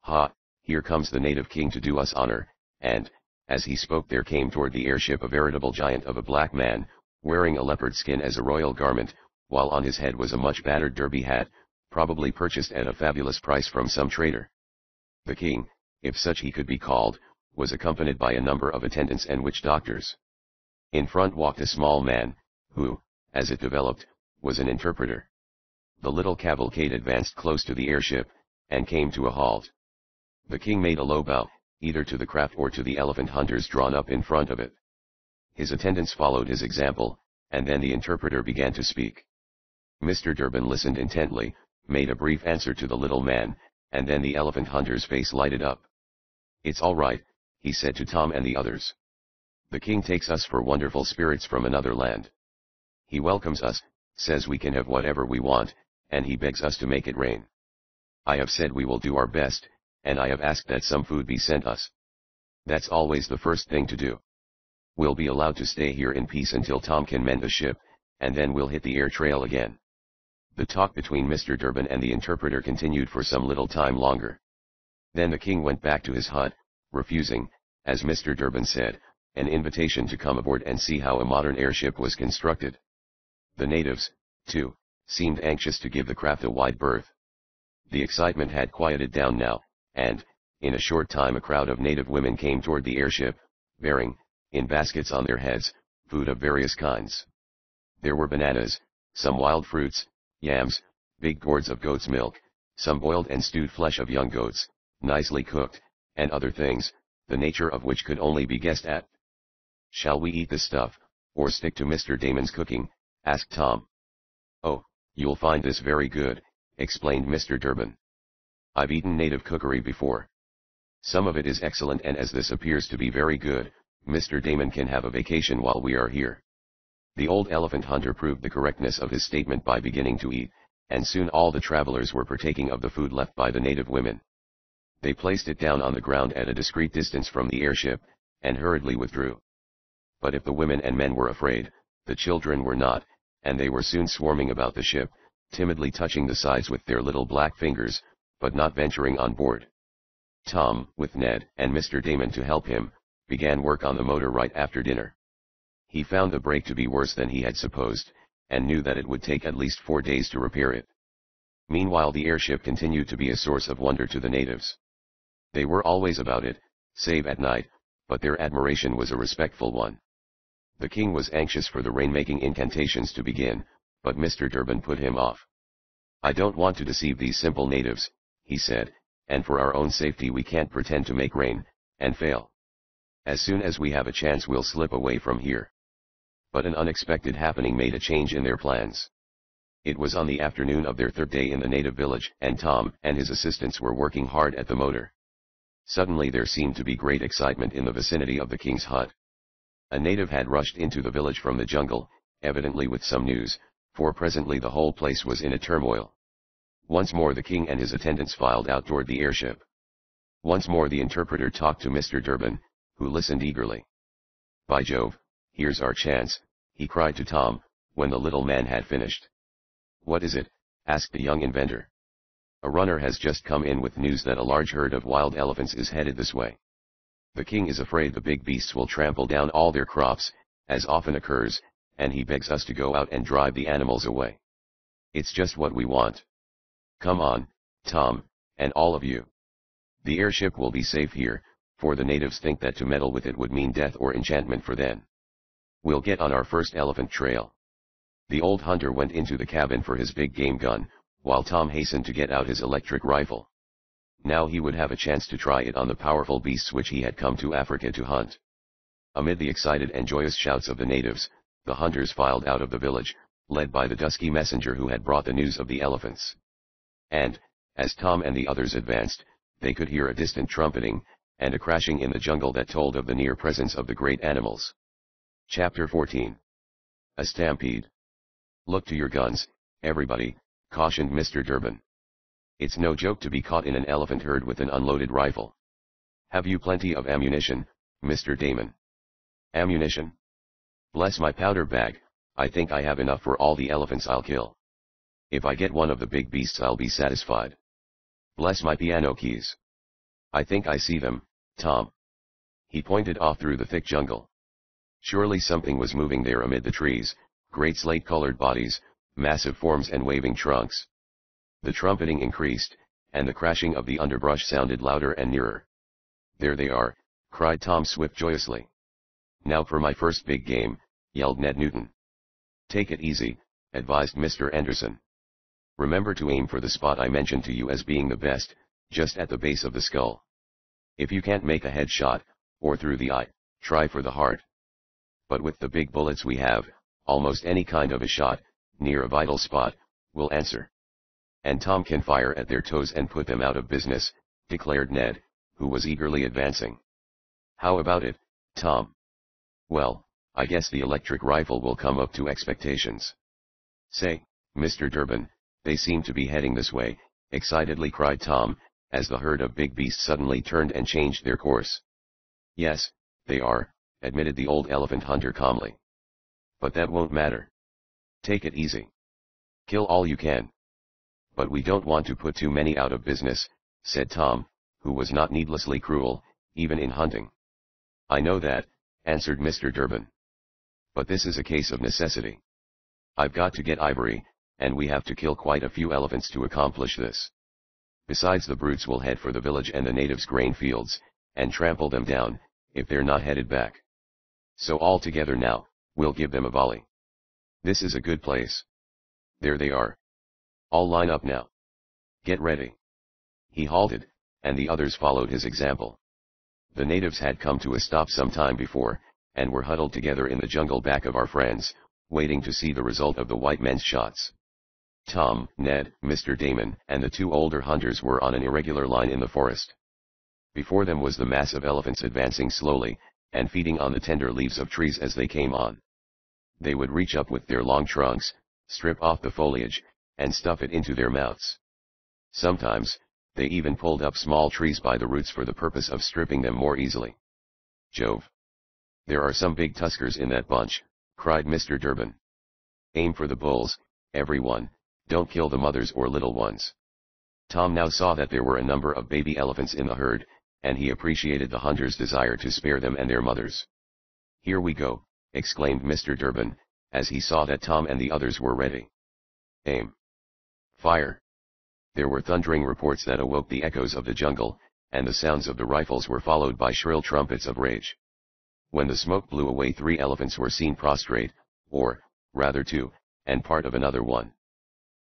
Ha, here comes the native king to do us honor, and, as he spoke there came toward the airship a veritable giant of a black man, wearing a leopard skin as a royal garment, while on his head was a much battered derby hat, probably purchased at a fabulous price from some trader. The king, if such he could be called, was accompanied by a number of attendants and witch doctors. In front walked a small man, who, as it developed, was an interpreter. The little cavalcade advanced close to the airship, and came to a halt. The king made a low bow, either to the craft or to the elephant hunters drawn up in front of it. His attendants followed his example, and then the interpreter began to speak. Mister Durbin listened intently, made a brief answer to the little man, and then the elephant hunter's face lighted up. It's all right, he said to Tom and the others. The king takes us for wonderful spirits from another land. He welcomes us, says we can have whatever we want, and he begs us to make it rain. I have said we will do our best, and I have asked that some food be sent us. That's always the first thing to do. We'll be allowed to stay here in peace until Tom can mend the ship, and then we'll hit the air trail again. The talk between Mister Durbin and the interpreter continued for some little time longer. Then the king went back to his hut, refusing, as Mister Durbin said, an invitation to come aboard and see how a modern airship was constructed. The natives, too, seemed anxious to give the craft a wide berth. The excitement had quieted down now, and, in a short time a crowd of native women came toward the airship, bearing, in baskets on their heads, food of various kinds. There were bananas, some wild fruits, yams, big gourds of goat's milk, some boiled and stewed flesh of young goats, nicely cooked, and other things, the nature of which could only be guessed at. Shall we eat this stuff, or stick to Mister Damon's cooking? Asked Tom. Oh, you'll find this very good, explained Mister Durbin. I've eaten native cookery before. Some of it is excellent, and as this appears to be very good, Mister Damon can have a vacation while we are here. The old elephant hunter proved the correctness of his statement by beginning to eat, and soon all the travelers were partaking of the food left by the native women. They placed it down on the ground at a discreet distance from the airship, and hurriedly withdrew. But if the women and men were afraid, the children were not, and they were soon swarming about the ship, timidly touching the sides with their little black fingers, but not venturing on board. Tom, with Ned and Mister Damon to help him, began work on the motor right after dinner. He found the break to be worse than he had supposed, and knew that it would take at least four days to repair it. Meanwhile the airship continued to be a source of wonder to the natives. They were always about it, save at night, but their admiration was a respectful one. The king was anxious for the rain-making incantations to begin, but Mister Durbin put him off. I don't want to deceive these simple natives, he said, and for our own safety we can't pretend to make rain, and fail. As soon as we have a chance we'll slip away from here. But an unexpected happening made a change in their plans. It was on the afternoon of their third day in the native village, and Tom and his assistants were working hard at the motor. Suddenly there seemed to be great excitement in the vicinity of the king's hut. A native had rushed into the village from the jungle, evidently with some news, for presently the whole place was in a turmoil. Once more the king and his attendants filed out toward the airship. Once more the interpreter talked to Mister Durbin, who listened eagerly. "By Jove, here's our chance," he cried to Tom, when the little man had finished. "What is it?" asked the young inventor. "A runner has just come in with news that a large herd of wild elephants is headed this way. The king is afraid the big beasts will trample down all their crops, as often occurs, and he begs us to go out and drive the animals away. It's just what we want. Come on, Tom, and all of you. The airship will be safe here, for the natives think that to meddle with it would mean death or enchantment for them. We'll get on our first elephant trail." The old hunter went into the cabin for his big game gun, while Tom hastened to get out his electric rifle. Now he would have a chance to try it on the powerful beasts which he had come to Africa to hunt. Amid the excited and joyous shouts of the natives, the hunters filed out of the village, led by the dusky messenger who had brought the news of the elephants. And, as Tom and the others advanced, they could hear a distant trumpeting, and a crashing in the jungle that told of the near presence of the great animals. Chapter fourteen. A Stampede. "Look to your guns, everybody," cautioned Mister Durbin. "It's no joke to be caught in an elephant herd with an unloaded rifle. Have you plenty of ammunition, Mister Damon?" "Ammunition? Bless my powder bag, I think I have enough for all the elephants I'll kill. If I get one of the big beasts I'll be satisfied. Bless my piano keys. I think I see them, Tom." He pointed off through the thick jungle. Surely something was moving there amid the trees, great slate-colored bodies, massive forms and waving trunks. The trumpeting increased, and the crashing of the underbrush sounded louder and nearer. "There they are," cried Tom Swift joyously. "Now for my first big game," yelled Ned Newton. "Take it easy," advised Mister Anderson. "Remember to aim for the spot I mentioned to you as being the best, just at the base of the skull. If you can't make a head shot, or through the eye, try for the heart. But with the big bullets we have, almost any kind of a shot, near a vital spot, will answer. And Tom can fire at their toes and put them out of business," declared Ned, who was eagerly advancing. "How about it, Tom?" "Well, I guess the electric rifle will come up to expectations." "Say, Mister Durbin, they seem to be heading this way," excitedly cried Tom, as the herd of big beasts suddenly turned and changed their course. "Yes, they are," admitted the old elephant hunter calmly. "But that won't matter. Take it easy. Kill all you can. But we don't want to put too many out of business," said Tom, who was not needlessly cruel, even in hunting. "I know that," answered Mister Durbin. "But this is a case of necessity. I've got to get ivory, and we have to kill quite a few elephants to accomplish this. Besides, the brutes will head for the village and the natives' grain fields, and trample them down, if they're not headed back. So all together now, we'll give them a volley. This is a good place. There they are. All line up now. Get ready." He halted, and the others followed his example. The natives had come to a stop some time before, and were huddled together in the jungle back of our friends, waiting to see the result of the white men's shots. Tom, Ned, Mister Damon, and the two older hunters were on an irregular line in the forest. Before them was the mass of elephants advancing slowly, and feeding on the tender leaves of trees as they came on. They would reach up with their long trunks, strip off the foliage, and stuff it into their mouths. Sometimes, they even pulled up small trees by the roots for the purpose of stripping them more easily. "Jove! There are some big tuskers in that bunch," cried Mister Durbin. "Aim for the bulls, everyone, don't kill the mothers or little ones." Tom now saw that there were a number of baby elephants in the herd, and he appreciated the hunter's desire to spare them and their mothers. "Here we go," exclaimed Mister Durbin, as he saw that Tom and the others were ready. "Aim! Fire!" There were thundering reports that awoke the echoes of the jungle, and the sounds of the rifles were followed by shrill trumpets of rage. When the smoke blew away, three elephants were seen prostrate, or, rather two, and part of another one.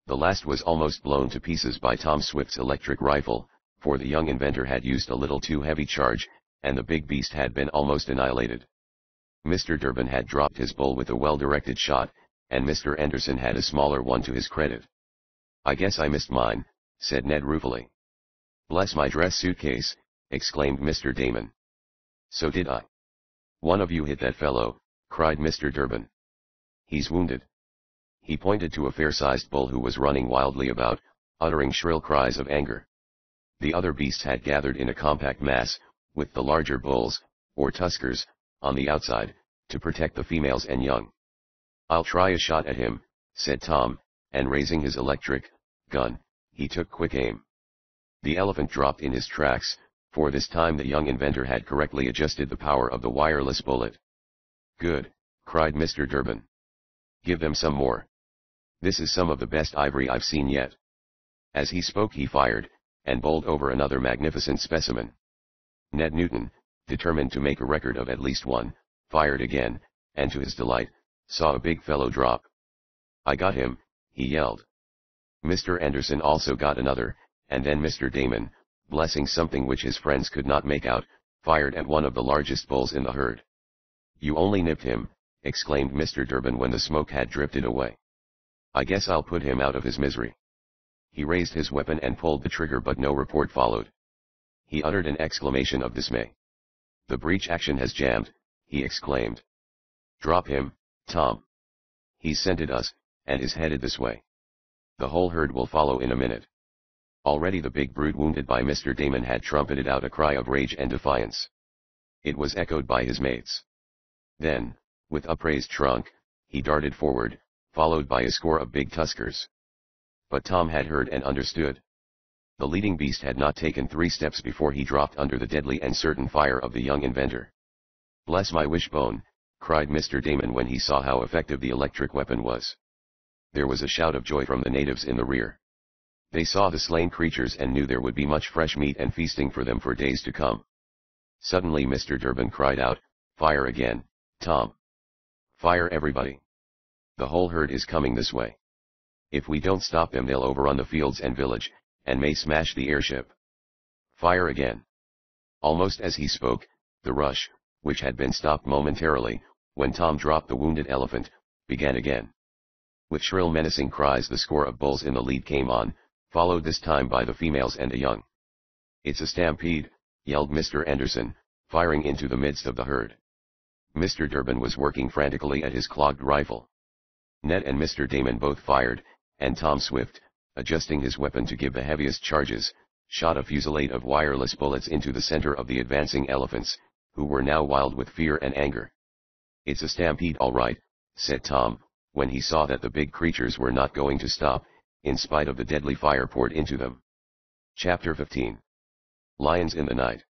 The last was almost blown to pieces by Tom Swift's electric rifle, for the young inventor had used a little too heavy charge, and the big beast had been almost annihilated. Mister Durbin had dropped his bowl with a well-directed shot, and Mister Anderson had a smaller one to his credit. "I guess I missed mine," said Ned ruefully. "Bless my dress suitcase," exclaimed Mister Damon. "So did I." "One of you hit that fellow," cried Mister Durbin. "He's wounded." He pointed to a fair-sized bull who was running wildly about, uttering shrill cries of anger. The other beasts had gathered in a compact mass, with the larger bulls, or tuskers, on the outside, to protect the females and young. "I'll try a shot at him," said Tom, and raising his electric gun, he took quick aim. The elephant dropped in his tracks, for this time the young inventor had correctly adjusted the power of the wireless bullet. "Good," cried Mister Durbin. "Give them some more. This is some of the best ivory I've seen yet." As he spoke he fired, and bowled over another magnificent specimen. Ned Newton, determined to make a record of at least one, fired again, and to his delight, saw a big fellow drop. "I got him," he yelled. Mister Anderson also got another, and then Mister Damon, blessing something which his friends could not make out, fired at one of the largest bulls in the herd. "You only nipped him," exclaimed Mister Durbin when the smoke had drifted away. "I guess I'll put him out of his misery." He raised his weapon and pulled the trigger, but no report followed. He uttered an exclamation of dismay. "The breech action has jammed," he exclaimed. "Drop him, Tom. He scented us, and is headed this way. The whole herd will follow in a minute." Already the big brute wounded by Mister Damon had trumpeted out a cry of rage and defiance. It was echoed by his mates. Then, with upraised trunk, he darted forward, followed by a score of big tuskers. But Tom had heard and understood. The leading beast had not taken three steps before he dropped under the deadly and certain fire of the young inventor. "Bless my wishbone," cried Mister Damon when he saw how effective the electric weapon was. There was a shout of joy from the natives in the rear. They saw the slain creatures and knew there would be much fresh meat and feasting for them for days to come. Suddenly Mister Durbin cried out, "Fire again, Tom. Fire everybody. The whole herd is coming this way. If we don't stop them they'll overrun the fields and village, and may smash the airship. Fire again." Almost as he spoke, the rush, which had been stopped momentarily, when Tom dropped the wounded elephant, began again. With shrill menacing cries the score of bulls in the lead came on, followed this time by the females and the young. "It's a stampede," yelled Mister Anderson, firing into the midst of the herd. Mister Durbin was working frantically at his clogged rifle. Ned and Mister Damon both fired, and Tom Swift, adjusting his weapon to give the heaviest charges, shot a fusillade of wireless bullets into the center of the advancing elephants, who were now wild with fear and anger. "It's a stampede all right," said Tom, when he saw that the big creatures were not going to stop, in spite of the deadly fire poured into them. Chapter fifteen. Lions in the night.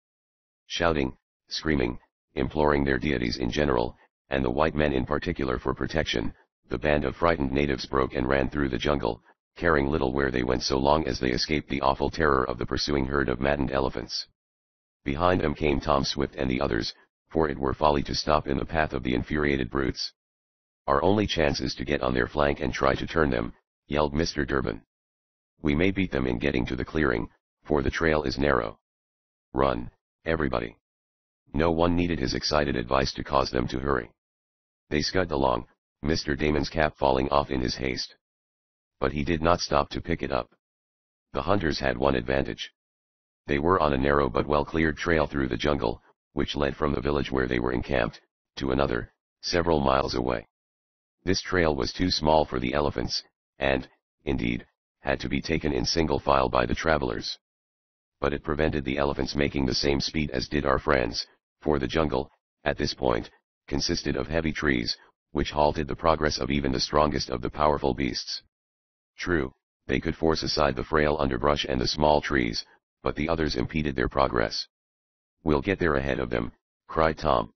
Shouting, screaming, imploring their deities in general, and the white men in particular for protection, the band of frightened natives broke and ran through the jungle, caring little where they went so long as they escaped the awful terror of the pursuing herd of maddened elephants. Behind them came Tom Swift and the others, for it were folly to stop in the path of the infuriated brutes. "Our only chance is to get on their flank and try to turn them," yelled Mister Durbin. "We may beat them in getting to the clearing, for the trail is narrow. Run, everybody." No one needed his excited advice to cause them to hurry. They scud along, Mister Damon's cap falling off in his haste. But he did not stop to pick it up. The hunters had one advantage. They were on a narrow but well-cleared trail through the jungle, which led from the village where they were encamped, to another, several miles away. This trail was too small for the elephants, and, indeed, had to be taken in single file by the travelers. But it prevented the elephants making the same speed as did our friends, for the jungle, at this point, consisted of heavy trees, which halted the progress of even the strongest of the powerful beasts. True, they could force aside the frail underbrush and the small trees, but the others impeded their progress. "We'll get there ahead of them," cried Tom.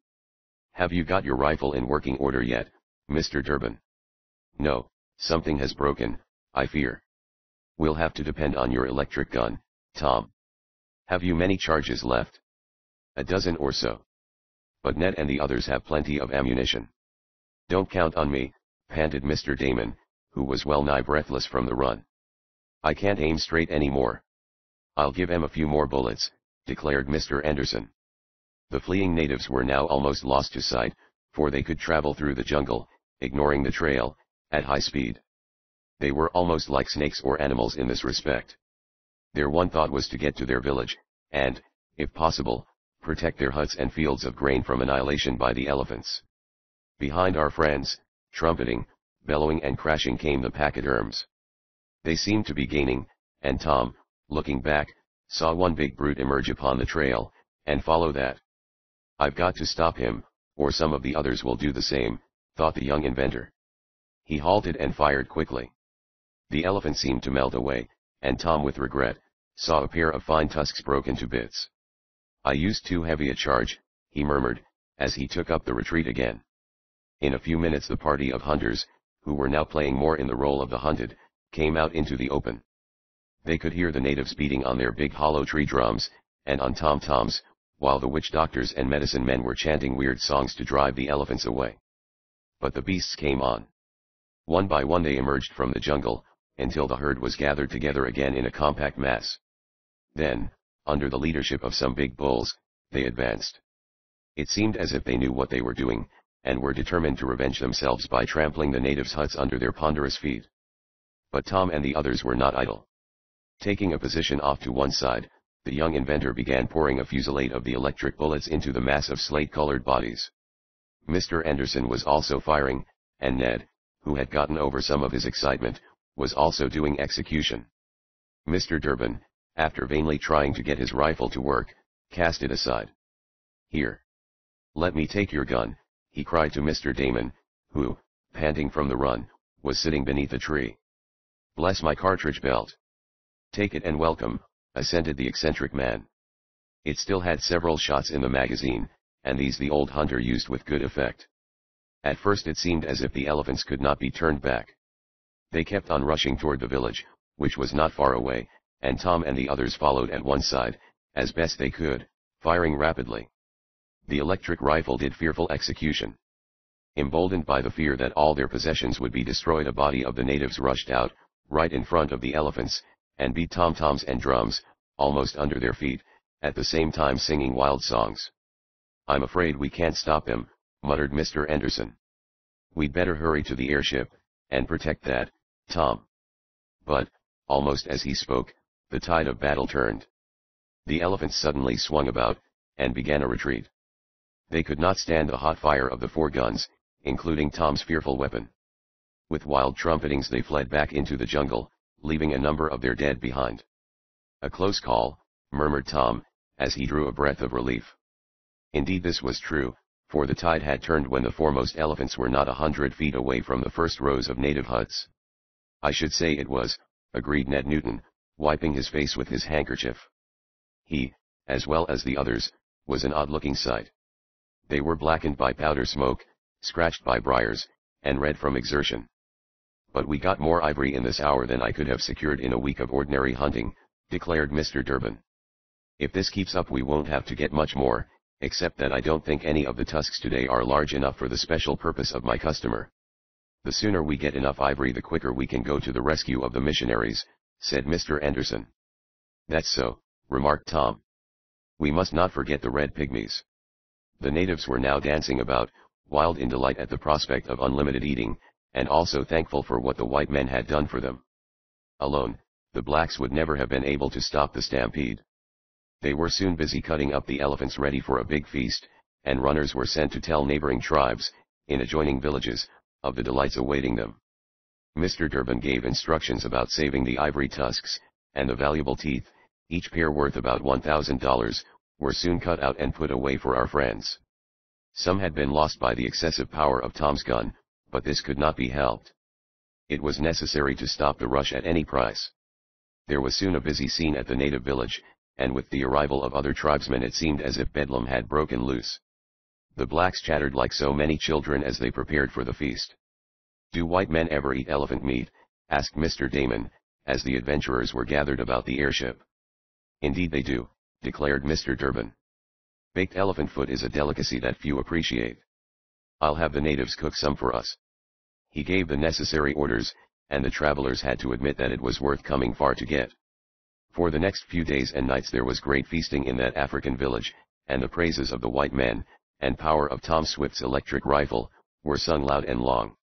"Have you got your rifle in working order yet, Mister Durbin?" "No, something has broken, I fear. We'll have to depend on your electric gun, Tom. Have you many charges left?" "A dozen or so. But Ned and the others have plenty of ammunition." "Don't count on me," panted Mister Damon, who was well-nigh breathless from the run. "I can't aim straight anymore. I'll give em a few more bullets," declared Mister Anderson. The fleeing natives were now almost lost to sight, for they could travel through the jungle, ignoring the trail, at high speed. They were almost like snakes or animals in this respect. Their one thought was to get to their village, and, if possible, protect their huts and fields of grain from annihilation by the elephants. Behind our friends, trumpeting, bellowing and crashing came the pachyderms. They seemed to be gaining, and Tom, looking back, saw one big brute emerge upon the trail, and follow that. "I've got to stop him, or some of the others will do the same," thought the young inventor. He halted and fired quickly. The elephant seemed to melt away, and Tom with regret, saw a pair of fine tusks broken to bits. "I used too heavy a charge," he murmured, as he took up the retreat again. In a few minutes the party of hunters, who were now playing more in the role of the hunted, came out into the open. They could hear the natives beating on their big hollow tree drums, and on tom-toms, while the witch doctors and medicine men were chanting weird songs to drive the elephants away. But the beasts came on. One by one they emerged from the jungle, until the herd was gathered together again in a compact mass. Then, under the leadership of some big bulls, they advanced. It seemed as if they knew what they were doing, and were determined to revenge themselves by trampling the natives' huts under their ponderous feet. But Tom and the others were not idle. Taking a position off to one side, the young inventor began pouring a fusillade of the electric bullets into the mass of slate-colored bodies. Mister Anderson was also firing, and Ned, who had gotten over some of his excitement, was also doing execution. Mister Durbin, after vainly trying to get his rifle to work, cast it aside. "Here. Let me take your gun," he cried to Mister Damon, who, panting from the run, was sitting beneath a tree. "Bless my cartridge belt." "Take it and welcome," assented the eccentric man. It still had several shots in the magazine, and these the old hunter used with good effect. At first it seemed as if the elephants could not be turned back. They kept on rushing toward the village, which was not far away, and Tom and the others followed at one side, as best they could, firing rapidly. The electric rifle did fearful execution. Emboldened by the fear that all their possessions would be destroyed, a body of the natives rushed out, right in front of the elephants, and beat tom-toms and drums, almost under their feet, at the same time singing wild songs. "I'm afraid we can't stop them," muttered Mister Anderson. "We'd better hurry to the airship, and protect that, Tom." But, almost as he spoke, the tide of battle turned. The elephants suddenly swung about, and began a retreat. They could not stand the hot fire of the four guns, including Tom's fearful weapon. With wild trumpetings they fled back into the jungle, leaving a number of their dead behind. "A close call," murmured Tom, as he drew a breath of relief. Indeed this was true, for the tide had turned when the foremost elephants were not a hundred feet away from the first rows of native huts. "I should say it was," agreed Ned Newton, wiping his face with his handkerchief. He, as well as the others, was an odd-looking sight. They were blackened by powder smoke, scratched by briars, and red from exertion. "But we got more ivory in this hour than I could have secured in a week of ordinary hunting," declared Mister Durbin. "If this keeps up we won't have to get much more, except that I don't think any of the tusks today are large enough for the special purpose of my customer." "The sooner we get enough ivory the quicker we can go to the rescue of the missionaries," said Mister Anderson. "That's so," remarked Tom. "We must not forget the red pygmies." The natives were now dancing about, wild in delight at the prospect of unlimited eating, and also thankful for what the white men had done for them. Alone, the blacks would never have been able to stop the stampede. They were soon busy cutting up the elephants ready for a big feast, and runners were sent to tell neighboring tribes, in adjoining villages, of the delights awaiting them. Mister Durbin gave instructions about saving the ivory tusks, and the valuable teeth, each pair worth about one thousand dollars, were soon cut out and put away for our friends. Some had been lost by the excessive power of Tom's gun, but this could not be helped. It was necessary to stop the rush at any price. There was soon a busy scene at the native village, and with the arrival of other tribesmen it seemed as if bedlam had broken loose. The blacks chattered like so many children as they prepared for the feast. "Do white men ever eat elephant meat?" asked Mister Damon, as the adventurers were gathered about the airship. "Indeed they do," declared Mister Durbin. "Baked elephant foot is a delicacy that few appreciate. I'll have the natives cook some for us." He gave the necessary orders, and the travelers had to admit that it was worth coming far to get. For the next few days and nights there was great feasting in that African village, and the praises of the white men, and power of Tom Swift's electric rifle, were sung loud and long.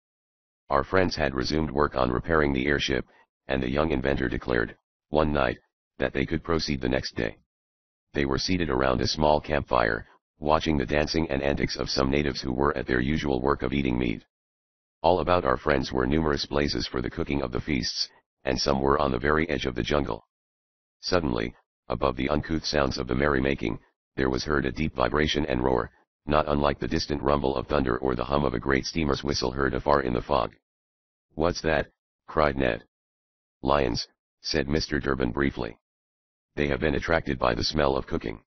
Our friends had resumed work on repairing the airship, and the young inventor declared, one night, that they could proceed the next day. They were seated around a small campfire, watching the dancing and antics of some natives who were at their usual work of eating meat. All about our friends were numerous blazes for the cooking of the feasts, and some were on the very edge of the jungle. Suddenly, above the uncouth sounds of the merrymaking, there was heard a deep vibration and roar, not unlike the distant rumble of thunder or the hum of a great steamer's whistle heard afar in the fog. "What's that?" cried Ned. "Lions," said Mister Durbin briefly. "They have been attracted by the smell of cooking."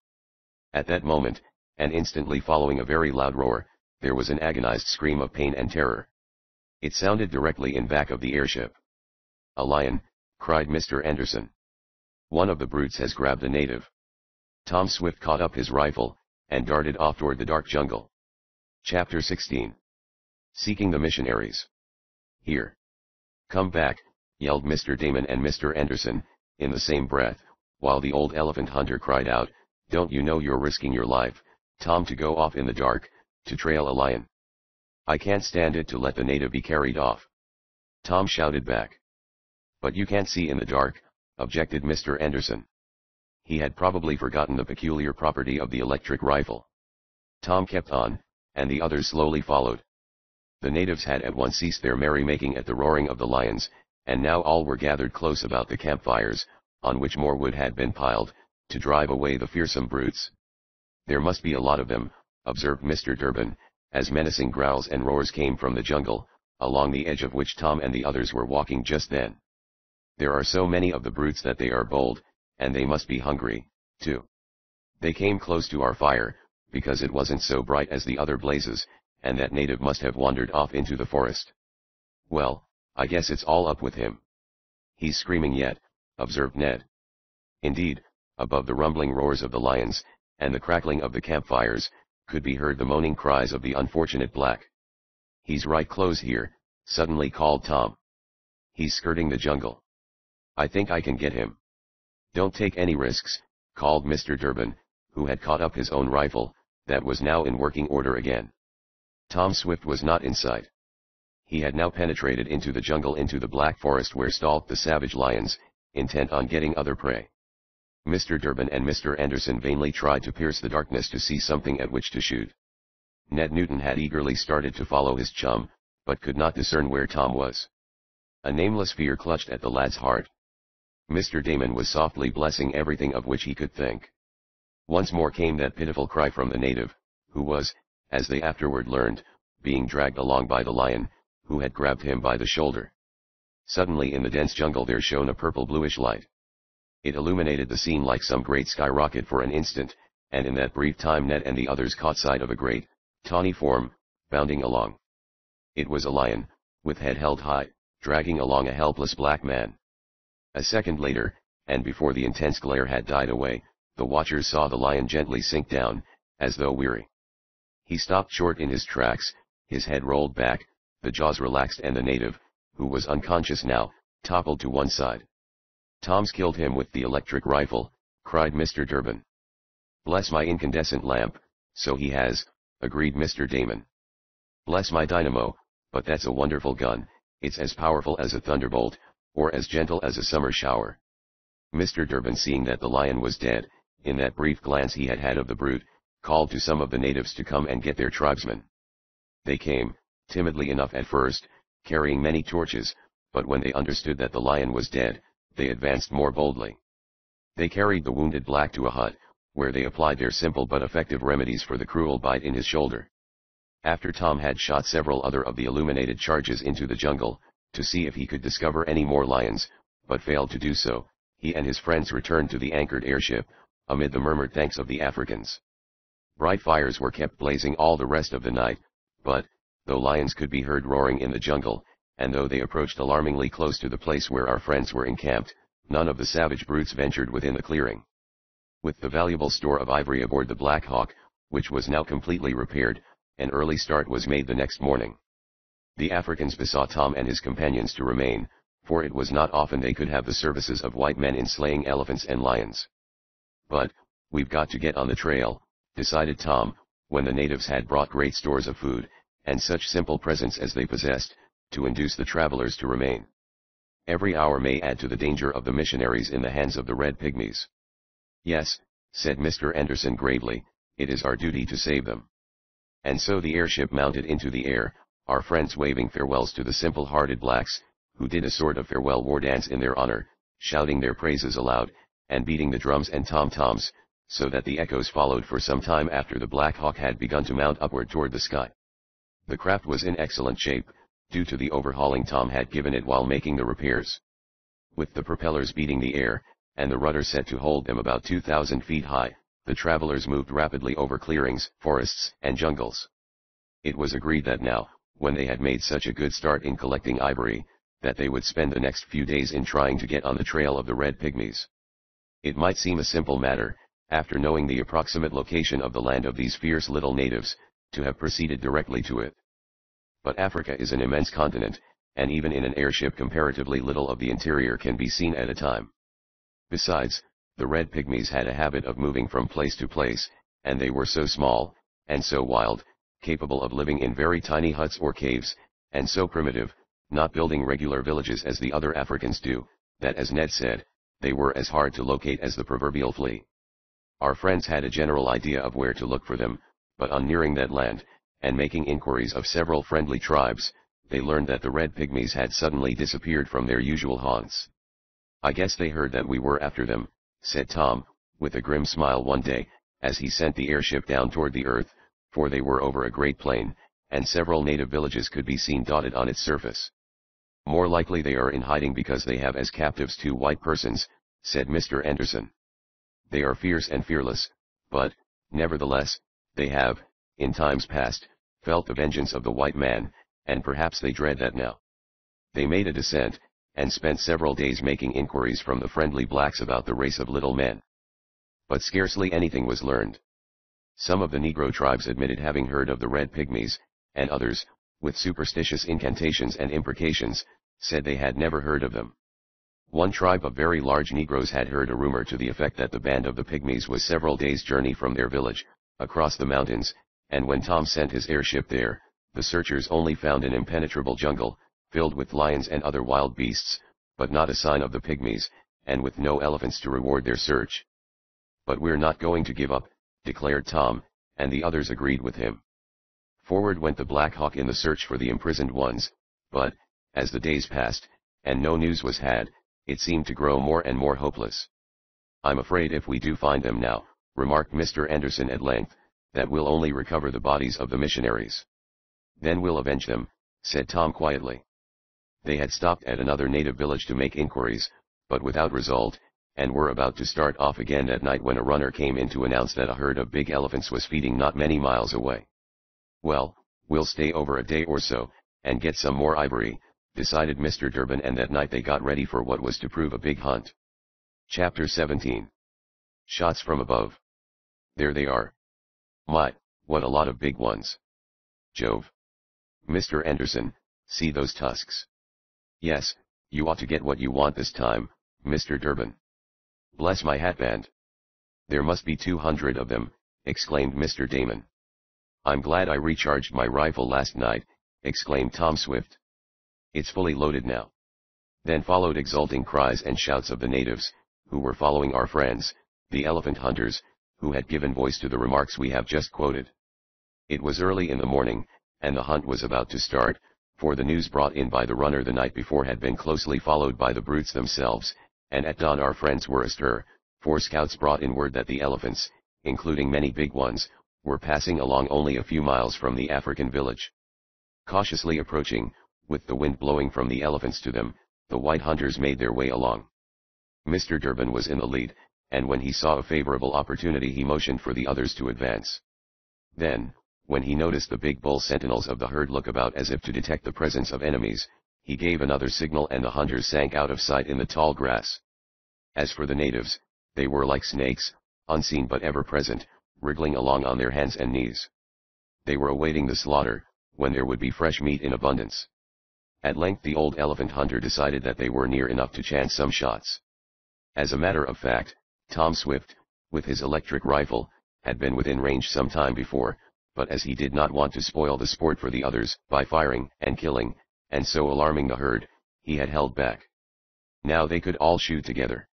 At that moment, and instantly following a very loud roar, there was an agonized scream of pain and terror. It sounded directly in back of the airship. "A lion," cried Mister Anderson. "One of the brutes has grabbed a native." Tom Swift caught up his rifle, and darted off toward the dark jungle. Chapter sixteen. Seeking the Missionaries. "Here! Come back!" yelled Mister Damon and Mister Anderson, in the same breath, while the old elephant hunter cried out, "Don't you know you're risking your life, Tom, to go off in the dark, to trail a lion? I can't stand it to let the native be carried off." Tom shouted back. "But you can't see in the dark," objected Mister Anderson. He had probably forgotten the peculiar property of the electric rifle. Tom kept on, and the others slowly followed. The natives had at once ceased their merrymaking at the roaring of the lions, and now all were gathered close about the campfires, on which more wood had been piled, to drive away the fearsome brutes. "There must be a lot of them," observed Mister Durbin, as menacing growls and roars came from the jungle, along the edge of which Tom and the others were walking just then. "There are so many of the brutes that they are bold, and they must be hungry, too." They came close to our fire, because it wasn't so bright as the other blazes, and that native must have wandered off into the forest. "Well, I guess it's all up with him. He's screaming yet," observed Ned. Indeed, above the rumbling roars of the lions, and the crackling of the campfires, could be heard the moaning cries of the unfortunate black. "He's right close here," suddenly called Tom. "He's skirting the jungle. I think I can get him." "Don't take any risks," called Mister Durbin, who had caught up his own rifle, that was now in working order again. Tom Swift was not in sight. He had now penetrated into the jungle into the black forest where stalked the savage lions, intent on getting other prey. Mister Durbin and Mister Anderson vainly tried to pierce the darkness to see something at which to shoot. Ned Newton had eagerly started to follow his chum, but could not discern where Tom was. A nameless fear clutched at the lad's heart. Mister Damon was softly blessing everything of which he could think. Once more came that pitiful cry from the native, who was, as they afterward learned, being dragged along by the lion, who had grabbed him by the shoulder. Suddenly in the dense jungle there shone a purple-bluish light. It illuminated the scene like some great skyrocket for an instant, and in that brief time Ned and the others caught sight of a great, tawny form, bounding along. It was a lion, with head held high, dragging along a helpless black man. A second later, and before the intense glare had died away, the watchers saw the lion gently sink down, as though weary. He stopped short in his tracks, his head rolled back, the jaws relaxed, and the native, who was unconscious now, toppled to one side. "Tom's killed him with the electric rifle," cried Mister Durbin. "Bless my incandescent lamp, so he has," agreed Mister Damon. "Bless my dynamo, but that's a wonderful gun, it's as powerful as a thunderbolt, or as gentle as a summer shower." Mister Durbin, seeing that the lion was dead, in that brief glance he had had of the brute, called to some of the natives to come and get their tribesmen. They came, timidly enough at first, carrying many torches, but when they understood that the lion was dead, they advanced more boldly. They carried the wounded black to a hut, where they applied their simple but effective remedies for the cruel bite in his shoulder. After Tom had shot several other of the illuminated charges into the jungle, to see if he could discover any more lions, but failed to do so, he and his friends returned to the anchored airship, amid the murmured thanks of the Africans. Bright fires were kept blazing all the rest of the night, but, though lions could be heard roaring in the jungle, and though they approached alarmingly close to the place where our friends were encamped, none of the savage brutes ventured within the clearing. With the valuable store of ivory aboard the Black Hawk, which was now completely repaired, an early start was made the next morning. The Africans besought Tom and his companions to remain, for it was not often they could have the services of white men in slaying elephants and lions. But, we've got to get on the trail, decided Tom, when the natives had brought great stores of food, and such simple presents as they possessed, to induce the travelers to remain. Every hour may add to the danger of the missionaries in the hands of the Red Pygmies. Yes, said Mister Anderson gravely, it is our duty to save them. And so the airship mounted into the air, our friends waving farewells to the simple-hearted blacks, who did a sort of farewell war dance in their honor, shouting their praises aloud, and beating the drums and tom-toms, so that the echoes followed for some time after the Black Hawk had begun to mount upward toward the sky. The craft was in excellent shape, due to the overhauling Tom had given it while making the repairs. With the propellers beating the air, and the rudder set to hold them about two thousand feet high, the travelers moved rapidly over clearings, forests, and jungles. It was agreed that now, when they had made such a good start in collecting ivory, that they would spend the next few days in trying to get on the trail of the Red Pygmies. It might seem a simple matter, after knowing the approximate location of the land of these fierce little natives, to have proceeded directly to it. But Africa is an immense continent, and even in an airship comparatively little of the interior can be seen at a time. Besides, the Red Pygmies had a habit of moving from place to place, and they were so small, and so wild, capable of living in very tiny huts or caves, and so primitive, not building regular villages as the other Africans do, that as Ned said, they were as hard to locate as the proverbial flea. Our friends had a general idea of where to look for them, but on nearing that land, and making inquiries of several friendly tribes, they learned that the Red Pygmies had suddenly disappeared from their usual haunts. I guess they heard that we were after them, said Tom, with a grim smile one day, as he sent the airship down toward the earth, for they were over a great plain, and several native villages could be seen dotted on its surface. More likely they are in hiding because they have as captives two white persons, said Mister Anderson. They are fierce and fearless, but, nevertheless, they have, in times past, felt the vengeance of the white man, and perhaps they dread that now. They made a descent, and spent several days making inquiries from the friendly blacks about the race of little men. But scarcely anything was learned. Some of the Negro tribes admitted having heard of the Red Pygmies, and others, with superstitious incantations and imprecations, said they had never heard of them. One tribe of very large Negroes had heard a rumor to the effect that the band of the Pygmies was several days' journey from their village, across the mountains, and when Tom sent his airship there, the searchers only found an impenetrable jungle, filled with lions and other wild beasts, but not a sign of the Pygmies, and with no elephants to reward their search. But we're not going to give up, declared Tom, and the others agreed with him. Forward went the Black Hawk in the search for the imprisoned ones, but, as the days passed, and no news was had, it seemed to grow more and more hopeless. I'm afraid if we do find them now, remarked Mister Anderson at length, that we'll only recover the bodies of the missionaries. Then we'll avenge them, said Tom quietly. They had stopped at another native village to make inquiries, but without result, and were about to start off again that night when a runner came in to announce that a herd of big elephants was feeding not many miles away. Well, we'll stay over a day or so, and get some more ivory, decided Mister Durbin, and that night they got ready for what was to prove a big hunt. Chapter seventeen. Shots from above. There they are. My, what a lot of big ones. Jove. Mister Anderson, see those tusks. Yes, you ought to get what you want this time, Mister Durbin. Bless my hatband. There must be two hundred of them, exclaimed Mister Damon. I'm glad I recharged my rifle last night, exclaimed Tom Swift. It's fully loaded now. Then followed exulting cries and shouts of the natives, who were following our friends, the elephant hunters, who had given voice to the remarks we have just quoted. It was early in the morning, and the hunt was about to start, for the news brought in by the runner the night before had been closely followed by the brutes themselves, and at dawn our friends were astir, for scouts brought in word that the elephants, including many big ones, were passing along only a few miles from the African village. Cautiously approaching, with the wind blowing from the elephants to them, the white hunters made their way along. Mister Durbin was in the lead, and when he saw a favorable opportunity he motioned for the others to advance. Then, when he noticed the big bull sentinels of the herd look about as if to detect the presence of enemies, he gave another signal and the hunters sank out of sight in the tall grass. As for the natives, they were like snakes, unseen but ever present, wriggling along on their hands and knees. They were awaiting the slaughter, when there would be fresh meat in abundance. At length the old elephant hunter decided that they were near enough to chance some shots. As a matter of fact, Tom Swift, with his electric rifle, had been within range some time before, but as he did not want to spoil the sport for the others by firing and killing, and so alarming the herd, he had held back. Now they could all shoot together.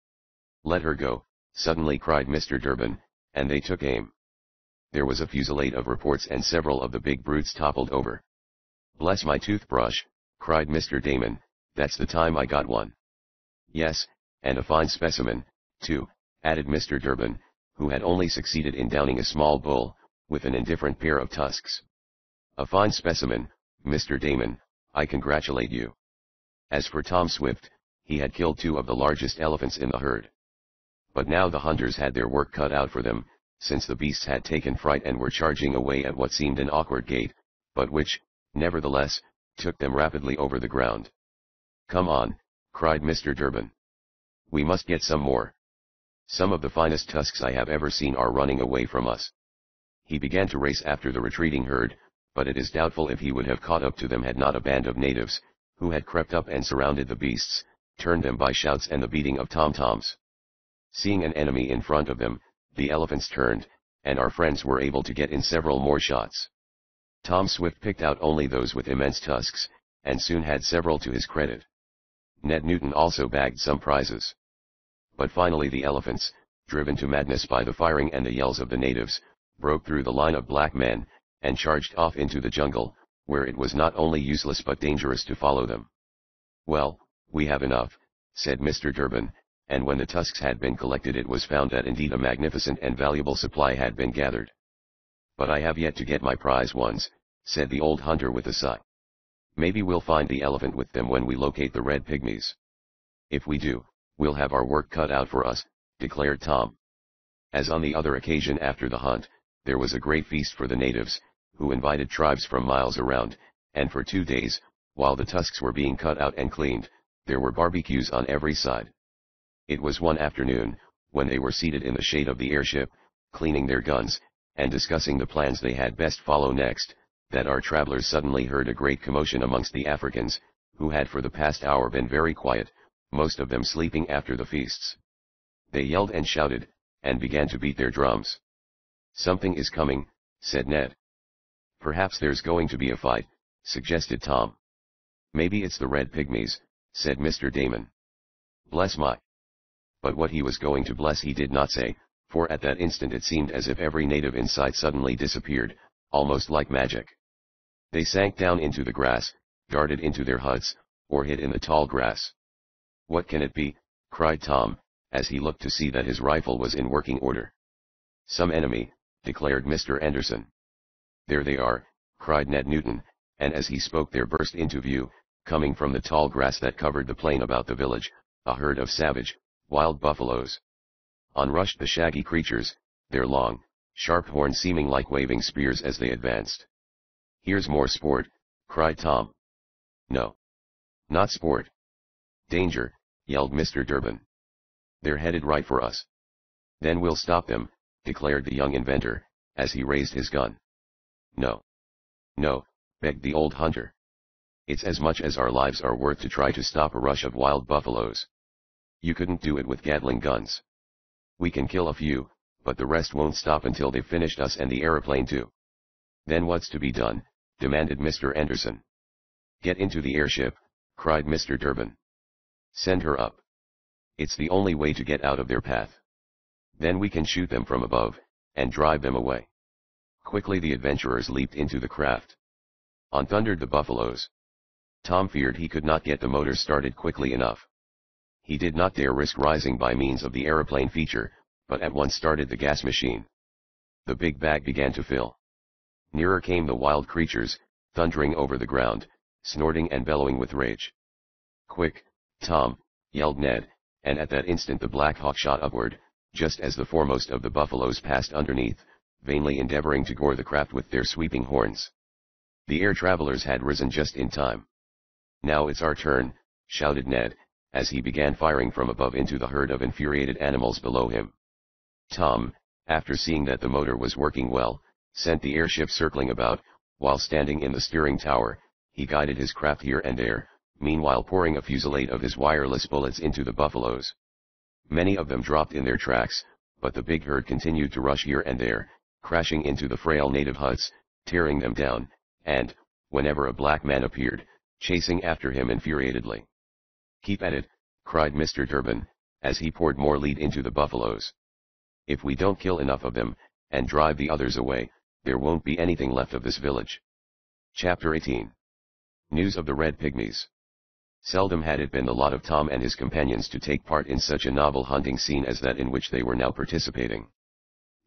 "Let her go," suddenly cried Mister Durbin, and they took aim. There was a fusillade of reports and several of the big brutes toppled over. "Bless my toothbrush," cried Mister Damon, "that's the time I got one." "Yes, and a fine specimen, too," added Mister Durbin, who had only succeeded in downing a small bull, with an indifferent pair of tusks. "A fine specimen, Mister Damon, I congratulate you." As for Tom Swift, he had killed two of the largest elephants in the herd. But now the hunters had their work cut out for them, since the beasts had taken fright and were charging away at what seemed an awkward gait, but which, nevertheless, took them rapidly over the ground. "Come on," cried Mister Durbin. "We must get some more. Some of the finest tusks I have ever seen are running away from us." He began to race after the retreating herd, but it is doubtful if he would have caught up to them had not a band of natives, who had crept up and surrounded the beasts, turned them by shouts and the beating of tom-toms. Seeing an enemy in front of them, the elephants turned, and our friends were able to get in several more shots. Tom Swift picked out only those with immense tusks, and soon had several to his credit. Ned Newton also bagged some prizes. But finally the elephants, driven to madness by the firing and the yells of the natives, broke through the line of black men, and charged off into the jungle, where it was not only useless but dangerous to follow them. "Well, we have enough," said Mister Durbin, and when the tusks had been collected it was found that indeed a magnificent and valuable supply had been gathered. "But I have yet to get my prize ones," said the old hunter with a sigh. "Maybe we'll find the elephant with them when we locate the red pygmies." "If we do, we'll have our work cut out for us," declared Tom. As on the other occasion after the hunt, there was a great feast for the natives, who invited tribes from miles around, and for two days, while the tusks were being cut out and cleaned, there were barbecues on every side. It was one afternoon, when they were seated in the shade of the airship, cleaning their guns, and discussing the plans they had best follow next, that our travelers suddenly heard a great commotion amongst the Africans, who had for the past hour been very quiet, most of them sleeping after the feasts. They yelled and shouted, and began to beat their drums. "Something is coming," said Ned. "Perhaps there's going to be a fight," suggested Tom. "Maybe it's the red pygmies," said Mister Damon. "Bless my..." But what he was going to bless he did not say, for at that instant it seemed as if every native in sight suddenly disappeared, almost like magic. They sank down into the grass, darted into their huts, or hid in the tall grass. "What can it be?" cried Tom, as he looked to see that his rifle was in working order. "Some enemy," declared Mister Anderson. "There they are," cried Ned Newton, and as he spoke there burst into view, coming from the tall grass that covered the plain about the village, a herd of savage, wild buffaloes. On rushed the shaggy creatures, their long, sharp horns seeming like waving spears as they advanced. "Here's more sport," cried Tom. "No. Not sport. Danger," yelled Mister Durbin. "They're headed right for us." "Then we'll stop them," declared the young inventor, as he raised his gun. "No. No," begged the old hunter. "It's as much as our lives are worth to try to stop a rush of wild buffaloes. You couldn't do it with Gatling guns. We can kill a few, but the rest won't stop until they've finished us and the aeroplane too." "Then what's to be done?" demanded Mister Anderson. "Get into the airship," cried Mister Durbin. "Send her up. It's the only way to get out of their path. Then we can shoot them from above, and drive them away." Quickly the adventurers leaped into the craft. On thundered the buffaloes. Tom feared he could not get the motor started quickly enough. He did not dare risk rising by means of the aeroplane feature, but at once started the gas machine. The big bag began to fill. Nearer came the wild creatures, thundering over the ground, snorting and bellowing with rage. "Quick, Tom," yelled Ned, and at that instant the Black Hawk shot upward, just as the foremost of the buffaloes passed underneath, vainly endeavoring to gore the craft with their sweeping horns. The air travelers had risen just in time. "Now it's our turn," shouted Ned, as he began firing from above into the herd of infuriated animals below him. Tom, after seeing that the motor was working well, sent the airship circling about, while standing in the steering tower, he guided his craft here and there, meanwhile pouring a fusillade of his wireless bullets into the buffaloes. Many of them dropped in their tracks, but the big herd continued to rush here and there, crashing into the frail native huts, tearing them down, and, whenever a black man appeared, chasing after him infuriatedly. "Keep at it," cried Mister Durbin, as he poured more lead into the buffaloes. "If we don't kill enough of them, and drive the others away, there won't be anything left of this village." Chapter eighteen. News of the Red Pygmies. Seldom had it been the lot of Tom and his companions to take part in such a novel hunting scene as that in which they were now participating.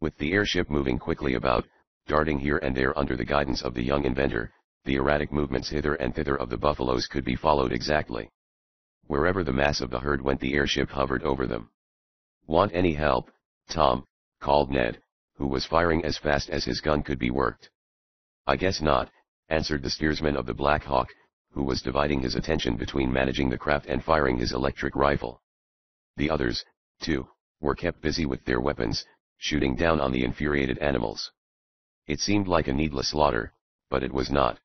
With the airship moving quickly about, darting here and there under the guidance of the young inventor, the erratic movements hither and thither of the buffaloes could be followed exactly. Wherever the mass of the herd went, the airship hovered over them. "Want any help, Tom?" called Ned, who was firing as fast as his gun could be worked. "I guess not," answered the steersman of the Black Hawk, who was dividing his attention between managing the craft and firing his electric rifle. The others, too, were kept busy with their weapons, shooting down on the infuriated animals. It seemed like a needless slaughter, but it was not.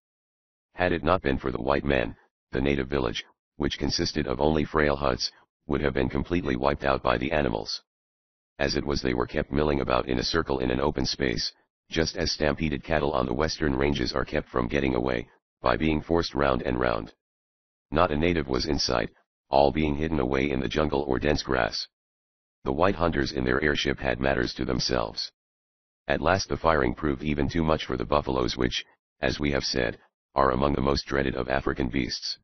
Had it not been for the white man, the native village, which consisted of only frail huts, would have been completely wiped out by the animals. As it was, they were kept milling about in a circle in an open space, just as stampeded cattle on the western ranges are kept from getting away, by being forced round and round. Not a native was in sight, all being hidden away in the jungle or dense grass. The white hunters in their airship had matters to themselves. At last the firing proved even too much for the buffaloes which, as we have said, are among the most dreaded of African beasts.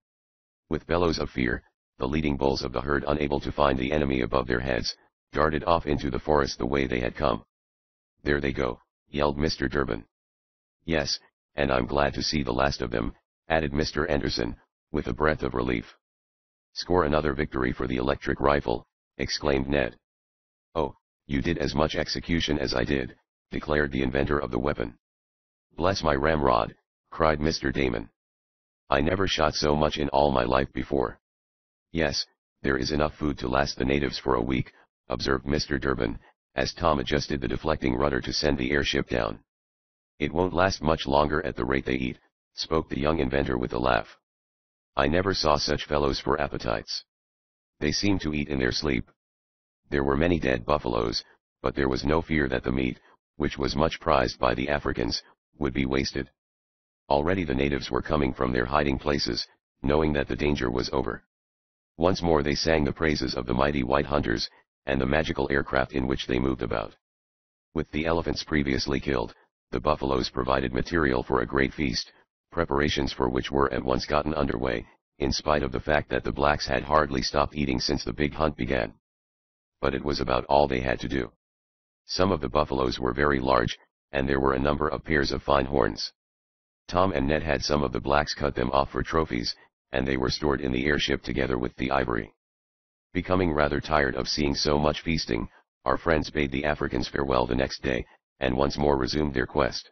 With bellows of fear, the leading bulls of the herd, unable to find the enemy above their heads, darted off into the forest the way they had come. "There they go," yelled Mister Durbin. "Yes, and I'm glad to see the last of them," added Mister Anderson, with a breath of relief. "Score another victory for the electric rifle," exclaimed Ned. "Oh, you did as much execution as I did," declared the inventor of the weapon. "Bless my ramrod," cried Mister Damon. "I never shot so much in all my life before." "Yes, there is enough food to last the natives for a week," observed Mister Durbin, as Tom adjusted the deflecting rudder to send the airship down. "It won't last much longer at the rate they eat," spoke the young inventor with a laugh. "I never saw such fellows for appetites. They seem to eat in their sleep." There were many dead buffaloes, but there was no fear that the meat, which was much prized by the Africans, would be wasted. Already the natives were coming from their hiding places, knowing that the danger was over. Once more they sang the praises of the mighty white hunters, and the magical aircraft in which they moved about. With the elephants previously killed, the buffaloes provided material for a great feast, preparations for which were at once gotten underway, in spite of the fact that the blacks had hardly stopped eating since the big hunt began. But it was about all they had to do. Some of the buffaloes were very large, and there were a number of pairs of fine horns. Tom and Ned had some of the blacks cut them off for trophies, and they were stored in the airship together with the ivory. Becoming rather tired of seeing so much feasting, our friends bade the Africans farewell the next day, and once more resumed their quest.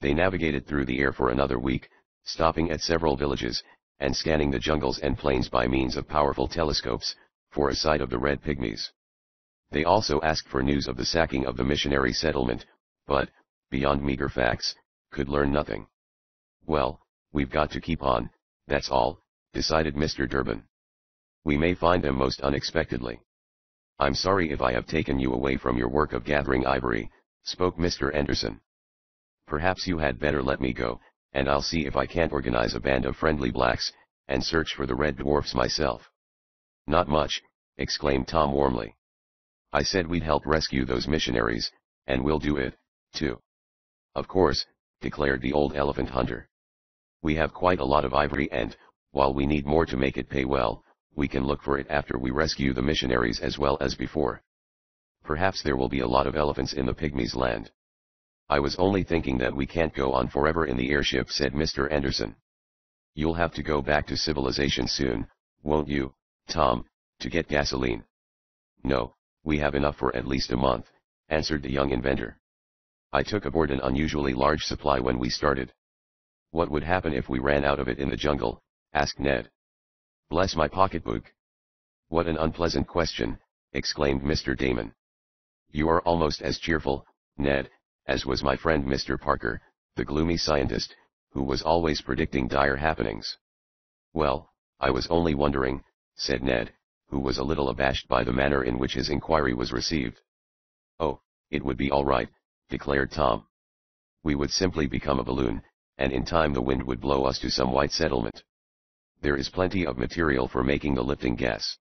They navigated through the air for another week, stopping at several villages, and scanning the jungles and plains by means of powerful telescopes, for a sight of the Red Pygmies. They also asked for news of the sacking of the missionary settlement, but, beyond meager facts, could learn nothing. "Well, we've got to keep on, that's all," decided Mister Durbin. "We may find them most unexpectedly." "I'm sorry if I have taken you away from your work of gathering ivory," spoke Mister Anderson. "Perhaps you had better let me go, and I'll see if I can't organize a band of friendly blacks, and search for the red dwarfs myself." "Not much," exclaimed Tom warmly. "I said we'd help rescue those missionaries, and we'll do it, too." "Of course," declared the old elephant hunter. "We have quite a lot of ivory and, while we need more to make it pay well, we can look for it after we rescue the missionaries as well as before. Perhaps there will be a lot of elephants in the Pygmies' land." "I was only thinking that we can't go on forever in the airship," said Mister Anderson. "You'll have to go back to civilization soon, won't you, Tom, to get gasoline?" "No, we have enough for at least a month," answered the young inventor. "I took aboard an unusually large supply when we started." "What would happen if we ran out of it in the jungle?" asked Ned. "Bless my pocketbook." "What an unpleasant question," exclaimed Mister Damon. "You are almost as cheerful, Ned, as was my friend Mister Parker, the gloomy scientist, who was always predicting dire happenings. Well, I was only wondering, said Ned, who was a little abashed by the manner in which his inquiry was received. Oh, it would be all right, declared Tom. We would simply become a balloon, and in time the wind would blow us to some white settlement. There is plenty of material for making the lifting gas.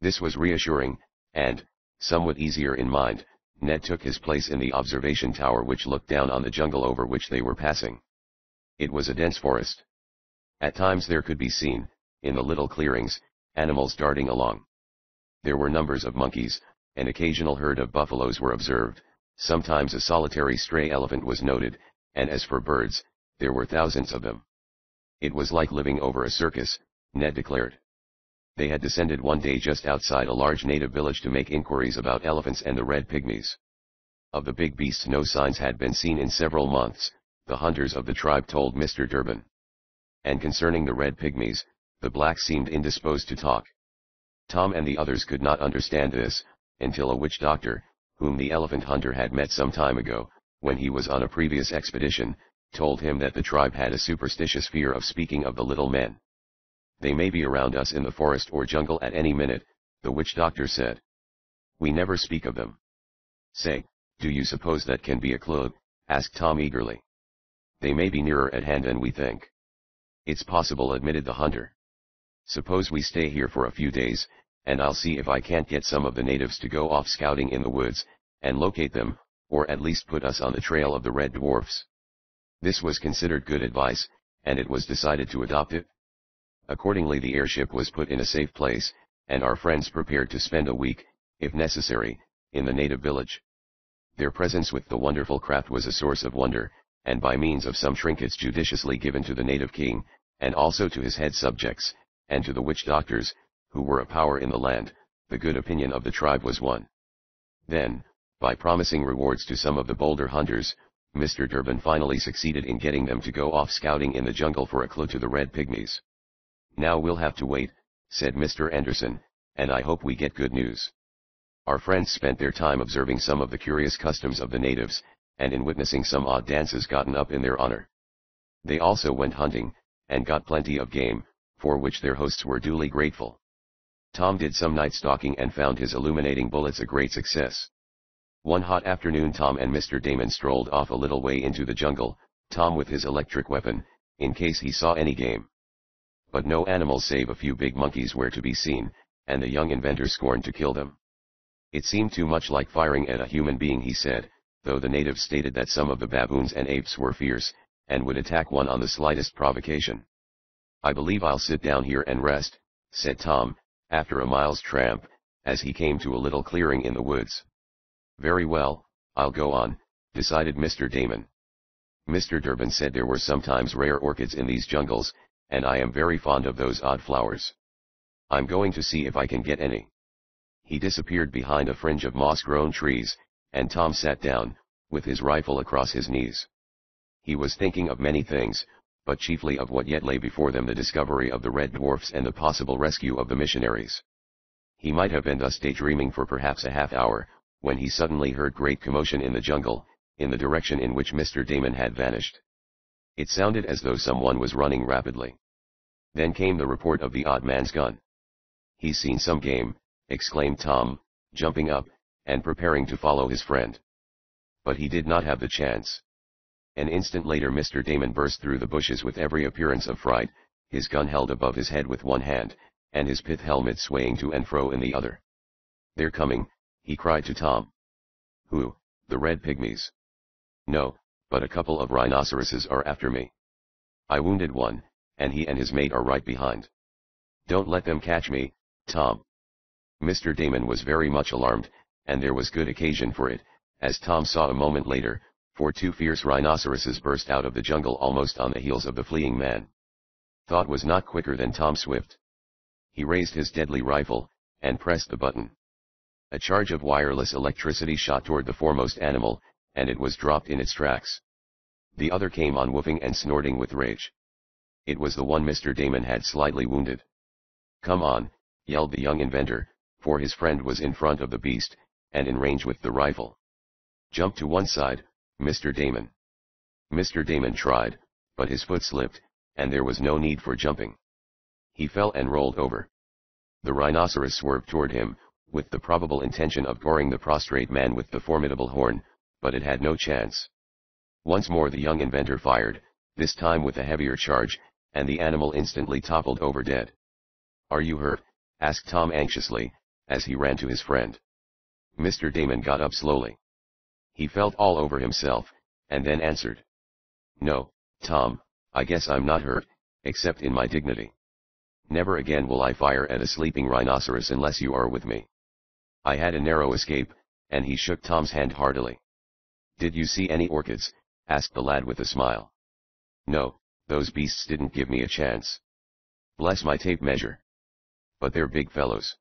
This was reassuring, and, somewhat easier in mind, Ned took his place in the observation tower which looked down on the jungle over which they were passing. It was a dense forest. At times there could be seen, in the little clearings, animals darting along. There were numbers of monkeys, an occasional herd of buffaloes were observed, sometimes a solitary stray elephant was noted, and as for birds, there were thousands of them. It was like living over a circus, Ned declared. They had descended one day just outside a large native village to make inquiries about elephants and the red pygmies. Of the big beasts no signs had been seen in several months, the hunters of the tribe told Mister Durbin. And concerning the red pygmies, the black seemed indisposed to talk. Tom and the others could not understand this, until a witch doctor, whom the elephant hunter had met some time ago, when he was on a previous expedition, told him that the tribe had a superstitious fear of speaking of the little men. They may be around us in the forest or jungle at any minute, the witch doctor said. We never speak of them. Say, do you suppose that can be a clue? Asked Tom eagerly. They may be nearer at hand than we think. It's possible, admitted the hunter. Suppose we stay here for a few days, and I'll see if I can't get some of the natives to go off scouting in the woods, and locate them, or at least put us on the trail of the red dwarfs. This was considered good advice, and it was decided to adopt it. Accordingly the airship was put in a safe place, and our friends prepared to spend a week, if necessary, in the native village. Their presence with the wonderful craft was a source of wonder, and by means of some trinkets judiciously given to the native king, and also to his head subjects, and to the witch doctors, who were a power in the land, the good opinion of the tribe was won. Then, by promising rewards to some of the bolder hunters, Mister Durbin finally succeeded in getting them to go off scouting in the jungle for a clue to the red pygmies. Now we'll have to wait, said Mister Anderson, and I hope we get good news. Our friends spent their time observing some of the curious customs of the natives, and in witnessing some odd dances gotten up in their honor. They also went hunting, and got plenty of game, for which their hosts were duly grateful. Tom did some night stalking and found his illuminating bullets a great success. One hot afternoon Tom and Mister Damon strolled off a little way into the jungle, Tom with his electric weapon, in case he saw any game. But no animals save a few big monkeys were to be seen, and the young inventor scorned to kill them. It seemed too much like firing at a human being, he said, though the natives stated that some of the baboons and apes were fierce, and would attack one on the slightest provocation. I believe I'll sit down here and rest, said Tom, after a mile's tramp, as he came to a little clearing in the woods. Very well, I'll go on, decided Mister Damon. Mister Durbin said there were sometimes rare orchids in these jungles, and I am very fond of those odd flowers. I'm going to see if I can get any. He disappeared behind a fringe of moss-grown trees, and Tom sat down, with his rifle across his knees. He was thinking of many things, but chiefly of what yet lay before them, the discovery of the red dwarfs and the possible rescue of the missionaries. He might have been thus daydreaming for perhaps a half hour, when he suddenly heard great commotion in the jungle, in the direction in which Mister Damon had vanished. It sounded as though someone was running rapidly. Then came the report of the odd man's gun. He's seen some game, exclaimed Tom, jumping up, and preparing to follow his friend. But he did not have the chance. An instant later Mister Damon burst through the bushes with every appearance of fright, his gun held above his head with one hand, and his pith helmet swaying to and fro in the other. They're coming, he cried to Tom. Who, the red pygmies? No, but a couple of rhinoceroses are after me. I wounded one, and he and his mate are right behind. Don't let them catch me, Tom. Mister Damon was very much alarmed, and there was good occasion for it, as Tom saw a moment later, for two fierce rhinoceroses burst out of the jungle almost on the heels of the fleeing man. Thought was not quicker than Tom Swift. He raised his deadly rifle, and pressed the button. A charge of wireless electricity shot toward the foremost animal, and it was dropped in its tracks. The other came on woofing and snorting with rage. It was the one Mister Damon had slightly wounded. Come on, yelled the young inventor, for his friend was in front of the beast, and in range with the rifle. Jump to one side, Mister Damon. Mister Damon tried, but his foot slipped, and there was no need for jumping. He fell and rolled over. The rhinoceros swerved toward him, with the probable intention of goring the prostrate man with the formidable horn, but it had no chance. Once more the young inventor fired, this time with a heavier charge, and the animal instantly toppled over dead. "Are you hurt?" asked Tom anxiously, as he ran to his friend. Mister Damon got up slowly. He felt all over himself, and then answered. "No, Tom, I guess I'm not hurt, except in my dignity. Never again will I fire at a sleeping rhinoceros unless you are with me." I had a narrow escape, and he shook Tom's hand heartily. "Did you see any orchids?" asked the lad with a smile. "No, those beasts didn't give me a chance. Bless my tape measure. But they're big fellows."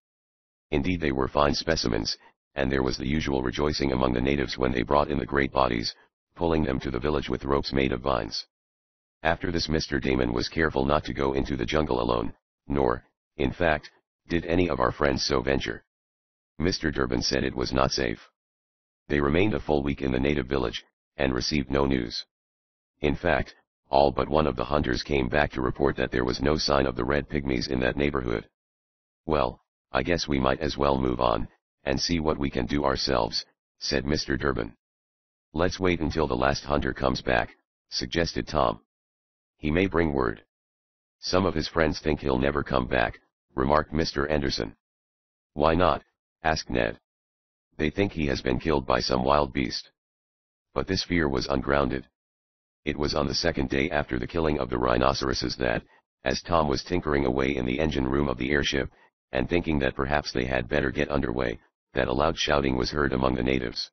Indeed they were fine specimens, and there was the usual rejoicing among the natives when they brought in the great bodies, pulling them to the village with ropes made of vines. After this Mister Damon was careful not to go into the jungle alone, nor, in fact, did any of our friends so venture. Mister Durbin said it was not safe. They remained a full week in the native village, and received no news. In fact, all but one of the hunters came back to report that there was no sign of the red pygmies in that neighborhood. "Well, I guess we might as well move on, and see what we can do ourselves," said Mister Durbin. "Let's wait until the last hunter comes back," suggested Tom. "He may bring word." "Some of his friends think he'll never come back," remarked Mister Anderson. "Why not?" asked Ned. "They think he has been killed by some wild beast." But this fear was ungrounded. It was on the second day after the killing of the rhinoceroses that, as Tom was tinkering away in the engine room of the airship, and thinking that perhaps they had better get underway, that a loud shouting was heard among the natives.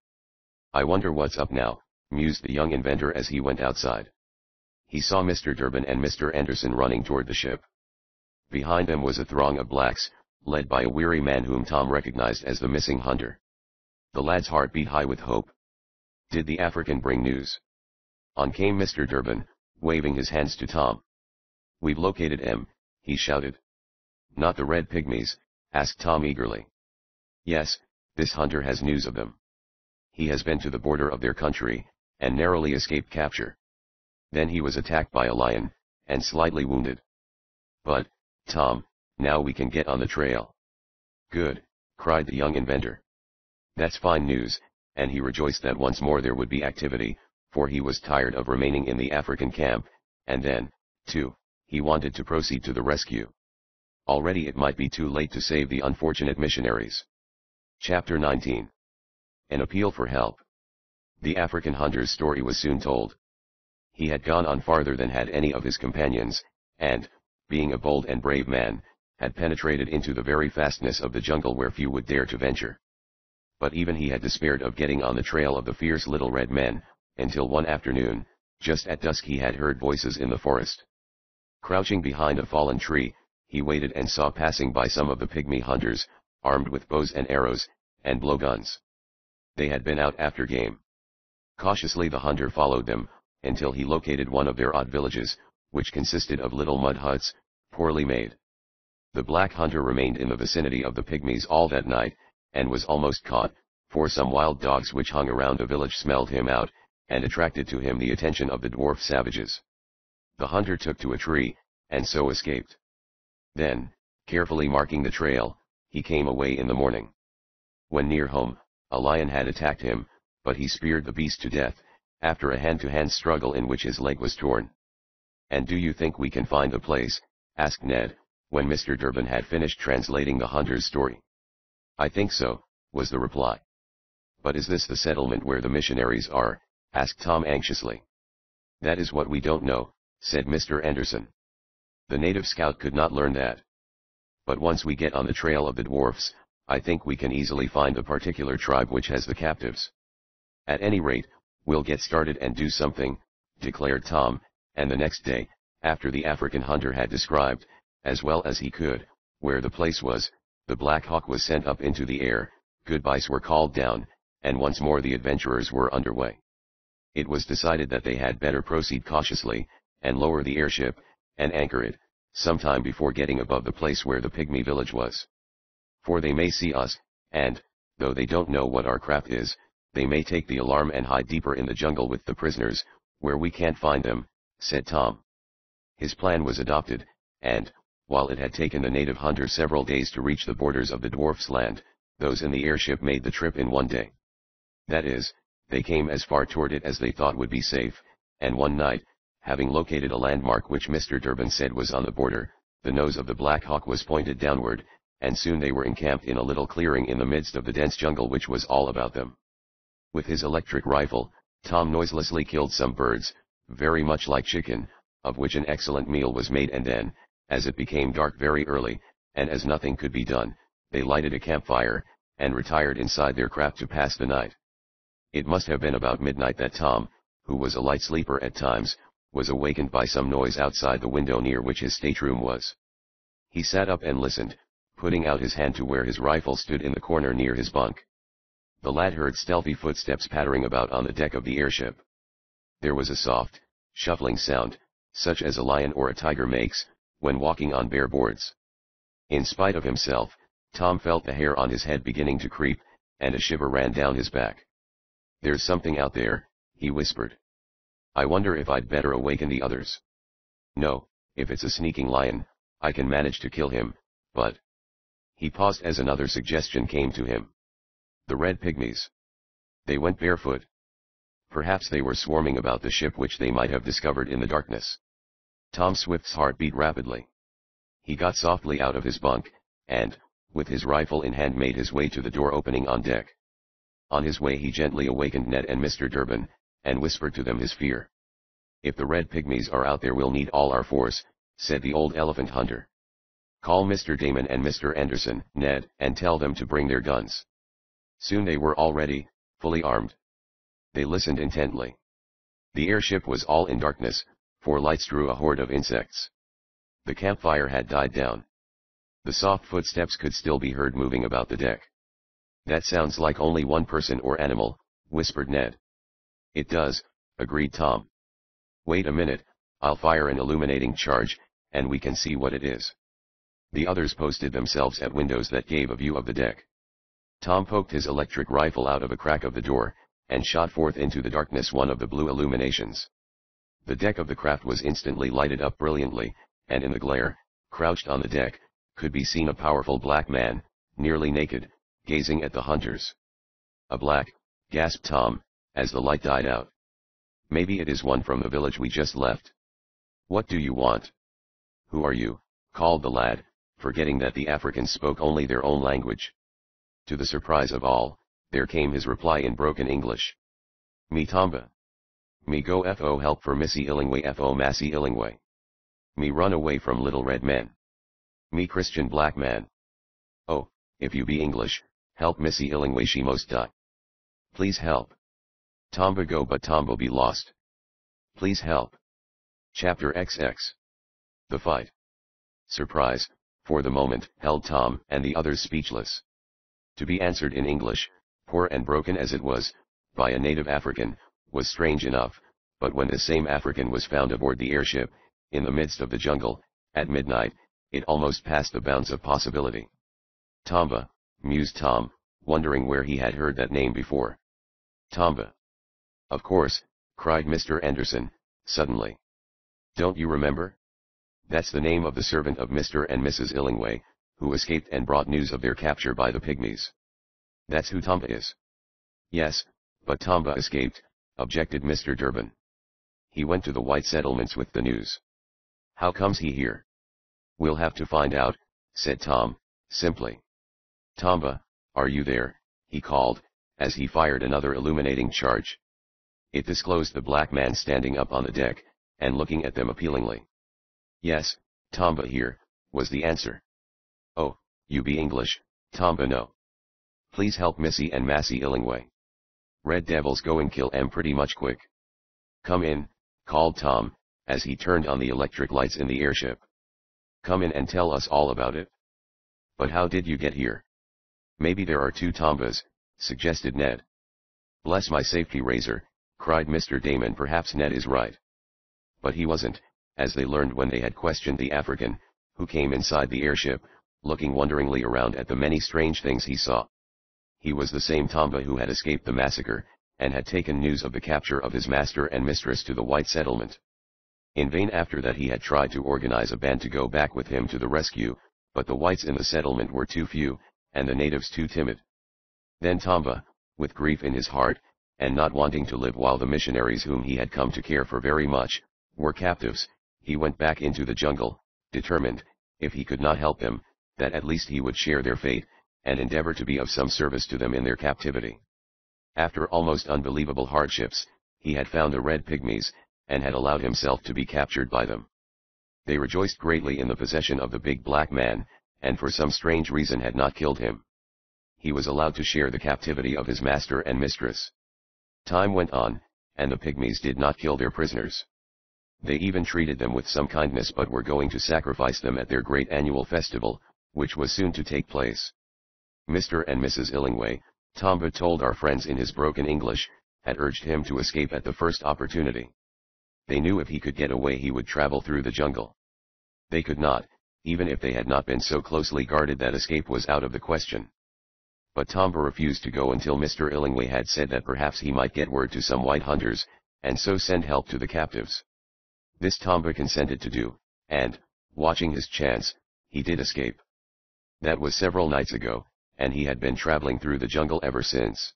"I wonder what's up now," mused the young inventor as he went outside. He saw Mister Durbin and Mister Anderson running toward the ship. Behind them was a throng of blacks, led by a weary man whom Tom recognized as the missing hunter. The lad's heart beat high with hope. Did the African bring news? On came Mister Durbin, waving his hands to Tom. "We've located him," he shouted. "Not the red pygmies?" asked Tom eagerly. "Yes, this hunter has news of them. He has been to the border of their country, and narrowly escaped capture. Then he was attacked by a lion, and slightly wounded. But, Tom, now we can get on the trail." "Good," cried the young inventor. "That's fine news," and he rejoiced that once more there would be activity, for he was tired of remaining in the African camp, and then, too, he wanted to proceed to the rescue. Already it might be too late to save the unfortunate missionaries. Chapter nineteen. An Appeal for Help. The African hunter's story was soon told. He had gone on farther than had any of his companions, and, being a bold and brave man, had penetrated into the very fastness of the jungle where few would dare to venture. But even he had despaired of getting on the trail of the fierce little red men, until one afternoon, just at dusk he had heard voices in the forest. Crouching behind a fallen tree, he waited and saw passing by some of the pygmy hunters, armed with bows and arrows, and blowguns. They had been out after game. Cautiously the hunter followed them, until he located one of their odd villages, which consisted of little mud huts, poorly made. The black hunter remained in the vicinity of the pygmies all that night, and was almost caught, for some wild dogs which hung around the village smelled him out, and attracted to him the attention of the dwarf savages. The hunter took to a tree, and so escaped. Then, carefully marking the trail, he came away in the morning. When near home, a lion had attacked him, but he speared the beast to death, after a hand-to-hand struggle in which his leg was torn. "And do you think we can find the place?" asked Ned, when Mister Durbin had finished translating the hunter's story. "I think so," was the reply. "But is this the settlement where the missionaries are?" asked Tom anxiously. "That is what we don't know," said Mister Anderson. "The native scout could not learn that. But once we get on the trail of the dwarfs, I think we can easily find the particular tribe which has the captives. At any rate, we'll get started and do something," declared Tom, and the next day, after the African hunter had described, as well as he could, where the place was, the Black Hawk was sent up into the air, goodbyes were called down, and once more the adventurers were underway. It was decided that they had better proceed cautiously, and lower the airship, and anchor it, sometime before getting above the place where the pygmy village was. "For they may see us, and, though they don't know what our craft is, they may take the alarm and hide deeper in the jungle with the prisoners, where we can't find them," said Tom. His plan was adopted, and, while it had taken the native hunter several days to reach the borders of the dwarf's land, those in the airship made the trip in one day. That is, they came as far toward it as they thought would be safe, and one night, having located a landmark which Mister Durbin said was on the border, the nose of the Black Hawk was pointed downward, and soon they were encamped in a little clearing in the midst of the dense jungle which was all about them. With his electric rifle, Tom noiselessly killed some birds, very much like chicken, of which an excellent meal was made, and then, as it became dark very early, and as nothing could be done, they lighted a campfire, and retired inside their crap to pass the night. It must have been about midnight that Tom, who was a light sleeper at times, was awakened by some noise outside the window near which his stateroom was. He sat up and listened, putting out his hand to where his rifle stood in the corner near his bunk. The lad heard stealthy footsteps pattering about on the deck of the airship. There was a soft, shuffling sound, such as a lion or a tiger makes, when walking on bare boards. In spite of himself, Tom felt the hair on his head beginning to creep, and a shiver ran down his back. "There's something out there," he whispered. "I wonder if I'd better awaken the others. No, if it's a sneaking lion, I can manage to kill him, but..." He paused as another suggestion came to him. The Red Pygmies. They went barefoot. Perhaps they were swarming about the ship, which they might have discovered in the darkness. Tom Swift's heart beat rapidly. He got softly out of his bunk, and, with his rifle in hand, made his way to the door opening on deck. On his way he gently awakened Ned and Mister Durbin, and whispered to them his fear. "If the Red Pygmies are out there, we'll need all our force," said the old elephant hunter. "Call Mister Damon and Mister Anderson, Ned, and tell them to bring their guns." Soon they were all ready, fully armed. They listened intently. The airship was all in darkness, for lights drew a horde of insects. The campfire had died down. The soft footsteps could still be heard moving about the deck. "That sounds like only one person or animal," whispered Ned. "It does," agreed Tom. "Wait a minute, I'll fire an illuminating charge, and we can see what it is." The others posted themselves at windows that gave a view of the deck. Tom poked his electric rifle out of a crack of the door, and shot forth into the darkness one of the blue illuminations. The deck of the craft was instantly lighted up brilliantly, and in the glare, crouched on the deck, could be seen a powerful black man, nearly naked, gazing at the hunters. "A black," gasped Tom, as the light died out. "Maybe it is one from the village we just left." "What do you want? Who are you?" called the lad, forgetting that the Africans spoke only their own language. To the surprise of all, there came his reply in broken English. "Me Tomba. Me go fo help for Missy Illingway fo Massy Illingway. Me run away from little red man. Me Christian black man. Oh, if you be English, help Missy Illingway, she most die. Please help. Tomba go but Tomba be lost. Please help." Chapter twenty-six. The fight. Surprise, for the moment, held Tom and the others speechless. To be answered in English, poor and broken as it was, by a native African, was strange enough, but when the same African was found aboard the airship, in the midst of the jungle, at midnight, it almost passed the bounds of possibility. "Tomba," mused Tom, wondering where he had heard that name before. "Tomba. Of course," cried Mister Anderson, suddenly. "Don't you remember? That's the name of the servant of Mister and Missus Illingway, who escaped and brought news of their capture by the pygmies. That's who Tomba is." "Yes, but Tomba escaped," objected Mister Durbin. "He went to the white settlements with the news. How comes he here?" "We'll have to find out," said Tom, simply. "Tomba, are you there?" he called, as he fired another illuminating charge. It disclosed the black man standing up on the deck, and looking at them appealingly. "Yes, Tomba here," was the answer. "Oh, you be English, Tomba no. Please help Missy and Massy Illingway. Red devils go and kill em pretty much quick. Come in," called Tom, as he turned on the electric lights in the airship. "Come in and tell us all about it. But how did you get here?" "Maybe there are two Tombas," suggested Ned. "Bless my safety razor," cried Mister Damon, "perhaps Ned is right." But he wasn't, as they learned when they had questioned the African, who came inside the airship, looking wonderingly around at the many strange things he saw. He was the same Tomba who had escaped the massacre, and had taken news of the capture of his master and mistress to the white settlement. In vain after that he had tried to organize a band to go back with him to the rescue, but the whites in the settlement were too few, and the natives too timid. Then Tomba, with grief in his heart, and not wanting to live while the missionaries whom he had come to care for very much, were captives, he went back into the jungle, determined, if he could not help them, that at least he would share their fate, and endeavor to be of some service to them in their captivity. After almost unbelievable hardships, he had found the Red Pygmies, and had allowed himself to be captured by them. They rejoiced greatly in the possession of the big black man, and for some strange reason had not killed him. He was allowed to share the captivity of his master and mistress. Time went on, and the pygmies did not kill their prisoners. They even treated them with some kindness, but were going to sacrifice them at their great annual festival, which was soon to take place. Mister and Missus Illingway, Tomba told our friends in his broken English, had urged him to escape at the first opportunity. They knew if he could get away he would travel through the jungle. They could not, even if they had not been so closely guarded that escape was out of the question. But Tomba refused to go until Mister Illingway had said that perhaps he might get word to some white hunters, and so send help to the captives. This Tomba consented to do, and, watching his chance, he did escape. That was several nights ago, and he had been traveling through the jungle ever since.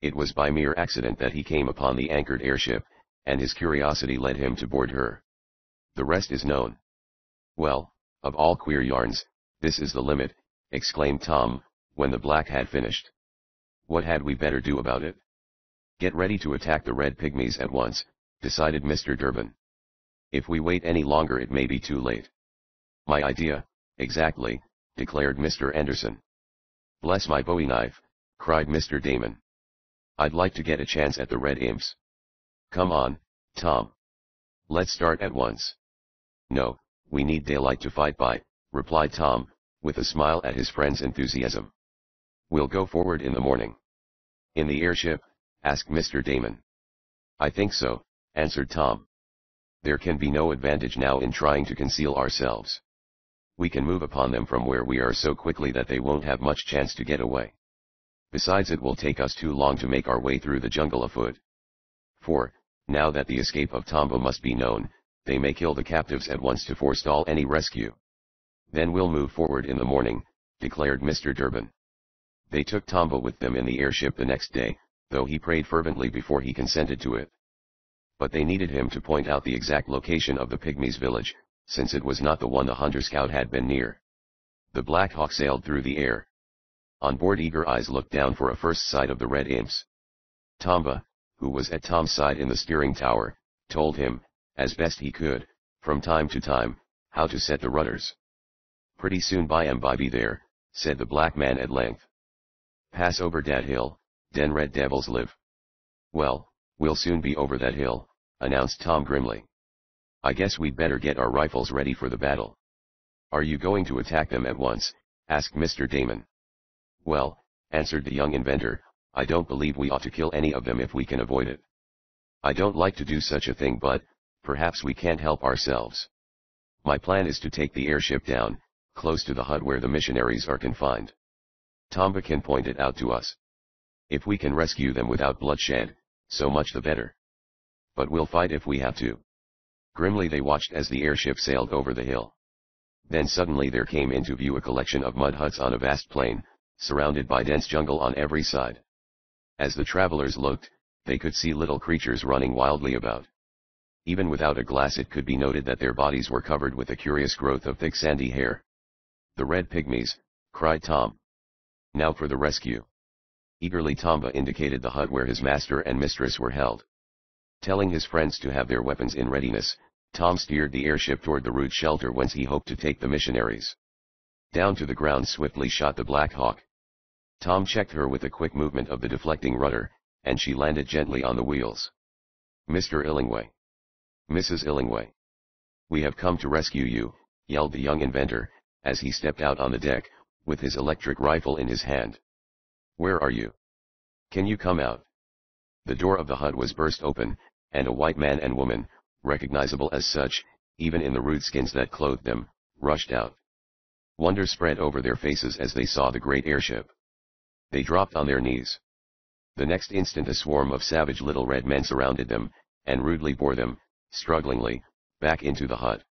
It was by mere accident that he came upon the anchored airship, and his curiosity led him to board her. The rest is known. Well, of all queer yarns, this is the limit, exclaimed Tom, when the black had finished. What had we better do about it? Get ready to attack the Red Pygmies at once, decided Mister Durbin. If we wait any longer it may be too late. My idea, exactly, declared Mister Anderson. Bless my bowie knife, cried Mister Damon. I'd like to get a chance at the red imps. Come on, Tom. Let's start at once. No, we need daylight to fight by, replied Tom, with a smile at his friend's enthusiasm. We'll go forward in the morning. In the airship? Asked Mister Damon. I think so, answered Tom. There can be no advantage now in trying to conceal ourselves. We can move upon them from where we are so quickly that they won't have much chance to get away. Besides, it will take us too long to make our way through the jungle afoot. For, now that the escape of Tomba must be known, they may kill the captives at once to forestall any rescue. Then we'll move forward in the morning, declared Mister Durbin. They took Tomba with them in the airship the next day, though he prayed fervently before he consented to it. But they needed him to point out the exact location of the Pygmies' village, since it was not the one the hunter scout had been near. The Black Hawk sailed through the air. On board eager eyes looked down for a first sight of the red imps. Tomba, who was at Tom's side in the steering tower, told him, as best he could, from time to time, how to set the rudders. Pretty soon by and by be there, said the black man at length. Pass over dat hill, den red devils live. Well, we'll soon be over that hill, announced Tom grimly. I guess we'd better get our rifles ready for the battle. Are you going to attack them at once? Asked Mister Damon. Well, answered the young inventor, I don't believe we ought to kill any of them if we can avoid it. I don't like to do such a thing, but, perhaps we can't help ourselves. My plan is to take the airship down, close to the hut where the missionaries are confined. Tomba can point it out to us. If we can rescue them without bloodshed, so much the better. But we'll fight if we have to. Grimly they watched as the airship sailed over the hill. Then suddenly there came into view a collection of mud huts on a vast plain, surrounded by dense jungle on every side. As the travelers looked, they could see little creatures running wildly about. Even without a glass it could be noted that their bodies were covered with a curious growth of thick sandy hair. The Red Pygmies, cried Tom. Now for the rescue. Eagerly Tomba indicated the hut where his master and mistress were held. Telling his friends to have their weapons in readiness, Tom steered the airship toward the rude shelter whence he hoped to take the missionaries. Down to the ground swiftly shot the Black Hawk. Tom checked her with a quick movement of the deflecting rudder, and she landed gently on the wheels. Mister Illingway. Missus Illingway. We have come to rescue you, yelled the young inventor, as he stepped out on the deck, with his electric rifle in his hand. Where are you? Can you come out? The door of the hut was burst open, and a white man and woman, recognizable as such, even in the rude skins that clothed them, rushed out. Wonder spread over their faces as they saw the great airship. They dropped on their knees. The next instant a swarm of savage little red men surrounded them, and rudely bore them, strugglingly, back into the hut.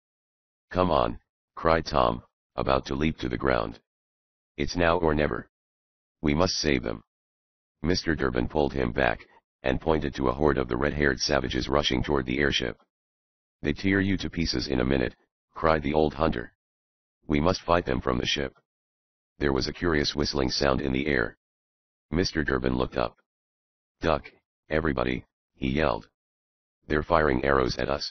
Come on, cried Tom, about to leap to the ground. It's now or never. We must save them. Mister Durbin pulled him back, and pointed to a horde of the red-haired savages rushing toward the airship. They tear you to pieces in a minute, cried the old hunter. We must fight them from the ship. There was a curious whistling sound in the air. Mister Durbin looked up. Duck, everybody, he yelled. They're firing arrows at us.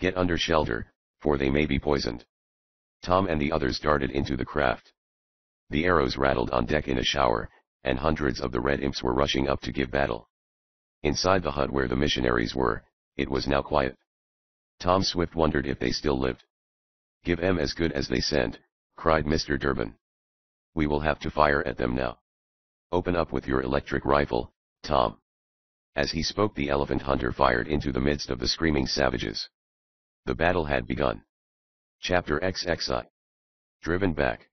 Get under shelter, for they may be poisoned. Tom and the others darted into the craft. The arrows rattled on deck in a shower, and hundreds of the red imps were rushing up to give battle. Inside the hut where the missionaries were, it was now quiet. Tom Swift wondered if they still lived. Give 'em as good as they send, cried Mister Durbin. We will have to fire at them now. Open up with your electric rifle, Tom. As he spoke, the elephant hunter fired into the midst of the screaming savages. The battle had begun. Chapter twenty-one. Driven back.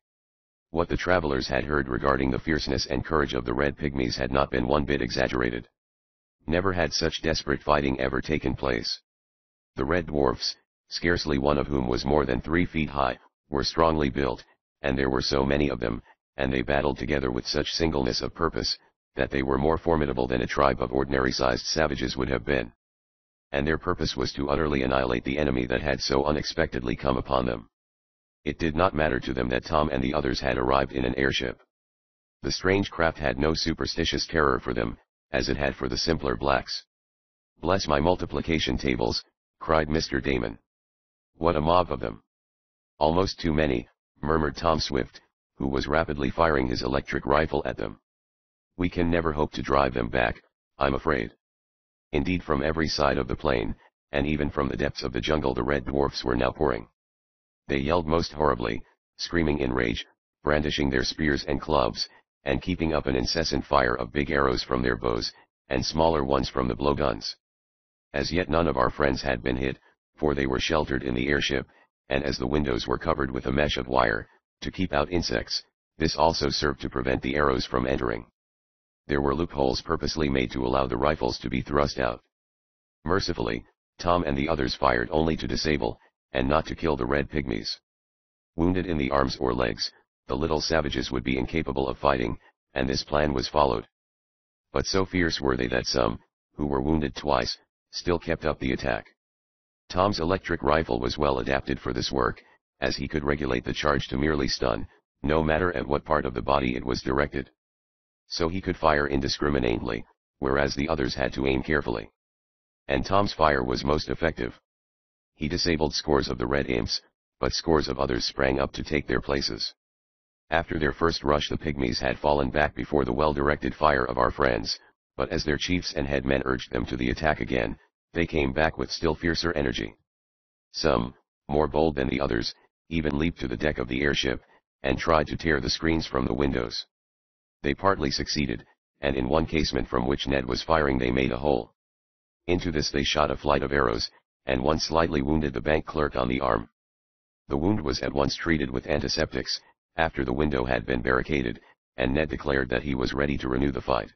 What the travelers had heard regarding the fierceness and courage of the red pygmies had not been one bit exaggerated. Never had such desperate fighting ever taken place. The red dwarfs, scarcely one of whom was more than three feet high, were strongly built, and there were so many of them, and they battled together with such singleness of purpose, that they were more formidable than a tribe of ordinary-sized savages would have been. And their purpose was to utterly annihilate the enemy that had so unexpectedly come upon them. It did not matter to them that Tom and the others had arrived in an airship. The strange craft had no superstitious terror for them, as it had for the simpler blacks. Bless my multiplication tables, cried Mister Damon. What a mob of them. Almost too many, murmured Tom Swift, who was rapidly firing his electric rifle at them. We can never hope to drive them back, I'm afraid. Indeed, from every side of the plain, and even from the depths of the jungle, the red dwarfs were now pouring. They yelled most horribly, screaming in rage, brandishing their spears and clubs, and keeping up an incessant fire of big arrows from their bows, and smaller ones from the blowguns. As yet none of our friends had been hit, for they were sheltered in the airship, and as the windows were covered with a mesh of wire, to keep out insects, this also served to prevent the arrows from entering. There were loopholes purposely made to allow the rifles to be thrust out. Mercifully, Tom and the others fired only to disable, and not to kill the red pygmies. Wounded in the arms or legs, the little savages would be incapable of fighting, and this plan was followed. But so fierce were they that some, who were wounded twice, still kept up the attack. Tom's electric rifle was well adapted for this work, as he could regulate the charge to merely stun, no matter at what part of the body it was directed. So he could fire indiscriminately, whereas the others had to aim carefully. And Tom's fire was most effective. He disabled scores of the red imps, but scores of others sprang up to take their places. After their first rush, the pygmies had fallen back before the well-directed fire of our friends, but as their chiefs and headmen urged them to the attack again, they came back with still fiercer energy. Some, more bold than the others, even leaped to the deck of the airship, and tried to tear the screens from the windows. They partly succeeded, and in one casement from which Ned was firing they made a hole. Into this they shot a flight of arrows, and one slightly wounded the bank clerk on the arm. The wound was at once treated with antiseptics, after the window had been barricaded, and Ned declared that he was ready to renew the fight.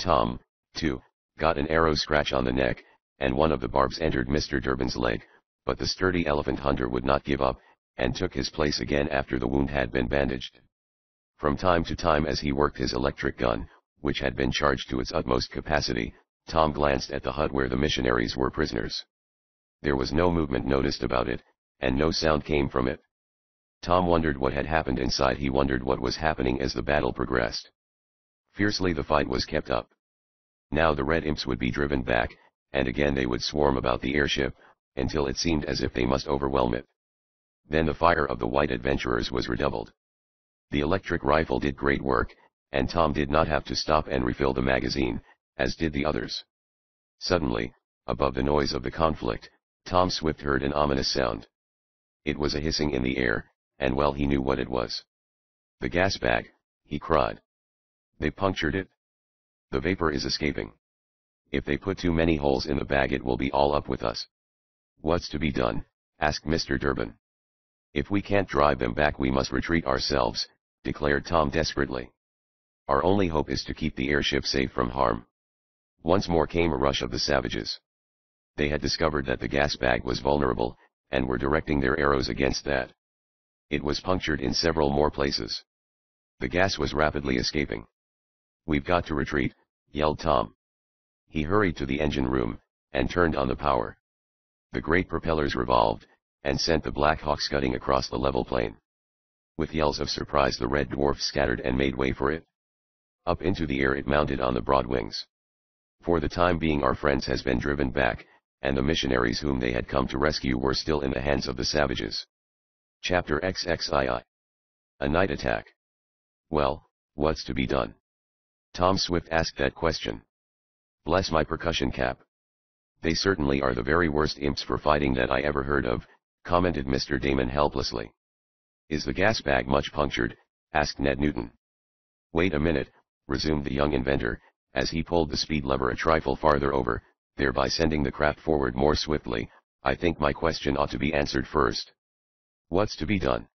Tom, too, got an arrow scratch on the neck, and one of the barbs entered Mister Durbin's leg, but the sturdy elephant hunter would not give up, and took his place again after the wound had been bandaged. From time to time as he worked his electric gun, which had been charged to its utmost capacity, Tom glanced at the hut where the missionaries were prisoners. There was no movement noticed about it, and no sound came from it. Tom wondered what had happened inside. He wondered what was happening as the battle progressed. Fiercely the fight was kept up. Now the red imps would be driven back, and again they would swarm about the airship, until it seemed as if they must overwhelm it. Then the fire of the white adventurers was redoubled. The electric rifle did great work, and Tom did not have to stop and refill the magazine, as did the others. Suddenly, above the noise of the conflict, Tom Swift heard an ominous sound. It was a hissing in the air, and well he knew what it was. The gas bag, he cried. They punctured it. The vapor is escaping. If they put too many holes in the bag it will be all up with us. What's to be done? Asked Mister Durbin. If we can't drive them back we must retreat ourselves, declared Tom desperately. Our only hope is to keep the airship safe from harm. Once more came a rush of the savages. they had discovered that the gas bag was vulnerable, and were directing their arrows against that. It was punctured in several more places. The gas was rapidly escaping. "We've got to retreat," yelled Tom. He hurried to the engine room, and turned on the power. The great propellers revolved, and sent the Black Hawk scudding across the level plain. With yells of surprise the Red Dwarf scattered and made way for it. Up into the air it mounted on the broad wings. For the time being our friends has been driven back, and the missionaries whom they had come to rescue were still in the hands of the savages. Chapter twenty-two. A night attack. Well, what's to be done? Tom Swift asked that question. Bless my percussion cap. They certainly are the very worst imps for fighting that I ever heard of, commented Mister Damon helplessly. Is the gas bag much punctured? Asked Ned Newton. Wait a minute, resumed the young inventor, as he pulled the speed lever a trifle farther over, thereby sending the craft forward more swiftly. I think my question ought to be answered first. What's to be done?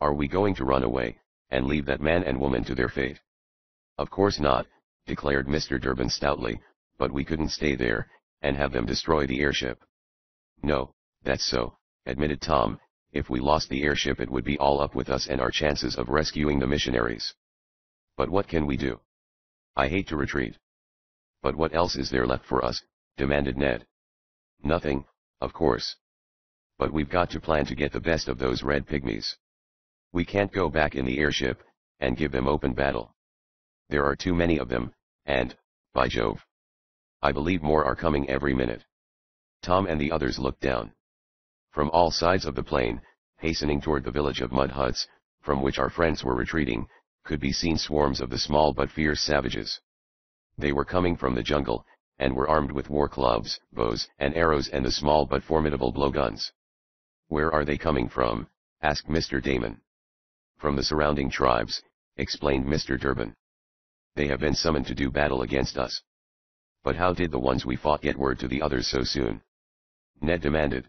Are we going to run away, and leave that man and woman to their fate? Of course not, declared Mister Durbin stoutly, but we couldn't stay there, and have them destroy the airship. No, that's so, admitted Tom, if we lost the airship it would be all up with us and our chances of rescuing the missionaries. But what can we do? I hate to retreat. But what else is there left for us? Demanded Ned. Nothing, of course. But we've got to plan to get the best of those red pygmies. We can't go back in the airship, and give them open battle. There are too many of them, and, by Jove, I believe more are coming every minute. Tom and the others looked down. From all sides of the plain, hastening toward the village of mud huts, from which our friends were retreating, could be seen swarms of the small but fierce savages. They were coming from the jungle, and were armed with war clubs, bows and arrows and the small but formidable blowguns. Where are they coming from? Asked Mister Damon. From the surrounding tribes, explained Mister Durbin. They have been summoned to do battle against us. But how did the ones we fought get word to the others so soon? Ned demanded.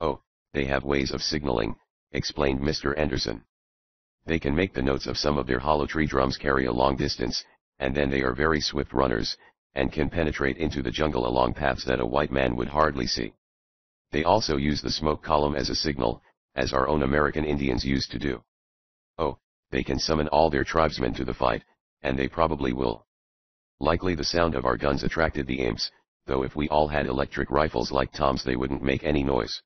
Oh, they have ways of signaling, explained Mister Anderson. They can make the notes of some of their hollow tree drums carry a long distance, and then they are very swift runners, and can penetrate into the jungle along paths that a white man would hardly see. They also use the smoke column as a signal, as our own American Indians used to do. Oh, they can summon all their tribesmen to the fight, and they probably will. Likely the sound of our guns attracted the imps, though if we all had electric rifles like Tom's they wouldn't make any noise.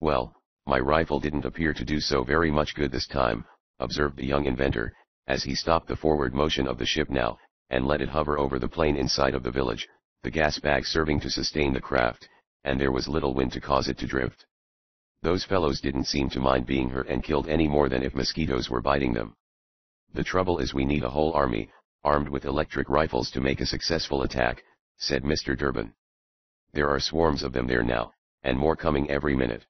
Well, my rifle didn't appear to do so very much good this time, observed the young inventor, as he stopped the forward motion of the ship now, and let it hover over the plain inside of the village, the gas bag serving to sustain the craft, and there was little wind to cause it to drift. Those fellows didn't seem to mind being hurt and killed any more than if mosquitoes were biting them. The trouble is we need a whole army, armed with electric rifles to make a successful attack, said Mister Durbin. There are swarms of them there now, and more coming every minute.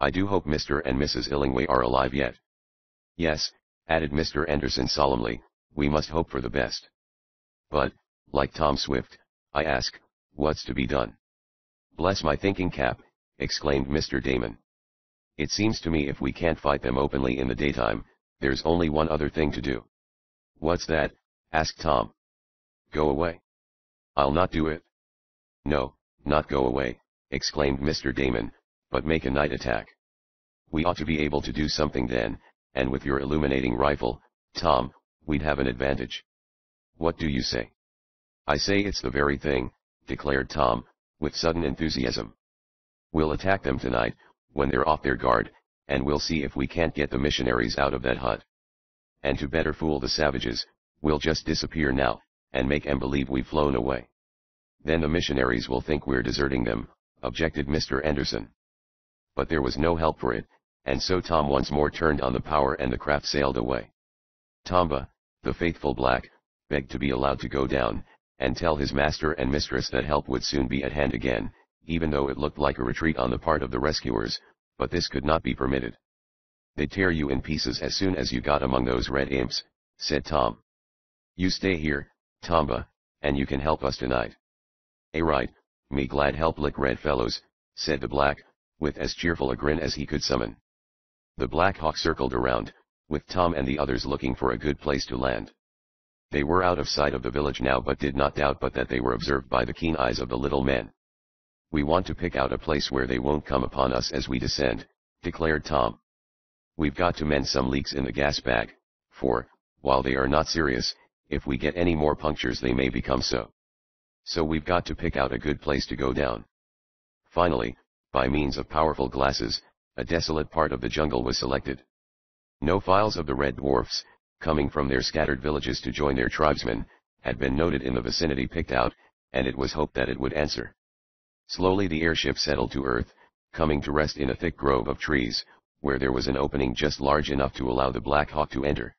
I do hope Mister and Missus Illingway are alive yet. Yes, added Mister Anderson solemnly, we must hope for the best. But, like Tom Swift, I ask, what's to be done? Bless my thinking cap, exclaimed Mister Damon. It seems to me if we can't fight them openly in the daytime, there's only one other thing to do. What's that? Asked Tom. Go away. I'll not do it. No, not go away, exclaimed Mister Damon, but make a night attack. We ought to be able to do something then, and with your illuminating rifle, Tom, we'd have an advantage. What do you say? I say it's the very thing, declared Tom, with sudden enthusiasm. We'll attack them tonight, when they're off their guard, and we'll see if we can't get the missionaries out of that hut. And to better fool the savages, we'll just disappear now, and make them believe we've flown away. Then the missionaries will think we're deserting them, objected Mister Anderson. But there was no help for it, and so Tom once more turned on the power and the craft sailed away. Tomba, the faithful black, begged to be allowed to go down, and tell his master and mistress that help would soon be at hand again, even though it looked like a retreat on the part of the rescuers, but this could not be permitted. They'd tear you in pieces as soon as you got among those red imps, said Tom. You stay here, Tomba, and you can help us tonight. A right, me glad help lick red fellows, said the black, with as cheerful a grin as he could summon. The Black Hawk circled around, with Tom and the others looking for a good place to land. They were out of sight of the village now but did not doubt but that they were observed by the keen eyes of the little men. "We want to pick out a place where they won't come upon us as we descend," declared Tom. "We've got to mend some leaks in the gas bag, for, while they are not serious, if we get any more punctures they may become so. So we've got to pick out a good place to go down." Finally, by means of powerful glasses, a desolate part of the jungle was selected. No files of the red dwarfs, coming from their scattered villages to join their tribesmen, had been noted in the vicinity picked out, and it was hoped that it would answer. Slowly the airship settled to earth, coming to rest in a thick grove of trees, where there was an opening just large enough to allow the Black Hawk to enter.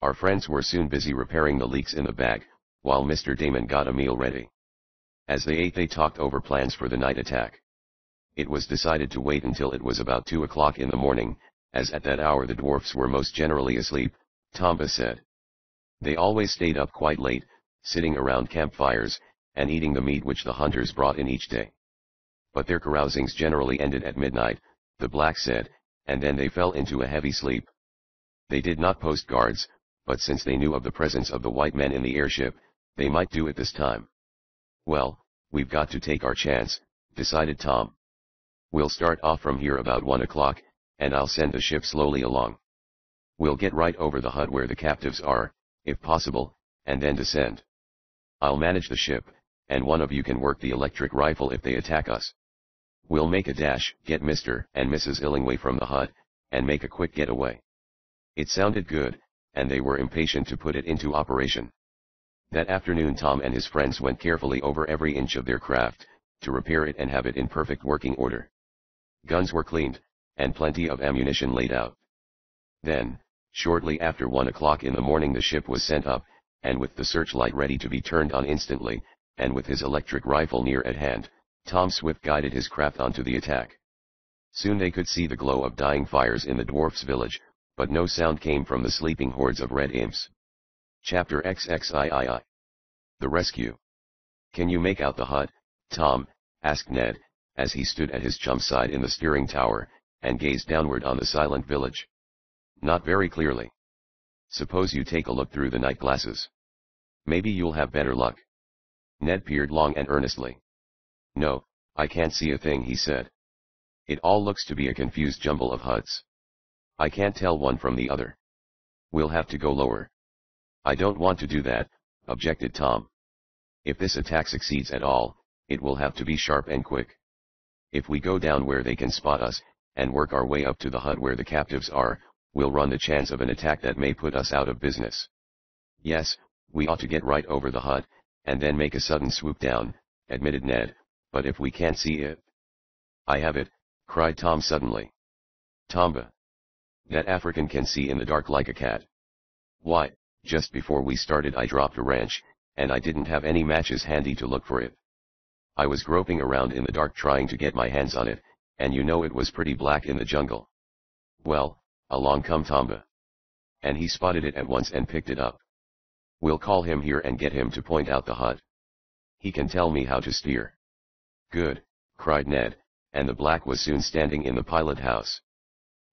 Our friends were soon busy repairing the leaks in the bag, while Mister Damon got a meal ready. As they ate they talked over plans for the night attack. It was decided to wait until it was about two o'clock in the morning, as at that hour the dwarfs were most generally asleep, Tomba said. They always stayed up quite late, sitting around campfires, and eating the meat which the hunters brought in each day. But their carousings generally ended at midnight, the black said, and then they fell into a heavy sleep. They did not post guards, but since they knew of the presence of the white men in the airship, they might do it this time. "Well, we've got to take our chance," decided Tom. "We'll start off from here about one o'clock, and I'll send the ship slowly along. We'll get right over the hut where the captives are, if possible, and then descend. I'll manage the ship, and one of you can work the electric rifle if they attack us. We'll make a dash, get Mister and Missus Illingway from the hut, and make a quick getaway." It sounded good, and they were impatient to put it into operation. That afternoon Tom and his friends went carefully over every inch of their craft, to repair it and have it in perfect working order. Guns were cleaned, and plenty of ammunition laid out. Then, shortly after one o'clock in the morning the ship was sent up, and with the searchlight ready to be turned on instantly, and with his electric rifle near at hand, Tom Swift guided his craft onto the attack. Soon they could see the glow of dying fires in the dwarf's village, but no sound came from the sleeping hordes of red imps. Chapter twenty-three. The Rescue. "Can you make out the hut, Tom?" asked Ned, as he stood at his chum's side in the steering tower, and gazed downward on the silent village. "Not very clearly. Suppose you take a look through the night glasses. Maybe you'll have better luck." Ned peered long and earnestly. "No, I can't see a thing," he said. "It all looks to be a confused jumble of huts. I can't tell one from the other. We'll have to go lower." "I don't want to do that," objected Tom. "If this attack succeeds at all, it will have to be sharp and quick. If we go down where they can spot us, and work our way up to the hut where the captives are, we'll run the chance of an attack that may put us out of business. Yes, we ought to get right over the hut, and then make a sudden swoop down," admitted Ned, "but if we can't see it..." "I have it," cried Tom suddenly. "Tomba. That African can see in the dark like a cat. Why, just before we started I dropped a wrench, and I didn't have any matches handy to look for it. I was groping around in the dark trying to get my hands on it, and you know it was pretty black in the jungle. Well, along come Tomba. And he spotted it at once and picked it up. We'll call him here and get him to point out the hut. He can tell me how to steer." "Good," cried Ned, and the black was soon standing in the pilot house.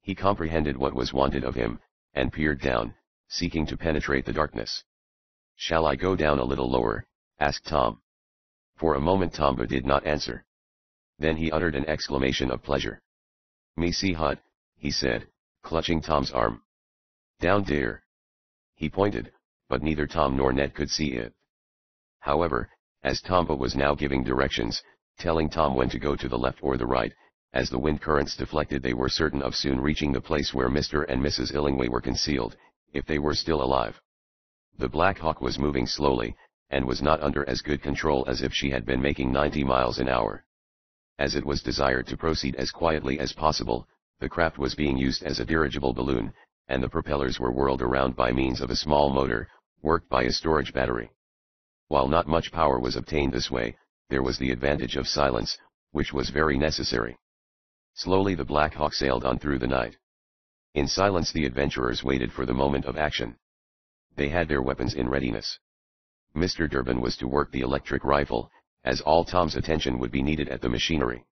He comprehended what was wanted of him, and peered down, seeking to penetrate the darkness. "Shall I go down a little lower?" asked Tom. For a moment Tomba did not answer. Then he uttered an exclamation of pleasure. "Me see hut," he said, clutching Tom's arm. "Down there." He pointed, but neither Tom nor Ned could see it. However, as Tomba was now giving directions, telling Tom when to go to the left or the right, as the wind currents deflected they were certain of soon reaching the place where Mister and Missus Illingway were concealed, if they were still alive. The Black Hawk was moving slowly, and was not under as good control as if she had been making ninety miles an hour. As it was desired to proceed as quietly as possible, the craft was being used as a dirigible balloon, and the propellers were whirled around by means of a small motor, worked by a storage battery. While not much power was obtained this way, there was the advantage of silence, which was very necessary. Slowly the Black Hawk sailed on through the night. In silence the adventurers waited for the moment of action. They had their weapons in readiness. Mister Durbin was to work the electric rifle, as all Tom's attention would be needed at the machinery.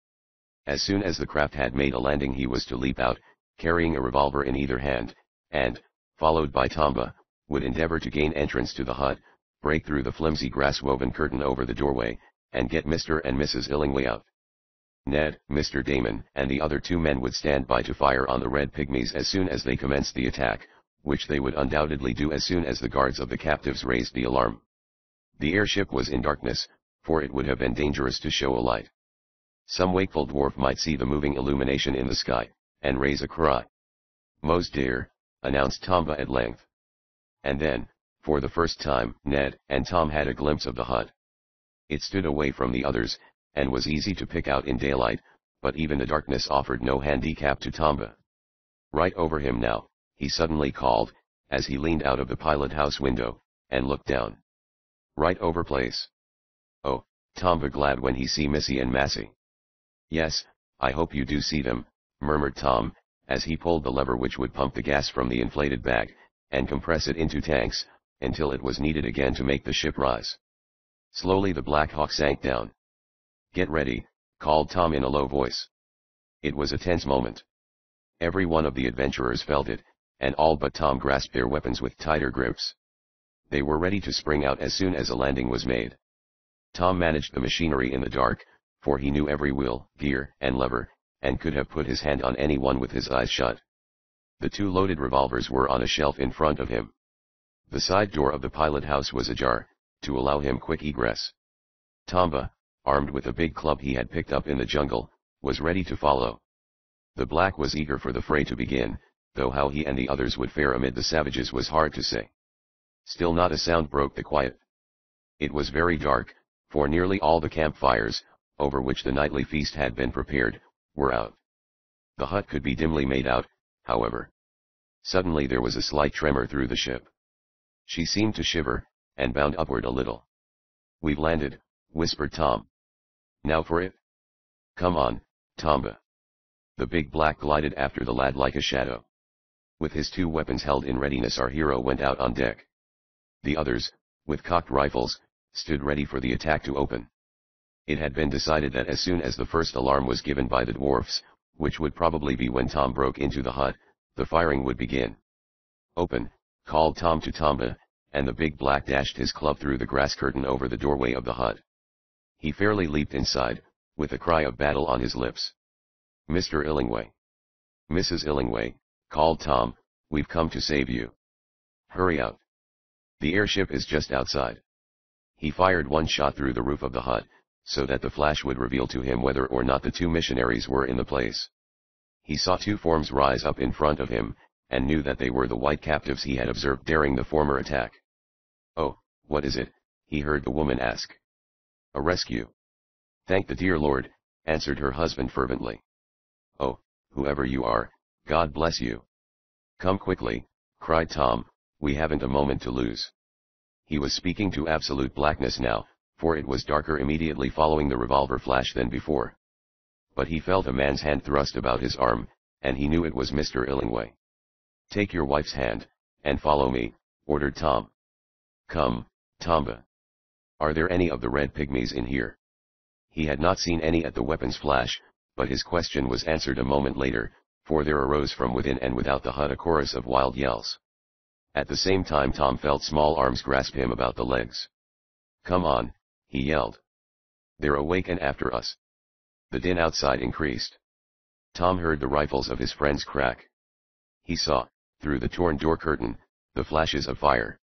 As soon as the craft had made a landing he was to leap out, carrying a revolver in either hand, and, followed by Tomba, would endeavor to gain entrance to the hut, break through the flimsy grass-woven curtain over the doorway, and get Mister and Missus Illingway out. Ned, Mister Damon, and the other two men would stand by to fire on the Red Pygmies as soon as they commenced the attack, which they would undoubtedly do as soon as the guards of the captives raised the alarm. The airship was in darkness, for it would have been dangerous to show a light. Some wakeful dwarf might see the moving illumination in the sky, and raise a cry. "Mose dear," announced Tomba at length. And then, for the first time, Ned and Tom had a glimpse of the hut. It stood away from the others, and was easy to pick out in daylight, but even the darkness offered no handicap to Tomba. "Right over him now," he suddenly called, as he leaned out of the pilot house window, and looked down. "Right over place. Oh," Tomba glad when he see Missy and Massey. "Yes, I hope you do see them," murmured Tom, as he pulled the lever which would pump the gas from the inflated bag, and compress it into tanks, until it was needed again to make the ship rise. Slowly the Black Hawk sank down. "Get ready," called Tom in a low voice. It was a tense moment. Every one of the adventurers felt it, and all but Tom grasped their weapons with tighter grips. They were ready to spring out as soon as a landing was made. Tom managed the machinery in the dark, for he knew every wheel, gear, and lever, and could have put his hand on anyone with his eyes shut. The two loaded revolvers were on a shelf in front of him. The side door of the pilot house was ajar, to allow him quick egress. Tomba, armed with a big club he had picked up in the jungle, was ready to follow. The Black was eager for the fray to begin, though how he and the others would fare amid the savages was hard to say. Still not a sound broke the quiet. It was very dark, for nearly all the campfires, over which the nightly feast had been prepared, were out. The hut could be dimly made out, however. Suddenly there was a slight tremor through the ship. She seemed to shiver, and bound upward a little. "We've landed," whispered Tom. "Now for it. Come on, Tomba." The big Black glided after the lad like a shadow. With his two weapons held in readiness, our hero went out on deck. The others, with cocked rifles, stood ready for the attack to open. It had been decided that as soon as the first alarm was given by the dwarfs, which would probably be when Tom broke into the hut, the firing would begin. "Open," called Tom to Tomba, and the big Black dashed his club through the grass curtain over the doorway of the hut. He fairly leaped inside, with a cry of battle on his lips. "Mister Illingway! Missus Illingway," called Tom, "we've come to save you. Hurry out. The airship is just outside." He fired one shot through the roof of the hut, so that the flash would reveal to him whether or not the two missionaries were in the place. He saw two forms rise up in front of him, and knew that they were the white captives he had observed during the former attack. "Oh, what is it?" he heard the woman ask. "A rescue. Thank the dear Lord," answered her husband fervently. "Oh, whoever you are, God bless you. Come quickly," cried Tom, "we haven't a moment to lose." He was speaking to absolute blackness now, for it was darker immediately following the revolver flash than before. But he felt a man's hand thrust about his arm, and he knew it was Mister Illingway. "Take your wife's hand, and follow me," ordered Tom. "Come, Tomba. Are there any of the Red Pygmies in here?" He had not seen any at the weapons flash, but his question was answered a moment later, for there arose from within and without the hut a chorus of wild yells. At the same time Tom felt small arms grasp him about the legs. "Come on," he yelled. "They're awake and after us." The din outside increased. Tom heard the rifles of his friends crack. He saw, through the torn door curtain, the flashes of fire.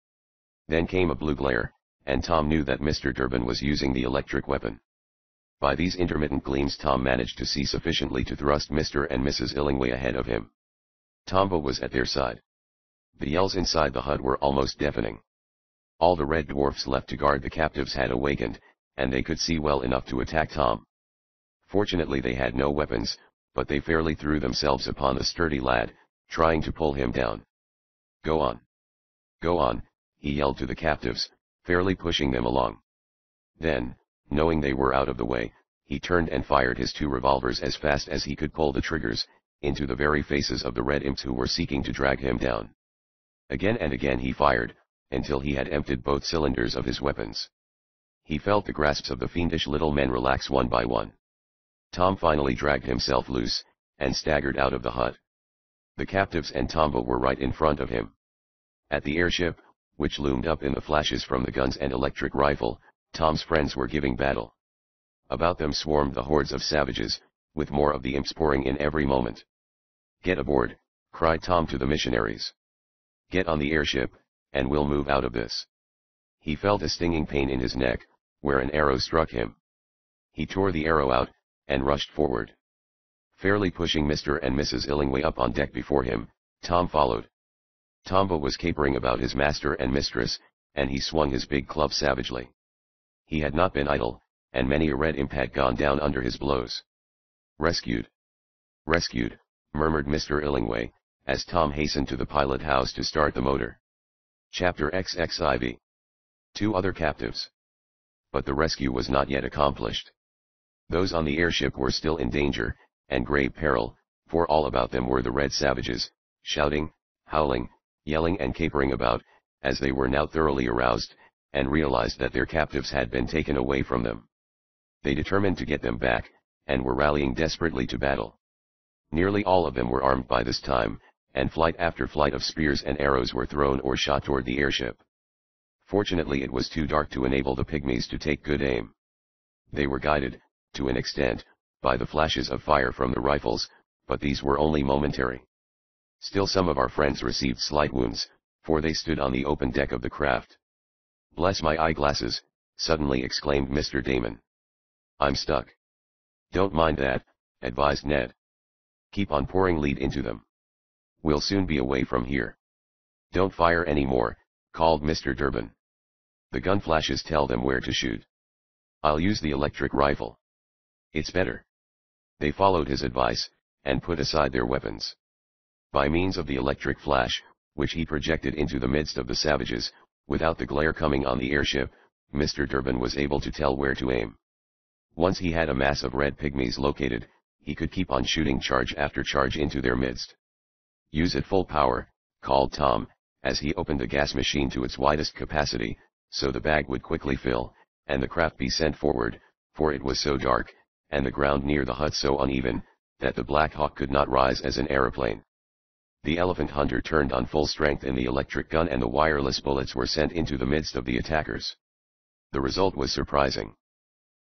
Then came a blue glare, and Tom knew that Mister Durbin was using the electric weapon. By these intermittent gleams Tom managed to see sufficiently to thrust Mister and Missus Illingway ahead of him. Tomba was at their side. The yells inside the hut were almost deafening. All the red dwarfs left to guard the captives had awakened, and they could see well enough to attack Tom. Fortunately they had no weapons, but they fairly threw themselves upon the sturdy lad, trying to pull him down. "Go on. Go on," he yelled to the captives, fairly pushing them along. Then, knowing they were out of the way, he turned and fired his two revolvers as fast as he could pull the triggers, into the very faces of the red imps who were seeking to drag him down. Again and again he fired, until he had emptied both cylinders of his weapons. He felt the grasps of the fiendish little men relax one by one. Tom finally dragged himself loose, and staggered out of the hut. The captives and Tomba were right in front of him. At the airship, which loomed up in the flashes from the guns and electric rifle, Tom's friends were giving battle. About them swarmed the hordes of savages, with more of the imps pouring in every moment. "Get aboard," cried Tom to the missionaries. "Get on the airship, and we'll move out of this." He felt a stinging pain in his neck, where an arrow struck him. He tore the arrow out, and rushed forward. Fairly pushing Mister and Missus Illingway up on deck before him, Tom followed. Tomba was capering about his master and mistress, and he swung his big club savagely. He had not been idle, and many a red imp had gone down under his blows. "Rescued! Rescued!" murmured Mister Illingway, as Tom hastened to the pilot house to start the motor. Chapter twenty-four. Two other captives. But the rescue was not yet accomplished. Those on the airship were still in danger, and grave peril, for all about them were the red savages, shouting, howling, yelling and capering about, as they were now thoroughly aroused, and realized that their captives had been taken away from them. They determined to get them back, and were rallying desperately to battle. Nearly all of them were armed by this time, and flight after flight of spears and arrows were thrown or shot toward the airship. Fortunately it was too dark to enable the pygmies to take good aim. They were guided, to an extent, by the flashes of fire from the rifles, but these were only momentary. Still some of our friends received slight wounds, for they stood on the open deck of the craft. "Bless my eyeglasses," suddenly exclaimed Mister Damon. "I'm stuck." "Don't mind that," advised Ned. "Keep on pouring lead into them. We'll soon be away from here." "Don't fire any more," called Mister Durbin. "The gun flashes tell them where to shoot. I'll use the electric rifle. It's better." They followed his advice, and put aside their weapons. By means of the electric flash, which he projected into the midst of the savages, without the glare coming on the airship, Mister Durbin was able to tell where to aim. Once he had a mass of red pygmies located, he could keep on shooting charge after charge into their midst. "Use at full power," called Tom, as he opened the gas machine to its widest capacity, so the bag would quickly fill, and the craft be sent forward, for it was so dark, and the ground near the hut so uneven, that the Black Hawk could not rise as an aeroplane. The elephant hunter turned on full strength in the electric gun and the wireless bullets were sent into the midst of the attackers. The result was surprising.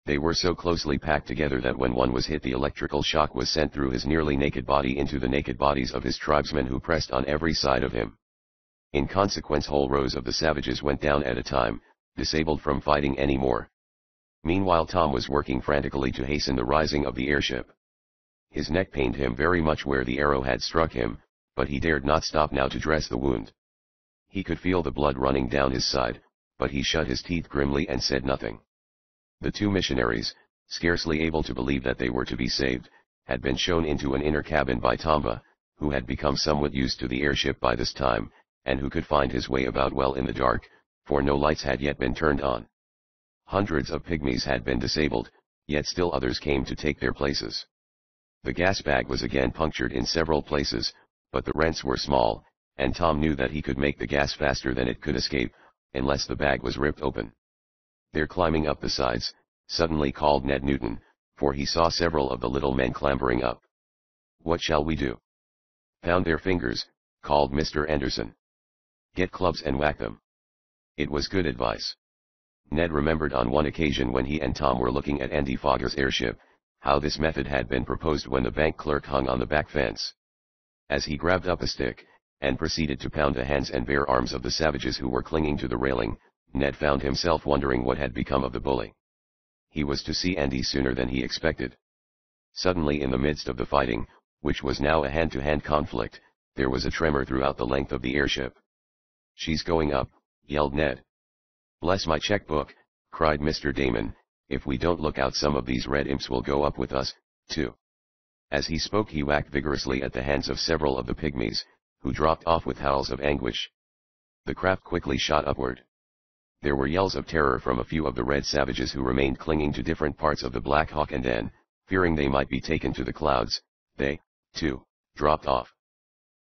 They were so closely packed together that when one was hit the electrical shock was sent through his nearly naked body into the naked bodies of his tribesmen who pressed on every side of him. In consequence whole rows of the savages went down at a time, disabled from fighting any more. Meanwhile Tom was working frantically to hasten the rising of the airship. His neck pained him very much where the arrow had struck him, but he dared not stop now to dress the wound. He could feel the blood running down his side, but he shut his teeth grimly and said nothing. The two missionaries, scarcely able to believe that they were to be saved, had been shown into an inner cabin by Tomba, who had become somewhat used to the airship by this time, and who could find his way about well in the dark, for no lights had yet been turned on. Hundreds of pygmies had been disabled, yet still others came to take their places. The gas bag was again punctured in several places, but the rents were small, and Tom knew that he could make the gas faster than it could escape, unless the bag was ripped open. "They're climbing up the sides," suddenly called Ned Newton, for he saw several of the little men clambering up. "What shall we do?" "Pound their fingers," called Mister Anderson. "Get clubs and whack them." It was good advice. Ned remembered on one occasion when he and Tom were looking at Andy Foger's airship, how this method had been proposed when the bank clerk hung on the back fence. As he grabbed up a stick, and proceeded to pound the hands and bare arms of the savages who were clinging to the railing, Ned found himself wondering what had become of the bully. He was to see Andy sooner than he expected. Suddenly in the midst of the fighting, which was now a hand-to-hand conflict, there was a tremor throughout the length of the airship. "She's going up," yelled Ned. "Bless my checkbook," cried Mister Damon, "if we don't look out some of these red imps will go up with us, too." As he spoke he whacked vigorously at the hands of several of the pygmies, who dropped off with howls of anguish. The craft quickly shot upward. There were yells of terror from a few of the red savages who remained clinging to different parts of the Black Hawk and then, fearing they might be taken to the clouds, they, too, dropped off.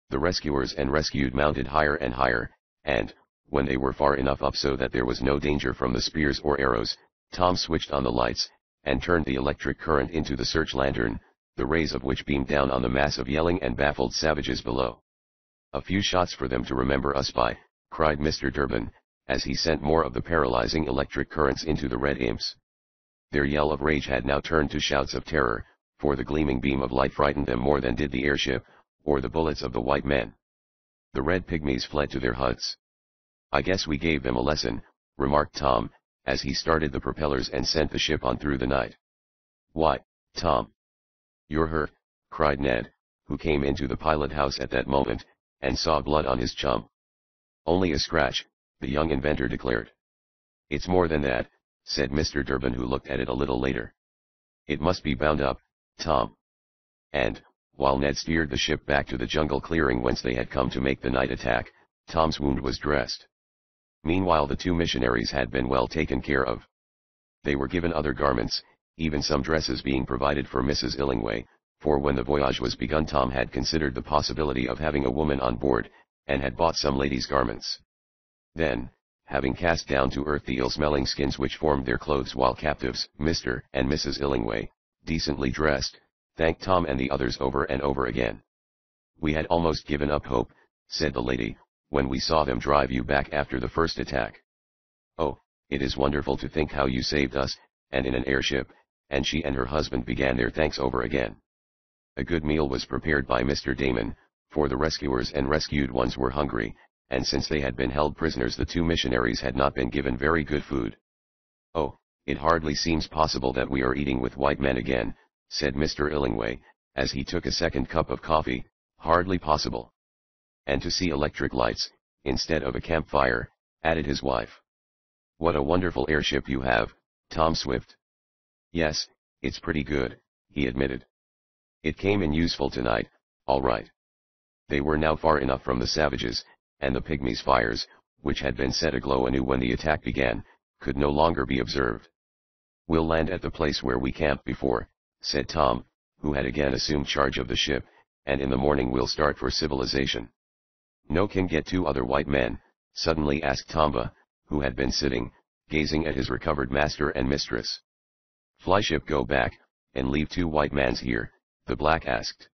The rescuers and rescued mounted higher and higher, and, when they were far enough up so that there was no danger from the spears or arrows, Tom switched on the lights, and turned the electric current into the search lantern, the rays of which beamed down on the mass of yelling and baffled savages below. "A few shots for them to remember us by," cried Mister Durbin, as he sent more of the paralyzing electric currents into the red imps. Their yell of rage had now turned to shouts of terror, for the gleaming beam of light frightened them more than did the airship, or the bullets of the white men. The red pygmies fled to their huts. "I guess we gave them a lesson," remarked Tom, as he started the propellers and sent the ship on through the night. "Why, Tom, you're hurt," cried Ned, who came into the pilot house at that moment, and saw blood on his chum. "Only a scratch," the young inventor declared. "It's more than that," said Mister Durbin, who looked at it a little later. "It must be bound up, Tom." And, while Ned steered the ship back to the jungle clearing whence they had come to make the night attack, Tom's wound was dressed. Meanwhile the two missionaries had been well taken care of. They were given other garments, even some dresses being provided for Missus Illingway, for when the voyage was begun Tom had considered the possibility of having a woman on board, and had bought some ladies' garments. Then, having cast down to earth the ill-smelling skins which formed their clothes while captives, Mister and Missus Illingway, decently dressed, thanked Tom and the others over and over again. "We had almost given up hope," said the lady, "when we saw them drive you back after the first attack. Oh, it is wonderful to think how you saved us, and in an airship," and she and her husband began their thanks over again. A good meal was prepared by Mister Damon, for the rescuers and rescued ones were hungry, and since they had been held prisoners the two missionaries had not been given very good food. "Oh, it hardly seems possible that we are eating with white men again," said Mister Illingway, as he took a second cup of coffee, "hardly possible." "And to see electric lights, instead of a campfire," added his wife. "What a wonderful airship you have, Tom Swift." "Yes, it's pretty good," he admitted. "It came in useful tonight, all right." They were now far enough from the savages, and the pygmies' fires, which had been set aglow anew when the attack began, could no longer be observed. "We'll land at the place where we camped before," said Tom, who had again assumed charge of the ship, "and in the morning we'll start for civilization." "No can get two other white men?" suddenly asked Tomba, who had been sitting, gazing at his recovered master and mistress. "Flyship go back, and leave two white mans here," the black asked.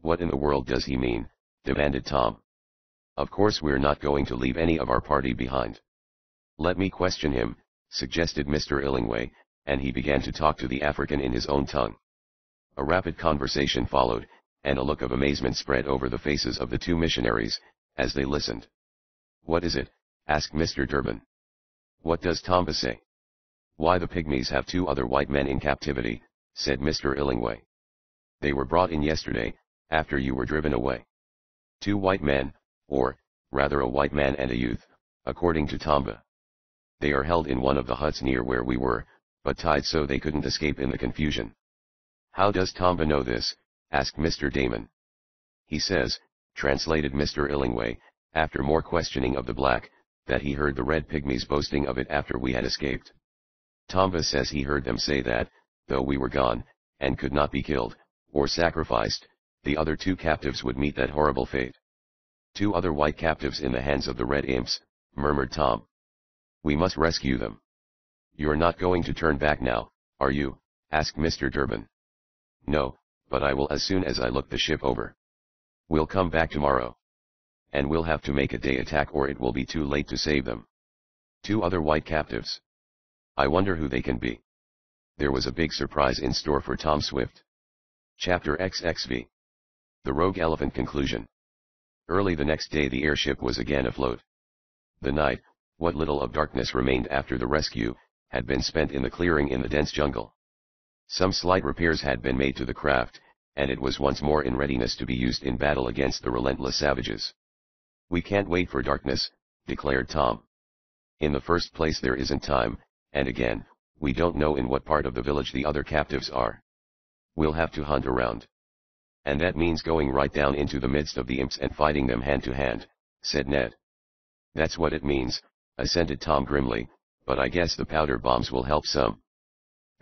"What in the world does he mean?" demanded Tom. "Of course we're not going to leave any of our party behind." "Let me question him," suggested Mister Illingway, and he began to talk to the African in his own tongue. A rapid conversation followed, and a look of amazement spread over the faces of the two missionaries, as they listened. "What is it?" asked Mister Durbin. "What does Tomba say?" "Why, the pygmies have two other white men in captivity," said Mister Illingway. "They were brought in yesterday, after you were driven away. Two white men, or, rather a white man and a youth, according to Tomba. They are held in one of the huts near where we were, but tied so they couldn't escape in the confusion." "How does Tomba know this?" asked Mister Damon. "He says," translated Mister Illingway, after more questioning of the black, "that he heard the red pygmies boasting of it after we had escaped. Tomba says he heard them say that, though we were gone, and could not be killed, or sacrificed, the other two captives would meet that horrible fate." "Two other white captives in the hands of the red imps," murmured Tom. "We must rescue them." "You're not going to turn back now, are you?" asked Mister Durbin. "No, but I will as soon as I look the ship over. We'll come back tomorrow. And we'll have to make a day attack or it will be too late to save them. Two other white captives. I wonder who they can be." There was a big surprise in store for Tom Swift. Chapter twenty-four. The Rogue Elephant Conclusion. Early the next day the airship was again afloat. The night, what little of darkness remained after the rescue, had been spent in the clearing in the dense jungle. Some slight repairs had been made to the craft, and it was once more in readiness to be used in battle against the relentless savages. "We can't wait for darkness," declared Tom. "In the first place there isn't time, and again, we don't know in what part of the village the other captives are. We'll have to hunt around. And that means going right down into the midst of the imps and fighting them hand to hand," said Ned. "That's what it means," assented Tom grimly, "but I guess the powder bombs will help some."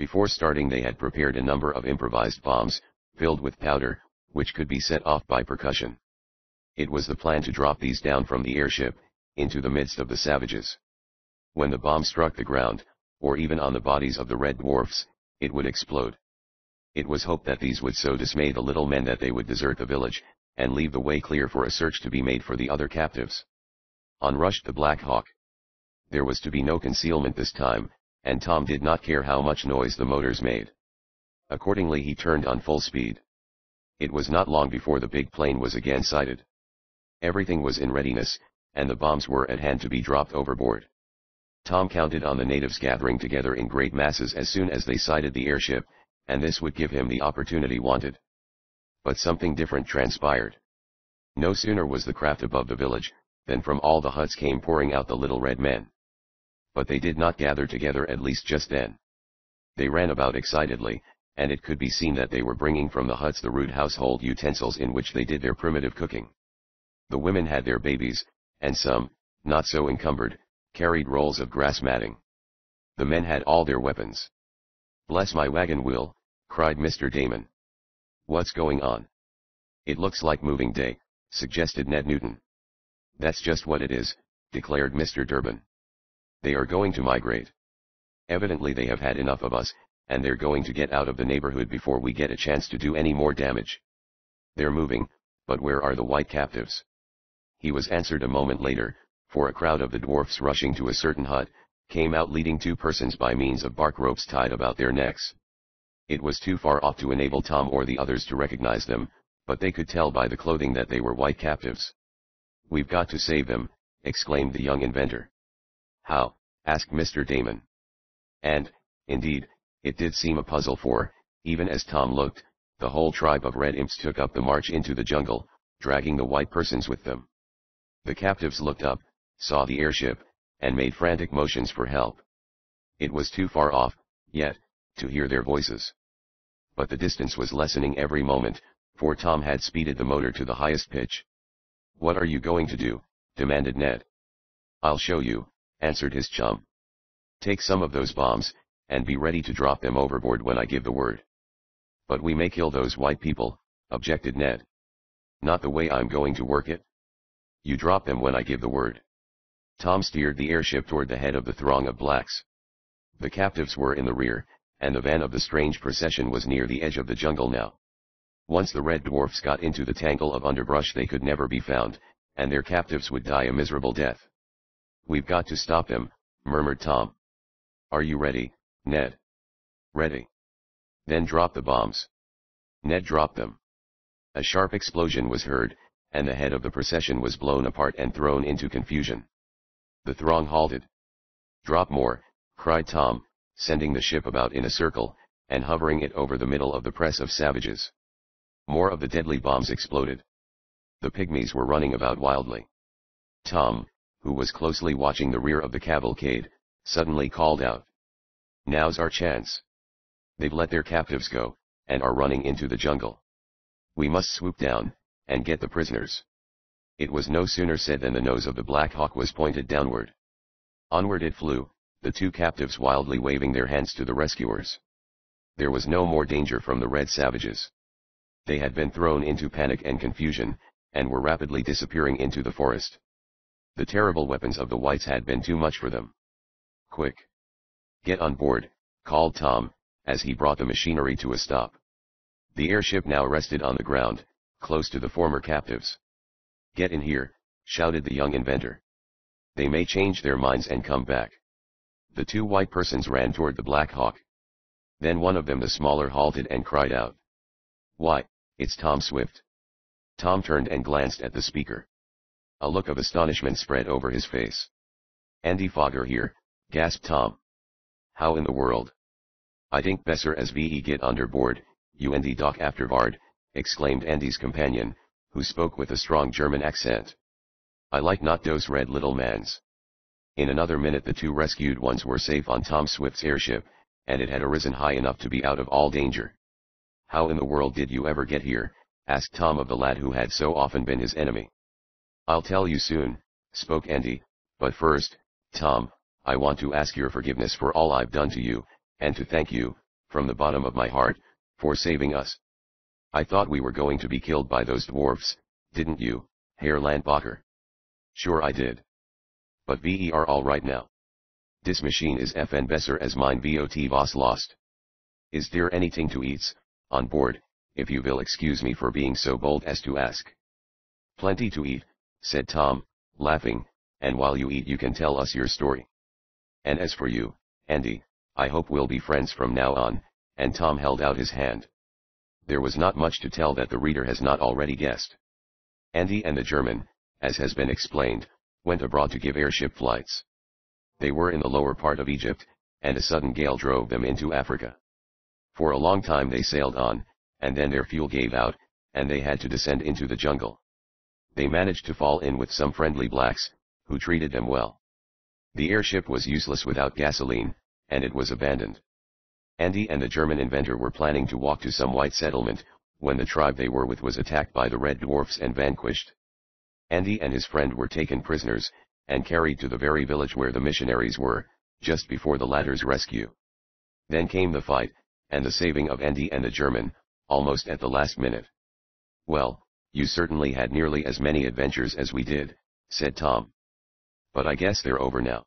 Before starting they had prepared a number of improvised bombs, filled with powder, which could be set off by percussion. It was the plan to drop these down from the airship, into the midst of the savages. When the bomb struck the ground, or even on the bodies of the red dwarfs, it would explode. It was hoped that these would so dismay the little men that they would desert the village, and leave the way clear for a search to be made for the other captives. On rushed the Black Hawk. There was to be no concealment this time, and Tom did not care how much noise the motors made. Accordingly he turned on full speed. It was not long before the big plane was again sighted. Everything was in readiness, and the bombs were at hand to be dropped overboard. Tom counted on the natives gathering together in great masses as soon as they sighted the airship, and this would give him the opportunity wanted. But something different transpired. No sooner was the craft above the village, than from all the huts came pouring out the little red men. But they did not gather together, at least just then. They ran about excitedly, and it could be seen that they were bringing from the huts the rude household utensils in which they did their primitive cooking. The women had their babies, and some, not so encumbered, carried rolls of grass matting. The men had all their weapons. "Bless my wagon wheel," cried Mister Damon. "What's going on?" "It looks like moving day," suggested Ned Newton. "That's just what it is," declared Mister Durbin. "They are going to migrate. Evidently they have had enough of us, and they're going to get out of the neighborhood before we get a chance to do any more damage. They're moving, but where are the white captives?" He was answered a moment later, for a crowd of the dwarfs rushing to a certain hut, came out leading two persons by means of bark ropes tied about their necks. It was too far off to enable Tom or the others to recognize them, but they could tell by the clothing that they were white captives. "We've got to save them," exclaimed the young inventor. "How?" asked Mister Damon. And, indeed, it did seem a puzzle for, even as Tom looked, the whole tribe of red imps took up the march into the jungle, dragging the white persons with them. The captives looked up, saw the airship, and made frantic motions for help. It was too far off, yet, to hear their voices. But the distance was lessening every moment, for Tom had speeded the motor to the highest pitch. "What are you going to do?" demanded Ned. "I'll show you," answered his chum. "Take some of those bombs, and be ready to drop them overboard when I give the word." "But we may kill those white people," objected Ned. "Not the way I'm going to work it. You drop them when I give the word." Tom steered the airship toward the head of the throng of blacks. The captives were in the rear, and the van of the strange procession was near the edge of the jungle now. Once the red dwarfs got into the tangle of underbrush they could never be found, and their captives would die a miserable death. "We've got to stop them," murmured Tom. "Are you ready, Ned?" "Ready." "Then drop the bombs." Ned dropped them. A sharp explosion was heard, and the head of the procession was blown apart and thrown into confusion. The throng halted. "Drop more," cried Tom, sending the ship about in a circle, and hovering it over the middle of the press of savages. More of the deadly bombs exploded. The pygmies were running about wildly. Tom, who was closely watching the rear of the cavalcade, suddenly called out, "Now's our chance. They've let their captives go, and are running into the jungle. We must swoop down, and get the prisoners." It was no sooner said than the nose of the Black Hawk was pointed downward. Onward it flew, the two captives wildly waving their hands to the rescuers. There was no more danger from the red savages. They had been thrown into panic and confusion, and were rapidly disappearing into the forest. The terrible weapons of the whites had been too much for them. "Quick! Get on board," called Tom, as he brought the machinery to a stop. The airship now rested on the ground, close to the former captives. "Get in here," shouted the young inventor. "They may change their minds and come back." The two white persons ran toward the Black Hawk. Then one of them, the smaller, halted and cried out, "Why, it's Tom Swift." Tom turned and glanced at the speaker. A look of astonishment spread over his face. "Andy Foger here," gasped Tom. "How in the world?" "I think besser as ve get underboard, you Andy Doc after Vard," exclaimed Andy's companion, who spoke with a strong German accent. "I like not dose red little mans." In another minute the two rescued ones were safe on Tom Swift's airship, and it had arisen high enough to be out of all danger. "How in the world did you ever get here?" asked Tom of the lad who had so often been his enemy. "I'll tell you soon," spoke Andy, "but first, Tom, I want to ask your forgiveness for all I've done to you, and to thank you, from the bottom of my heart, for saving us. I thought we were going to be killed by those dwarfs, didn't you, Herr Landbacher?" "Sure I did. But we are all right now. Dis machine is F N besser as mine V O T was lost. Is there anything to eats, on board, if you will excuse me for being so bold as to ask?" "Plenty to eat," said Tom, laughing, "and while you eat you can tell us your story. And as for you, Andy, I hope we'll be friends from now on, and Tom held out his hand. There was not much to tell that the reader has not already guessed. Andy and the German, as has been explained, went abroad to give airship flights. They were in the lower part of Egypt, and a sudden gale drove them into Africa. For a long time they sailed on, and then their fuel gave out, and they had to descend into the jungle. They managed to fall in with some friendly blacks, who treated them well. The airship was useless without gasoline, and it was abandoned. Andy and the German inventor were planning to walk to some white settlement, when the tribe they were with was attacked by the red dwarfs and vanquished. Andy and his friend were taken prisoners, and carried to the very village where the missionaries were, just before the latter's rescue. Then came the fight, and the saving of Andy and the German, almost at the last minute. "Well, you certainly had nearly as many adventures as we did," said Tom. "But I guess they're over now."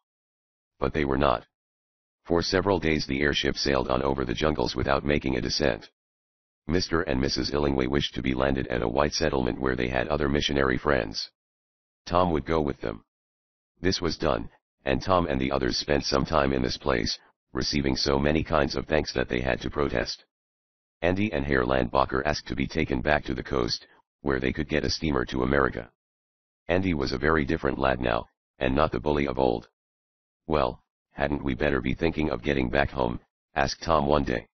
But they were not. For several days the airship sailed on over the jungles without making a descent. Mister and Missus Illingway wished to be landed at a white settlement where they had other missionary friends. Tom would go with them. This was done, and Tom and the others spent some time in this place, receiving so many kinds of thanks that they had to protest. Andy and Herr Landbacher asked to be taken back to the coast, where they could get a steamer to America. Andy was a very different lad now, and not the bully of old. "Well, hadn't we better be thinking of getting back home?" asked Tom one day.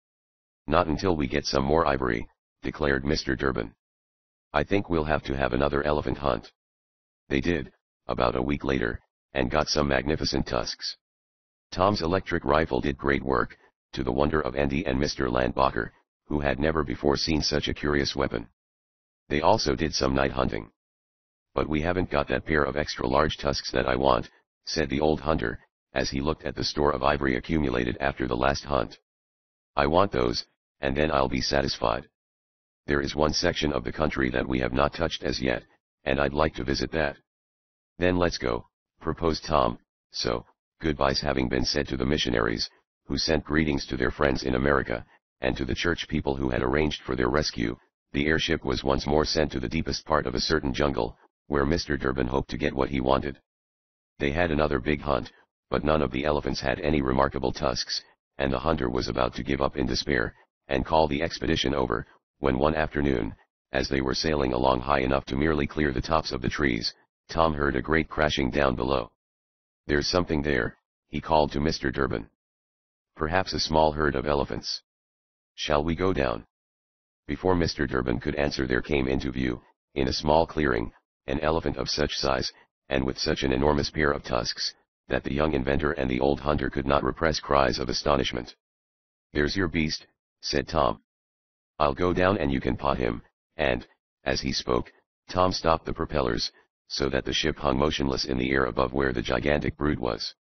"Not until we get some more ivory," declared Mister Durbin. "I think we'll have to have another elephant hunt." They did, about a week later, and got some magnificent tusks. Tom's electric rifle did great work, to the wonder of Andy and Mister Landbacher, who had never before seen such a curious weapon. They also did some night hunting. "But we haven't got that pair of extra-large tusks that I want," said the old hunter, as he looked at the store of ivory accumulated after the last hunt. "I want those, and then I'll be satisfied. There is one section of the country that we have not touched as yet, and I'd like to visit that." "Then let's go," proposed Tom, so, goodbyes having been said to the missionaries, who sent greetings to their friends in America, and to the church people who had arranged for their rescue, the airship was once more sent to the deepest part of a certain jungle, where Mister Durbin hoped to get what he wanted. They had another big hunt, but none of the elephants had any remarkable tusks, and the hunter was about to give up in despair, and call the expedition over, when one afternoon, as they were sailing along high enough to merely clear the tops of the trees, Tom heard a great crashing down below. "There's something there," he called to Mister Durbin. "Perhaps a small herd of elephants. Shall we go down?" Before Mister Durbin could answer there came into view, in a small clearing, an elephant of such size, and with such an enormous pair of tusks, that the young inventor and the old hunter could not repress cries of astonishment. "There's your beast," said Tom. "I'll go down and you can pot him," and, as he spoke, Tom stopped the propellers, so that the ship hung motionless in the air above where the gigantic brute was.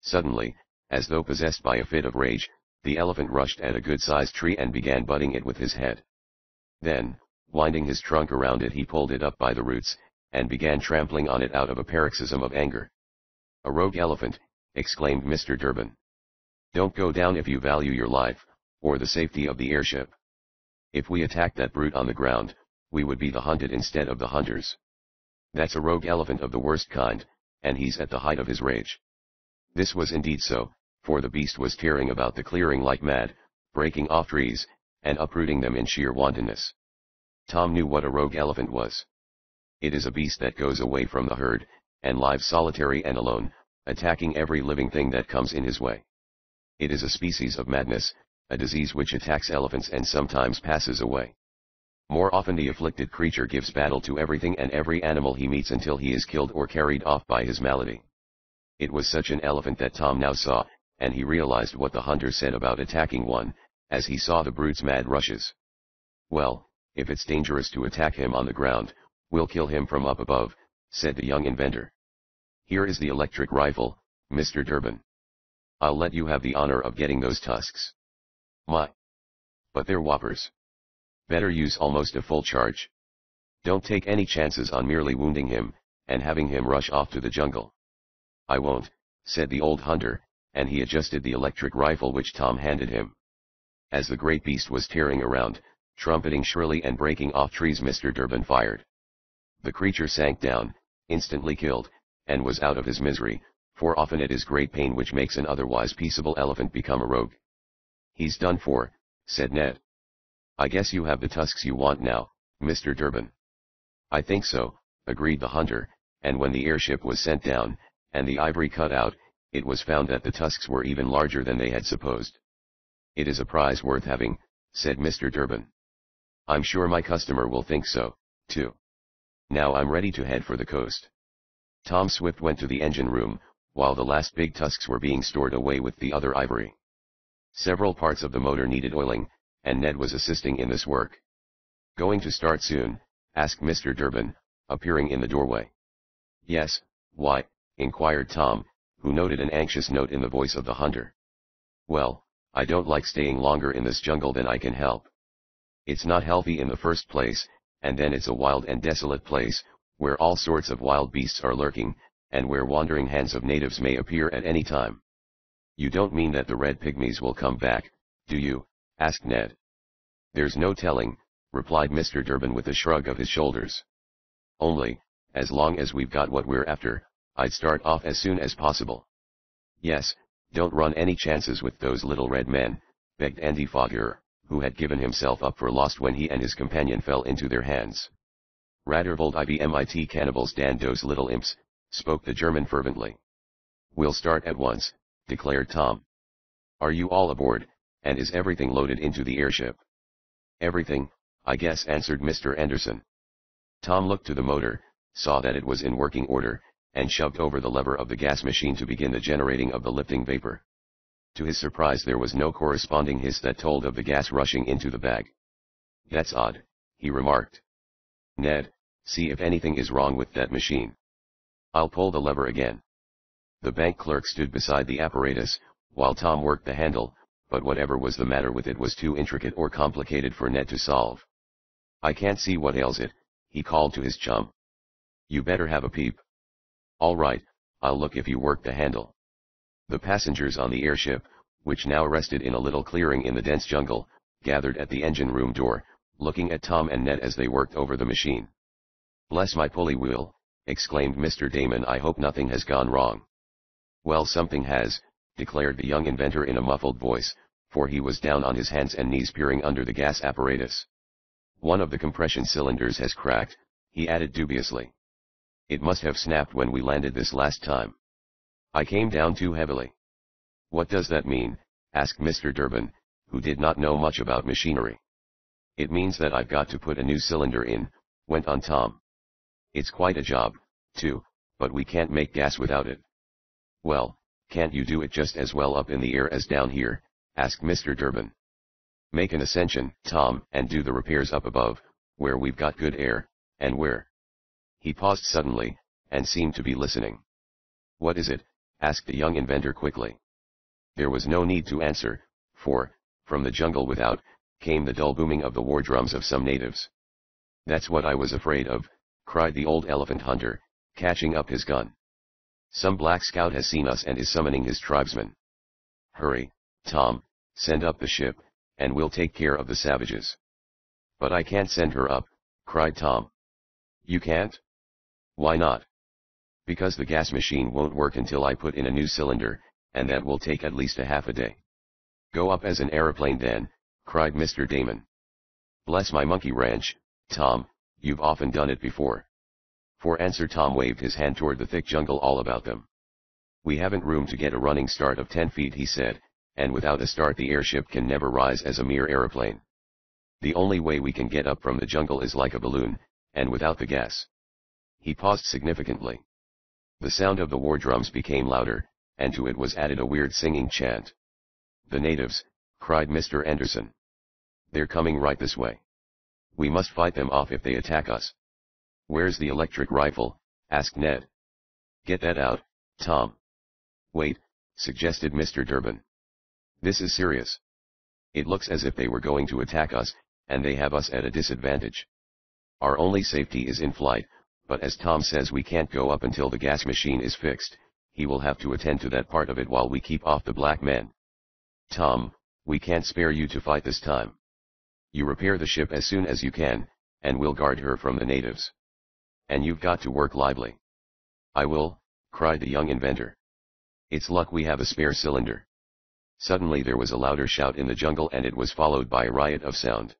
Suddenly, as though possessed by a fit of rage, the elephant rushed at a good-sized tree and began butting it with his head. Then, winding his trunk around it, he pulled it up by the roots, and began trampling on it out of a paroxysm of anger. "A rogue elephant," exclaimed Mister Durbin. "Don't go down if you value your life, or the safety of the airship. If we attacked that brute on the ground, we would be the hunted instead of the hunters. That's a rogue elephant of the worst kind, and he's at the height of his rage." This was indeed so, for the beast was tearing about the clearing like mad, breaking off trees, and uprooting them in sheer wantonness. Tom knew what a rogue elephant was. It is a beast that goes away from the herd, and lives solitary and alone, attacking every living thing that comes in his way. It is a species of madness, a disease which attacks elephants and sometimes passes away. More often the afflicted creature gives battle to everything and every animal he meets until he is killed or carried off by his malady. It was such an elephant that Tom now saw, and he realized what the hunter said about attacking one, as he saw the brute's mad rushes. "Well, if it's dangerous to attack him on the ground, we'll kill him from up above," said the young inventor. "Here is the electric rifle, Mister Durbin. I'll let you have the honor of getting those tusks." "My! But they're whoppers. Better use almost a full charge. Don't take any chances on merely wounding him, and having him rush off to the jungle." "I won't," said the old hunter, and he adjusted the electric rifle which Tom handed him. As the great beast was tearing around, trumpeting shrilly and breaking off trees, Mister Durbin fired. The creature sank down, instantly killed, and was out of his misery, for often it is great pain which makes an otherwise peaceable elephant become a rogue. "He's done for," said Ned. I guess you have the tusks you want now, Mister Durbin. I think so, agreed the hunter, and when the airship was sent down, and the ivory cut out, it was found that the tusks were even larger than they had supposed. It is a prize worth having, said Mister Durbin. I'm sure my customer will think so, too. Now I'm ready to head for the coast. Tom Swift went to the engine room, while the last big tusks were being stored away with the other ivory. Several parts of the motor needed oiling, and Ned was assisting in this work. Going to start soon? asked Mister Durbin, appearing in the doorway. Yes, why? inquired Tom, who noted an anxious note in the voice of the hunter. Well, I don't like staying longer in this jungle than I can help. It's not healthy in the first place, and then it's a wild and desolate place, where all sorts of wild beasts are lurking, and where wandering hands of natives may appear at any time. You don't mean that the red pygmies will come back, do you? asked Ned. There's no telling, replied Mister Durbin with a shrug of his shoulders. Only, as long as we've got what we're after, I'd start off as soon as possible. Yes, don't run any chances with those little red men, begged Andy Foger, who had given himself up for lost when he and his companion fell into their hands. Rattervold I B M I T cannibals dan those little imps, spoke the German fervently. We'll start at once, declared Tom. Are you all aboard, and is everything loaded into the airship? Everything, I guess, answered Mister Anderson. Tom looked to the motor, saw that it was in working order, and shoved over the lever of the gas machine to begin the generating of the lifting vapor. To his surprise, there was no corresponding hiss that told of the gas rushing into the bag. That's odd, he remarked. Ned, see if anything is wrong with that machine. I'll pull the lever again. The bank clerk stood beside the apparatus, while Tom worked the handle, but whatever was the matter with it was too intricate or complicated for Ned to solve. I can't see what ails it, he called to his chum. You better have a peep. All right, I'll look if you work the handle. The passengers on the airship, which now rested in a little clearing in the dense jungle, gathered at the engine room door, looking at Tom and Ned as they worked over the machine. Bless my pulley wheel, exclaimed Mister Damon. I hope nothing has gone wrong. Well, something has, declared the young inventor in a muffled voice, for he was down on his hands and knees peering under the gas apparatus. One of the compression cylinders has cracked, he added dubiously. It must have snapped when we landed this last time. I came down too heavily. What does that mean? asked Mister Durbin, who did not know much about machinery. It means that I've got to put a new cylinder in, went on Tom. It's quite a job, too, but we can't make gas without it. Well, can't you do it just as well up in the air as down here? asked Mister Durbin. Make an ascension, Tom, and do the repairs up above, where we've got good air, and where— He paused suddenly, and seemed to be listening. What is it? asked the young inventor quickly. There was no need to answer, for, from the jungle without, came the dull booming of the war drums of some natives. That's what I was afraid of, cried the old elephant hunter, catching up his gun. Some black scout has seen us and is summoning his tribesmen. Hurry, Tom, send up the ship, and we'll take care of the savages. But I can't send her up, cried Tom. You can't? Why not? Because the gas machine won't work until I put in a new cylinder, and that will take at least a half a day. Go up as an aeroplane then, cried Mister Damon. Bless my monkey wrench, Tom, you've often done it before. For answer, Tom waved his hand toward the thick jungle all about them. We haven't room to get a running start of ten feet, he said, and without a start the airship can never rise as a mere aeroplane. The only way we can get up from the jungle is like a balloon, and without the gas. He paused significantly. The sound of the war drums became louder, and to it was added a weird singing chant. The natives, cried Mister Anderson. They're coming right this way. We must fight them off if they attack us. Where's the electric rifle? asked Ned. Get that out, Tom. Wait, suggested Mister Durbin. This is serious. It looks as if they were going to attack us, and they have us at a disadvantage. Our only safety is in flight, but as Tom says we can't go up until the gas machine is fixed, he will have to attend to that part of it while we keep off the black men. Tom, we can't spare you to fight this time. You repair the ship as soon as you can, and we'll guard her from the natives. And you've got to work lively. I will, cried the young inventor. It's luck we have a spare cylinder. Suddenly there was a louder shout in the jungle and it was followed by a riot of sound.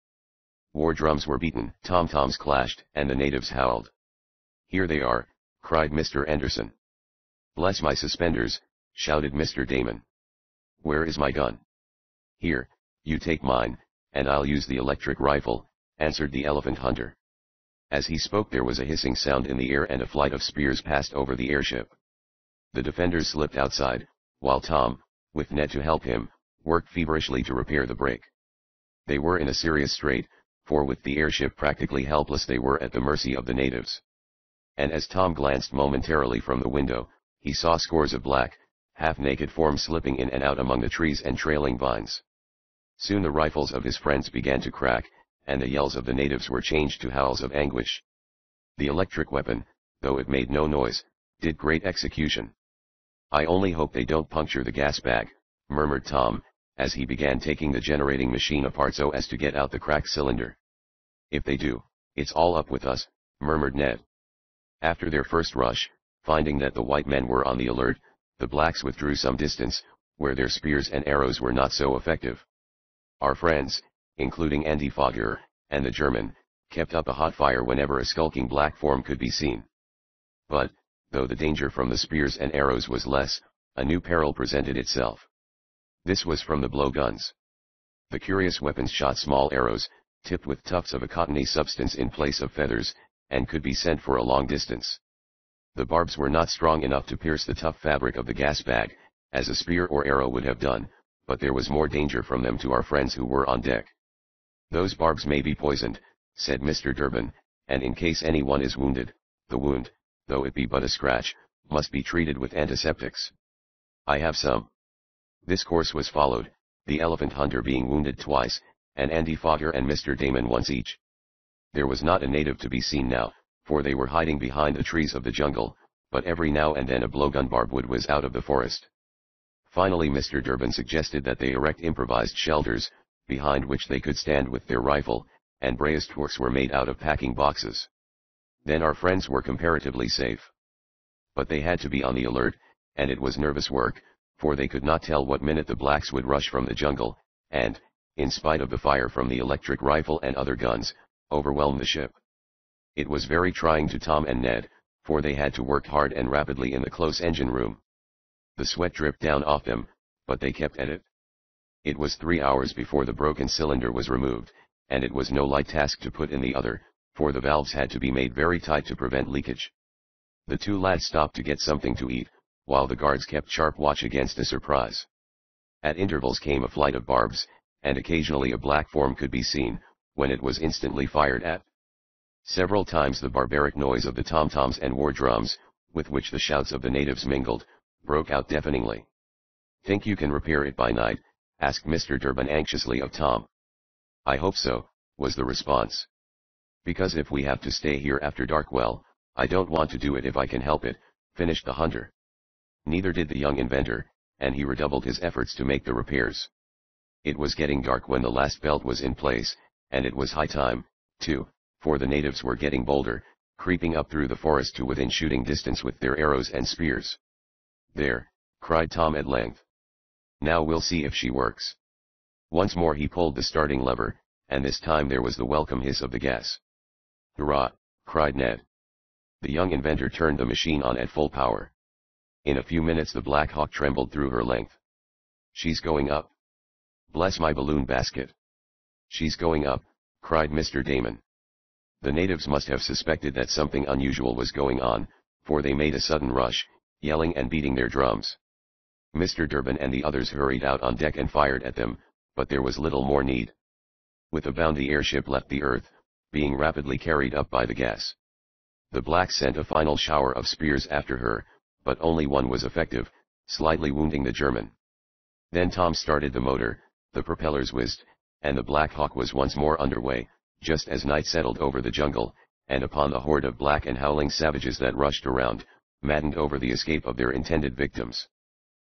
War drums were beaten, tom-toms clashed, and the natives howled. "Here they are," cried Mister Anderson. "Bless my suspenders," shouted Mister Damon. "Where is my gun?" "Here, you take mine, and I'll use the electric rifle," answered the elephant hunter. As he spoke there was a hissing sound in the air and a flight of spears passed over the airship. The defenders slipped outside, while Tom, with Ned to help him, worked feverishly to repair the break. They were in a serious strait, for with the airship practically helpless they were at the mercy of the natives. And as Tom glanced momentarily from the window, he saw scores of black, half-naked forms slipping in and out among the trees and trailing vines. Soon the rifles of his friends began to crack, and the yells of the natives were changed to howls of anguish. The electric weapon, though it made no noise, did great execution. "I only hope they don't puncture the gas bag," murmured Tom, as he began taking the generating machine apart so as to get out the cracked cylinder. "If they do, it's all up with us," murmured Ned. After their first rush, finding that the white men were on the alert, the blacks withdrew some distance, where their spears and arrows were not so effective. Our friends, including Andy Foger, and the German, kept up a hot fire whenever a skulking black form could be seen. But, though the danger from the spears and arrows was less, a new peril presented itself. This was from the blowguns. The curious weapons shot small arrows, tipped with tufts of a cottony substance in place of feathers, and could be sent for a long distance. The barbs were not strong enough to pierce the tough fabric of the gas bag, as a spear or arrow would have done, but there was more danger from them to our friends who were on deck. "Those barbs may be poisoned," said Mister Durbin, "and in case anyone is wounded, the wound, though it be but a scratch, must be treated with antiseptics. I have some." This course was followed, the elephant hunter being wounded twice, and Andy Foger and Mister Damon once each. There was not a native to be seen now, for they were hiding behind the trees of the jungle, but every now and then a blowgun barb would whiz out of the forest. Finally Mister Durbin suggested that they erect improvised shelters, behind which they could stand with their rifle, and brass torques were made out of packing boxes. Then our friends were comparatively safe. But they had to be on the alert, and it was nervous work, for they could not tell what minute the blacks would rush from the jungle, and, in spite of the fire from the electric rifle and other guns, overwhelm the ship. It was very trying to Tom and Ned, for they had to work hard and rapidly in the close engine room. The sweat dripped down off them, but they kept at it. It was three hours before the broken cylinder was removed, and it was no light task to put in the other, for the valves had to be made very tight to prevent leakage. The two lads stopped to get something to eat, while the guards kept sharp watch against a surprise. At intervals came a flight of barbs, and occasionally a black form could be seen, when it was instantly fired at. Several times the barbaric noise of the tom-toms and war drums, with which the shouts of the natives mingled, broke out deafeningly. "Think you can repair it by night?" asked Mister Durbin anxiously of Tom. "I hope so," was the response. "Because if we have to stay here after dark, well, I don't want to do it if I can help it," finished the hunter. Neither did the young inventor, and he redoubled his efforts to make the repairs. It was getting dark when the last belt was in place, and it was high time, too, for the natives were getting bolder, creeping up through the forest to within shooting distance with their arrows and spears. "There," cried Tom at length. "Now we'll see if she works." Once more he pulled the starting lever, and this time there was the welcome hiss of the gas. "Hurrah!" cried Ned. The young inventor turned the machine on at full power. In a few minutes the Black Hawk trembled through her length. "She's going up. Bless my balloon basket. She's going up," cried Mister Damon. The natives must have suspected that something unusual was going on, for they made a sudden rush, yelling and beating their drums. Mister Durbin and the others hurried out on deck and fired at them, but there was little more need. With a bound the airship left the earth, being rapidly carried up by the gas. The blacks sent a final shower of spears after her, but only one was effective, slightly wounding the German. Then Tom started the motor, the propellers whizzed, and the Black Hawk was once more underway, just as night settled over the jungle, and upon the horde of black and howling savages that rushed around, maddened over the escape of their intended victims.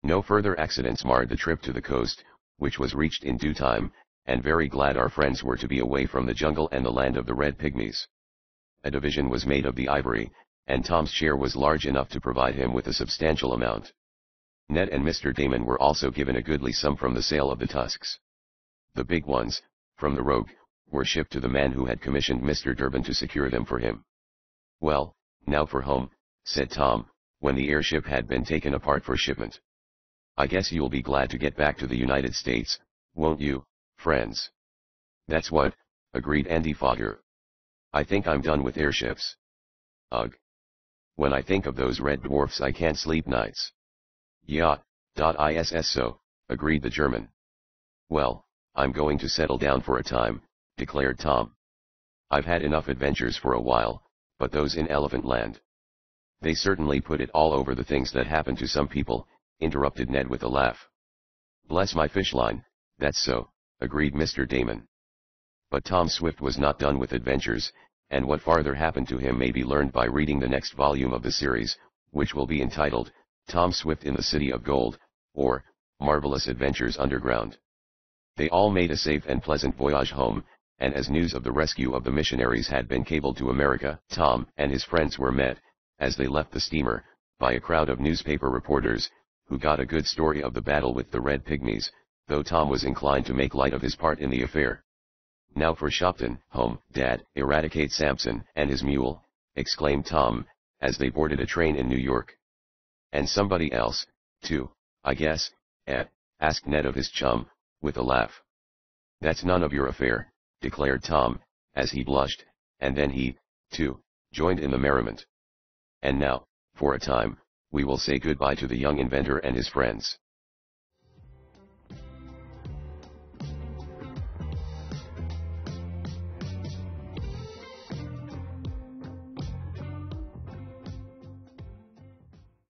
No further accidents marred the trip to the coast, which was reached in due time, and very glad our friends were to be away from the jungle and the land of the Red Pygmies. A division was made of the ivory, and Tom's share was large enough to provide him with a substantial amount. Ned and Mister Damon were also given a goodly sum from the sale of the tusks. The big ones, from the rogue, were shipped to the man who had commissioned Mister Durbin to secure them for him. "Well, now for home," said Tom, when the airship had been taken apart for shipment. "I guess you'll be glad to get back to the United States, won't you, friends?" "That's what," agreed Andy Foger. "I think I'm done with airships. Ugh. When I think of those red dwarfs I can't sleep nights." "Yeah, iss so," agreed the German. "Well, I'm going to settle down for a time," declared Tom. "I've had enough adventures for a while, but those in Elephant Land—" "They certainly put it all over the things that happen to some people," interrupted Ned with a laugh. "Bless my fish line, that's so," agreed Mister Damon. But Tom Swift was not done with adventures, and what farther happened to him may be learned by reading the next volume of the series, which will be entitled, Tom Swift in the City of Gold, or, Marvelous Adventures Underground. They all made a safe and pleasant voyage home, and as news of the rescue of the missionaries had been cabled to America, Tom and his friends were met, as they left the steamer, by a crowd of newspaper reporters, who got a good story of the battle with the Red Pygmies, though Tom was inclined to make light of his part in the affair. "Now for Shopton, home, Dad, Eradicate Sampson, and his mule," exclaimed Tom, as they boarded a train in New York. "And somebody else, too, I guess, eh?" asked Ned of his chum, with a laugh. "That's none of your affair," declared Tom, as he blushed, and then he, too, joined in the merriment. And now, for a time, we will say goodbye to the young inventor and his friends.